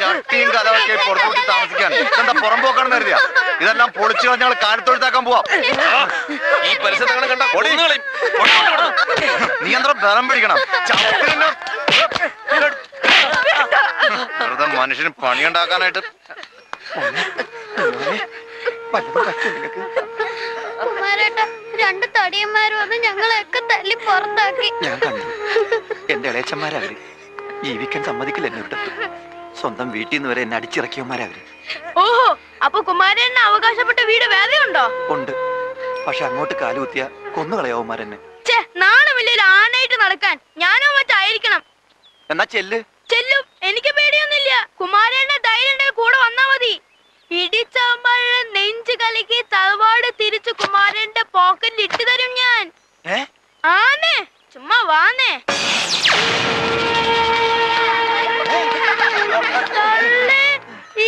ചട്ടിയും കലമൊക്കെ പുറത്തുകൂട്ടി താമസിക്കാണ്. എന്താ പുറം പോക്കാണെന്ന് കരുതിയാ? ഇതെല്ലാം പൊളിച്ചു കളഞ്ഞാൽ കാലത്തൊഴുത്താക്കാൻ പോവാം. ഈ പരിസരത്ത് കണ്ട നീ എന്താ ബലം പിടിക്കണം. വെറുതെ മനുഷ്യന് പണിയുണ്ടാക്കാനായിട്ട്. രണ്ട് തടിയന്മാരും അത് ഞങ്ങളെയൊക്കെ തല്ലി പുറത്താക്കി. ഞാൻ കണ്ടു. എന്റെ ഇളയച്ചന്മാരവര് ജീവിക്കാൻ സമ്മതിക്കില്ല. എന്നോട്ട് സ്വന്തം വീട്ടിൽ നിന്ന് വരെ എന്നെ അടിച്ചിറക്കിയവന്മാരവര്. ഓഹോ, അപ്പൊ കുമാരേട്ടന് അവകാശപ്പെട്ട വീട് വേറെ ഉണ്ടോ? ഉണ്ട്, പക്ഷെ അങ്ങോട്ട് കാലുകുത്തിയ കൊന്നുകളയവന്മാരെന്നെ. ഛേ, നാണമില്ല ആണായിട്ട് നടക്കാൻ. ഞാനോ മറ്റായിരിക്കണം. എന്നാ ചെല്ല്. ചെല്ലും, എനിക്ക് പേടിയൊന്നുമില്ല. കുമാരേട്ടന്റെ ധൈര്യം കൂടെ വന്നാ മതി. ഇടിച്ചാമ്പാഴ നെഞ്ചു കലക്കി തറവാട് തിരിച്ചു കുമാരന്റെ പോക്കറ്റിൽ ഇട്ടു തരും ഞാൻ. ആനേ ചുമ്മാ വാനേ.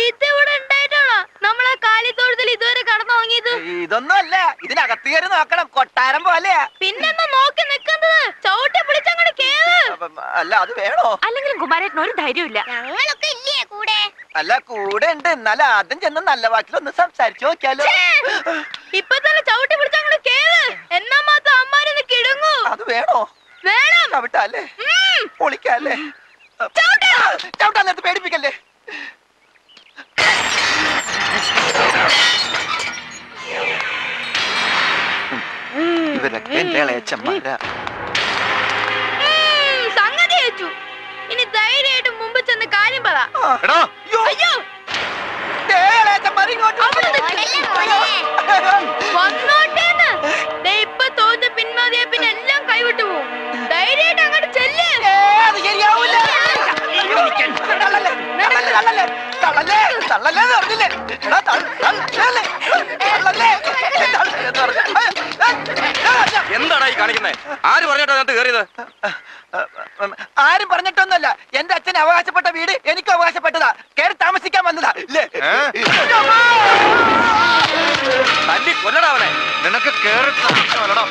ഇതിവിടെ ഉണ്ടായിട്ടാണോ നമ്മളെ കാലിത്തോടത്തിൽ ഇതുവരെ കടന്നു വാങ്ങിയത്? ഇതൊന്നുമല്ല, ഇതിനകത്ത് കയറി നോക്കണം. കൊട്ടാരം പോലെ പിന്നെന്താ നോക്കി നിക്കുന്നത്? ചവിട്ടി പിടിച്ചങ്ങോട്ട് കേറ്. അല്ല അത് വേണോ? അല്ലെങ്കിൽ കുമാരേട്ടന് ഒരു ധൈര്യമില്ല. ഞങ്ങളൊക്കെ ഇല്ലേ കൂടെ? അല്ല കൂടെ ഉണ്ട്, എന്നാലും ആദ്യം ചെന്ന് നല്ല വാക്കിൽ ഒന്ന് സംസാരിച്ചു നോക്കിയാലോ? ഇപ്പൊ തന്നെ ചവിട്ടി പിടിച്ചങ്ങോട്ട് കേറ്, എന്നാ മാത്രം അമ്മാരൊന്ന് കിടങ്ങൂ. അത് വേണോ? വേണം. ചവിട്ടാല്ലേ? പൊളിക്കാല്ലേ? ചവിട്ടാൻ നേരത്ത് പേടിപ്പിക്കല്ലേ? സംഗതി ഏച്ചു. ഇനി ധൈര്യമായിട്ട് മുമ്പ് ചെന്ന് കാര്യം പറ. ഇപ്പൊ തോറ്റ് പിന്മാതിയെ പിന്നെ എല്ലാം കൈവിട്ടു പോകും. ധൈര്യമായിട്ട് അങ്ങോട്ട് ചെല്ലേ. എന്താടാ ഈ കാണിക്കുന്നത്? ആര് പറഞ്ഞിട്ട് കയറിയത്? ആരും പറഞ്ഞിട്ടൊന്നുമല്ല. എന്റെ അച്ഛൻ അവകാശപ്പെട്ട വീട് എനിക്ക് അവകാശപ്പെട്ടതാ. കയറി താമസിക്കാൻ വന്നതാ. തല്ലി കൊല്ലടാവനെ. നിനക്ക് കയറി താമസിക്കാമല്ലടോ.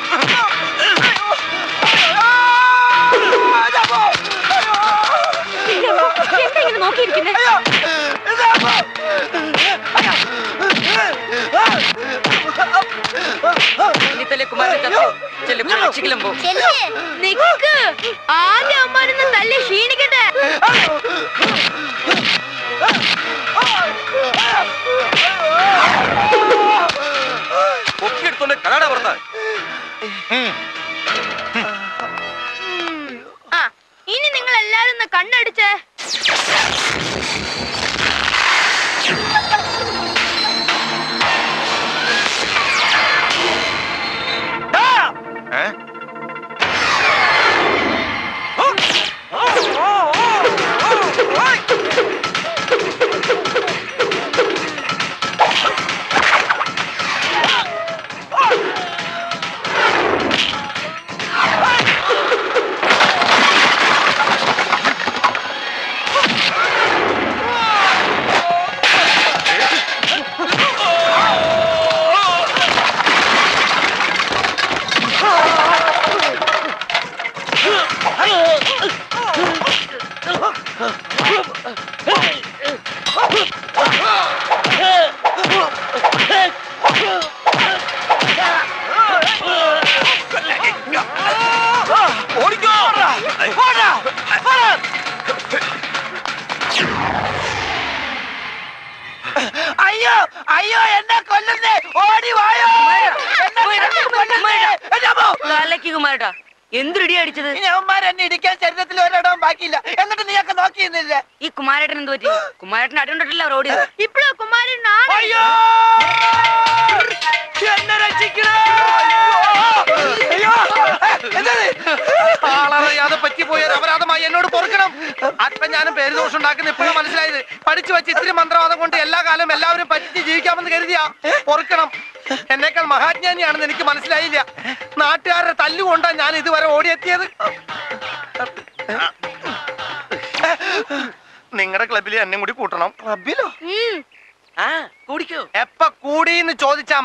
പൊക്കിയെടുത്തോണ്ട് കലാട പറഞ്ഞ. ഇനി നിങ്ങൾ എല്ലാരും കണ്ണടിച്ചേ.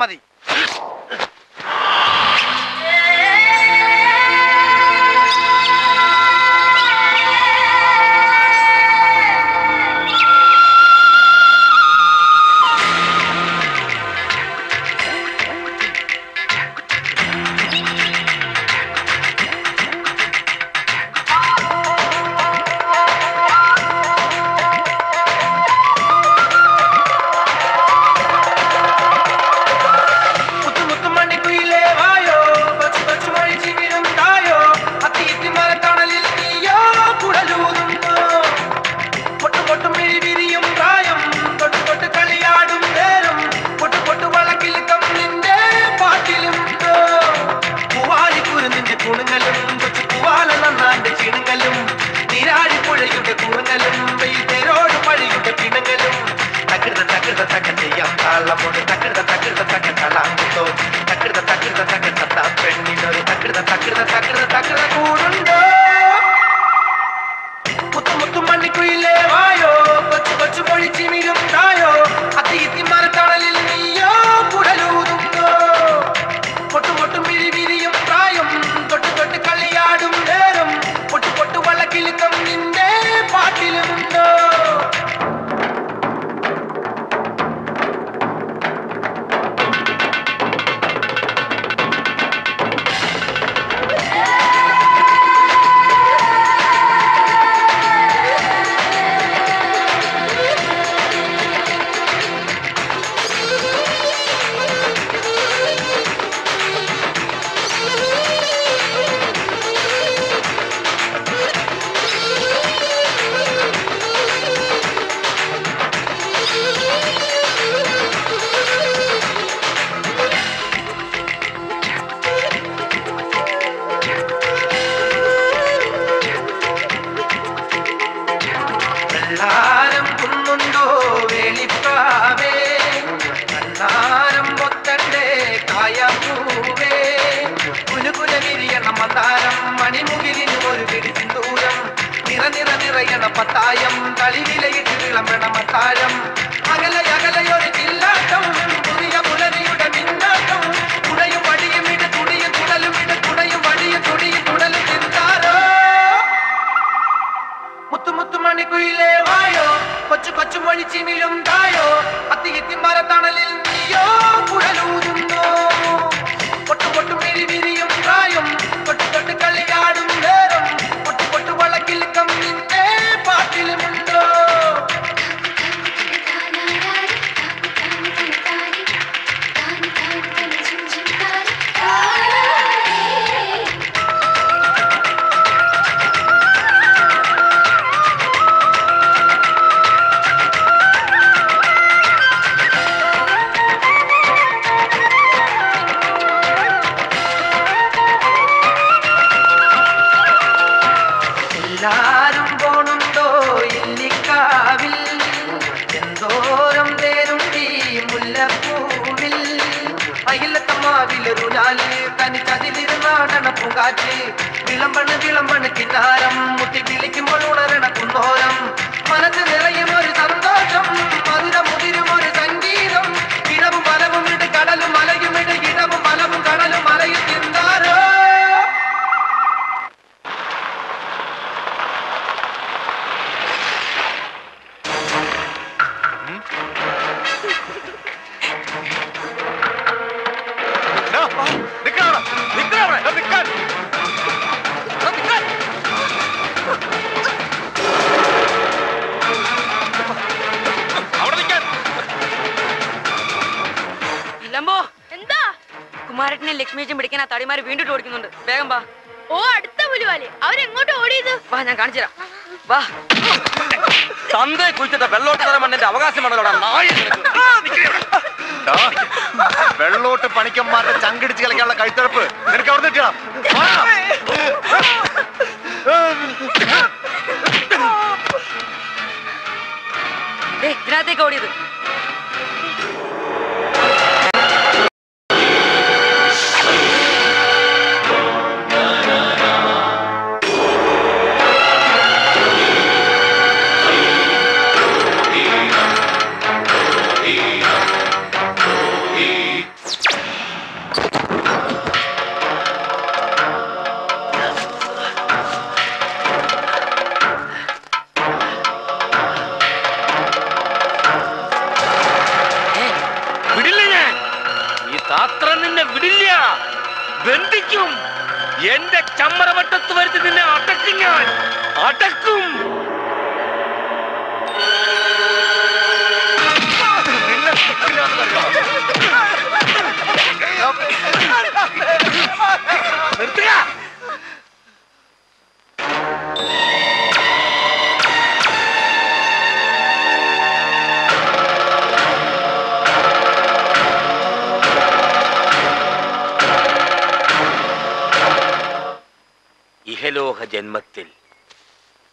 മതി.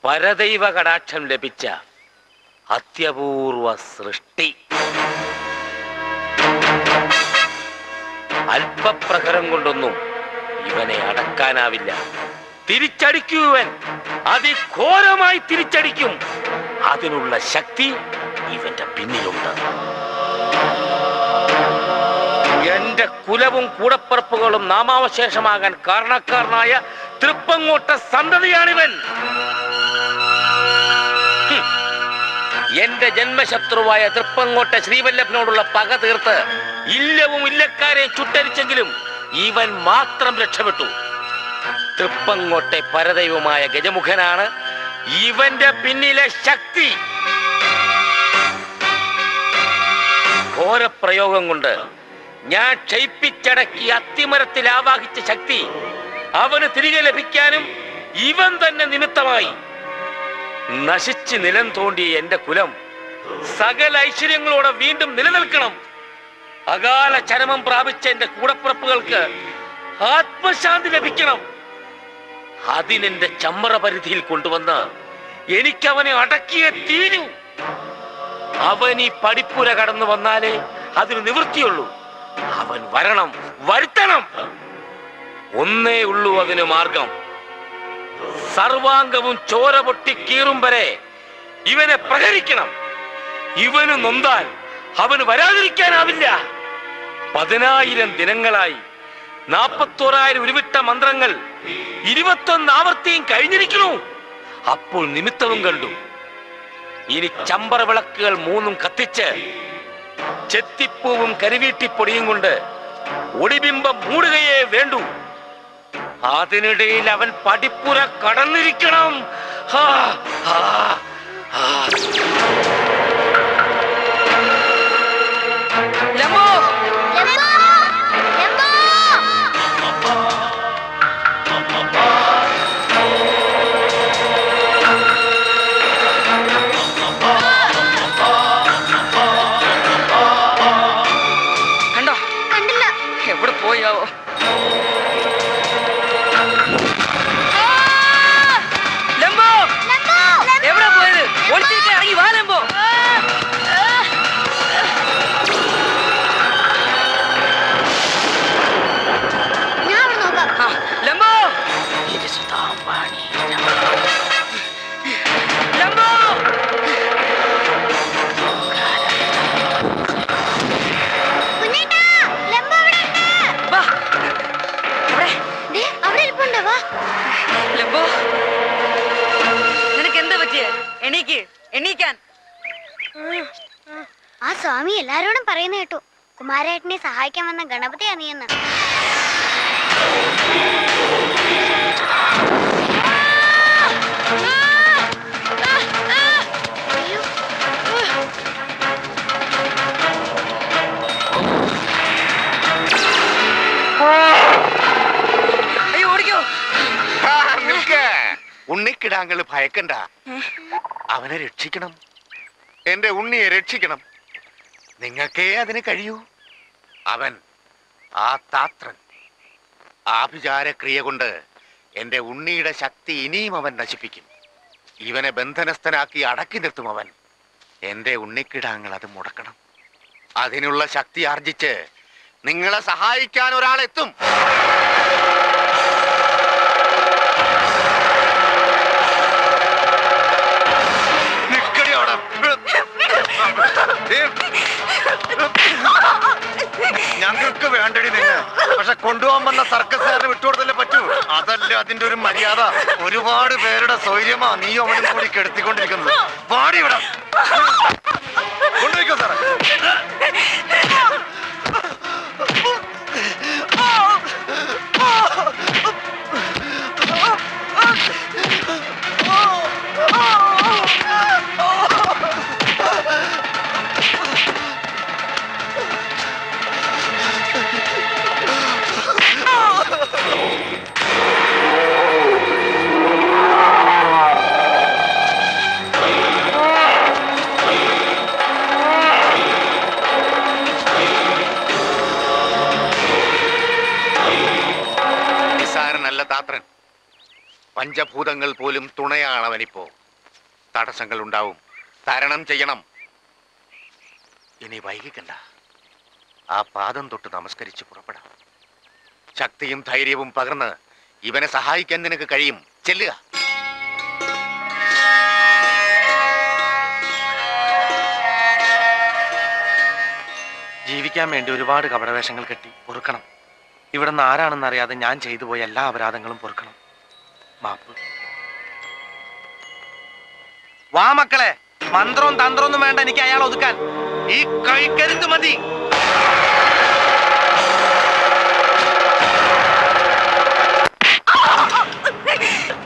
परदैव कटाक्षम लभिച്ച അത്യപൂർവ സൃഷ്ടി അല്പപ്രഹരം കൊണ്ടൊന്നും ഇവനെ അടക്കാനാവില്ല. തിരിച്ചടിക്കുവൻ അതിഘോരമായി തിരിച്ചടിക്കും അതിനുള്ള ശക്തി ഇവന്റെ പിന്നിലുണ്ട് എന്റെ കുലവും കൂടപ്പറപ്പുകളും നാമാവശേഷമാകാൻ കാരണക്കാരനായ തൃപ്പങ്ങോട്ട സന്തതിയാണിവൻ എന്റെ ജന്മശത്രുവായ തൃപ്പങ്ങോട്ട ശ്രീവല്ലഭനോടുള്ള പക തീർത്ത് ഇല്ലവും ഇല്ലക്കാരെയും ചുട്ടരിച്ചെങ്കിലും ഇവൻ മാത്രം രക്ഷപ്പെട്ടു തൃപ്പങ്ങോട്ടെ പരദൈവമായ ഗജമുഖനാണ് ഇവന്റെ പിന്നിലെ ശക്തി ഘോരപ്രയോഗം കൊണ്ട് ഞാൻ ക്ഷയിപ്പിച്ചടക്കി അത്തിമരത്തിൽ ആവാഹിച്ച ശക്തി അവന് തിരികെ ലഭിക്കാനും ഇവൻ തന്നെ നിമിത്തമായി നശിച്ച് നിലം തോണ്ടിയ എന്റെ കുലം സകല ഐശ്വര്യങ്ങളോടെ വീണ്ടും നിലനിൽക്കണം അകാല ചരമം പ്രാപിച്ച എന്റെ കൂടപ്പുറപ്പുകൾക്ക് ആത്മശാന്തി ലഭിക്കണം അതിനെന്റെ ചമ്മറ പരിധിയിൽ കൊണ്ടുവന്ന് എനിക്കവനെ അടക്കിയേ തീരൂ അവൻ ഈ പടിപ്പുര കടന്നു വന്നാലേ അതിന് നിവൃത്തിയുള്ളൂ അവൻ വരണം വരുത്തണം ഒന്നേ ഉള്ളൂ അതിന് മാർഗം സർവാംഗവും ചോര പൊട്ടി കീറും വരെ ഇവനെ പ്രഹരിക്കണം ഇവന് നൊന്താൽ അവന് വരാതിരിക്കാനാവില്ല പതിനായിരം ദിനങ്ങളായി നാപ്പത്തോരായിരം ഉരുവിട്ട മന്ത്രങ്ങൾ ഇരുപത്തൊന്ന് ആവർത്തിയും കഴിഞ്ഞിരിക്കുന്നു അപ്പോൾ നിമിത്തവും കണ്ടു ഇനി ചമ്പറ വിളക്കുകൾ മൂന്നും കത്തിച്ച് ചെത്തിപ്പൂവും കരിവീട്ടിപ്പൊടിയും കൊണ്ട് ഒടിബിംബം മൂടുകയേ വേണ്ടു അതിനിടയിൽ അവൻ പടിപ്പുര കടന്നിരിക്കണം കുമാരേട്ടനെ സഹായിക്കാൻ വന്ന ഗണപതി അനിയെന്ന് ഉണ്ണിക്കിടാങ്കൾ ഭയക്കണ്ട അവനെ രക്ഷിക്കണം എന്റെ ഉണ്ണിയെ രക്ഷിക്കണം നിങ്ങൾക്കേ അതിന് കഴിയൂ അവൻ ആ താത്രൻ ആഭിചാരക്രിയ കൊണ്ട് എന്റെ ഉണ്ണിയുടെ ശക്തി ഇനിയും അവൻ നശിപ്പിക്കും ഇവനെ ബന്ധനസ്ഥനാക്കി അടക്കി നിർത്തും അവൻ എന്റെ ഉണ്ണിക്കിടാങ്ങൾ അത് മുടക്കണം അതിനുള്ള ശക്തി ആർജിച്ച് നിങ്ങളെ സഹായിക്കാൻ ഒരാളെത്തും ഞങ്ങൾക്ക് വേണ്ടടി നിങ്ങൾ പക്ഷെ കൊണ്ടുപോകാൻ വന്ന സർക്കസുകാരന് വിട്ടുകൊടുത്തല്ലേ പറ്റൂ അതല്ല അതിന്റെ ഒരു മര്യാദ ഒരുപാട് പേരുടെ സൗര്യമാ നീ അവനും കൂടി കെടുത്തിക്കൊണ്ടിരിക്കുന്നത് പാടി വിടാം കൊണ്ടുപോയിക്കോ സാറേ പഞ്ചഭൂതങ്ങൾ പോലും തുണയാണ് അവനിപ്പോ തടസ്സങ്ങൾ ഉണ്ടാവും തരണം ചെയ്യണം ഇനി വൈകിക്കണ്ട ആ പാദം തൊട്ട് നമസ്കരിച്ച് പുറപ്പെടാം ശക്തിയും ധൈര്യവും പകർന്ന് ഇവനെ സഹായിക്കാൻ നിനക്ക് കഴിയും. ചെല്ലുക. ജീവിക്കാൻ വേണ്ടി ഒരുപാട് കപടവേഷങ്ങൾ കെട്ടി പൊറുക്കണം. ഇവിടെ നിന്ന് ആരാണെന്ന് അറിയാതെ ഞാൻ ചെയ്തു പോയ എല്ലാ അപരാധങ്ങളും പൊറുക്കണം. മാപ്പ്. വാ മക്കളെ, മന്ത്രവും തന്ത്രമൊന്നും വേണ്ട എനിക്ക് അയാൾ ഒതുക്കാൻ. ഈ കൈക്കരുത്ത് മതി.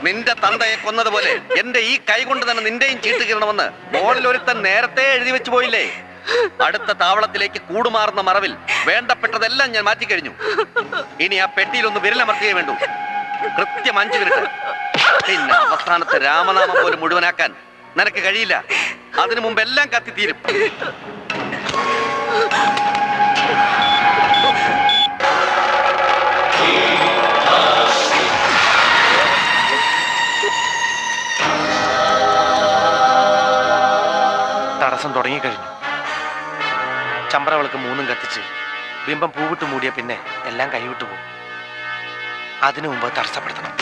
നിന്റെ തന്തയെ കൊന്നതുപോലെ എന്റെ ഈ കൈ കൊണ്ട് തന്നെ നിന്റെയും ചീട്ട് കീറണമെന്ന് മോളിൽ ഒരുത്തൻ നേരത്തെ എഴുതി വെച്ചു പോയില്ലേ? അടുത്ത താവളത്തിലേക്ക് കൂടുമാറുന്ന മറവിൽ വേണ്ടപ്പെട്ടതെല്ലാം ഞാൻ മാറ്റിക്കഴിഞ്ഞു. ഇനി ആ പെട്ടിയിലൊന്ന് വിരലമർത്തിയേ വേണ്ടു. കൃത്യം അഞ്ചു വിരട്ട്. പിന്നെ അവസാനത്തെ രാമനാമം പോലും മുഴുവനാക്കാൻ നിനക്ക് കഴിയില്ല. അതിനു മുമ്പ് എല്ലാം കത്തിത്തീരും. തടസ്സം തുടങ്ങിക്കഴിഞ്ഞു. ചമ്പറവൾക്ക് മൂന്നും കത്തിച്ച് ബിംബം പൂവിട്ട് മൂടിയ പിന്നെ എല്ലാം കൈവിട്ടു പോകും. അതിനു മുമ്പ് തടസ്സപ്പെടുത്തണം.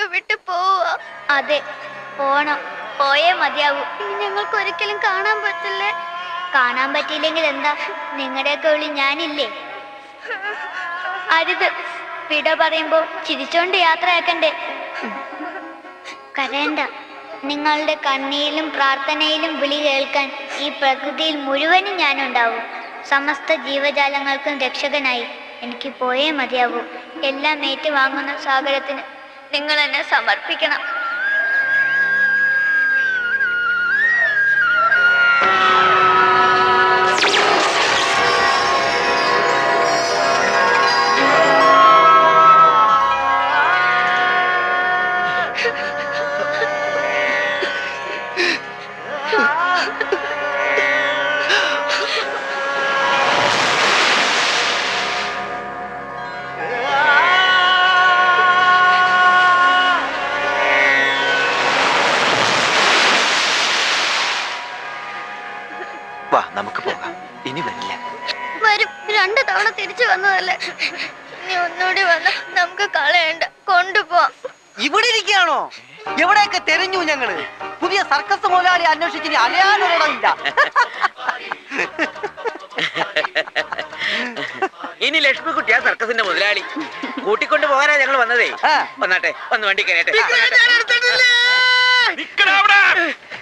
चिच्चोंड यात्रायाक्कंडे करेंड निങ്ങളുടെ കണ്ണീലും പ്രാർത്ഥനയിലും വിളി കേൾക്കാൻ ഈ പ്രകൃതിയിൽ മുഴുവനും ഞാൻ ഉണ്ടാവും സമസ്ത ജീവജാലങ്ങൾക്കും രക്ഷകനായി എനിക്ക് പോയേ മതിയാവൂ എല്ലാം ഏറ്റുവാങ്ങുന്ന സാഗരത്തിന് നിങ്ങൾ എന്നെ സമർപ്പിക്കണം इन लक्ष्मी कुटिया सर्कस मुदला कूटिको ऐसी वह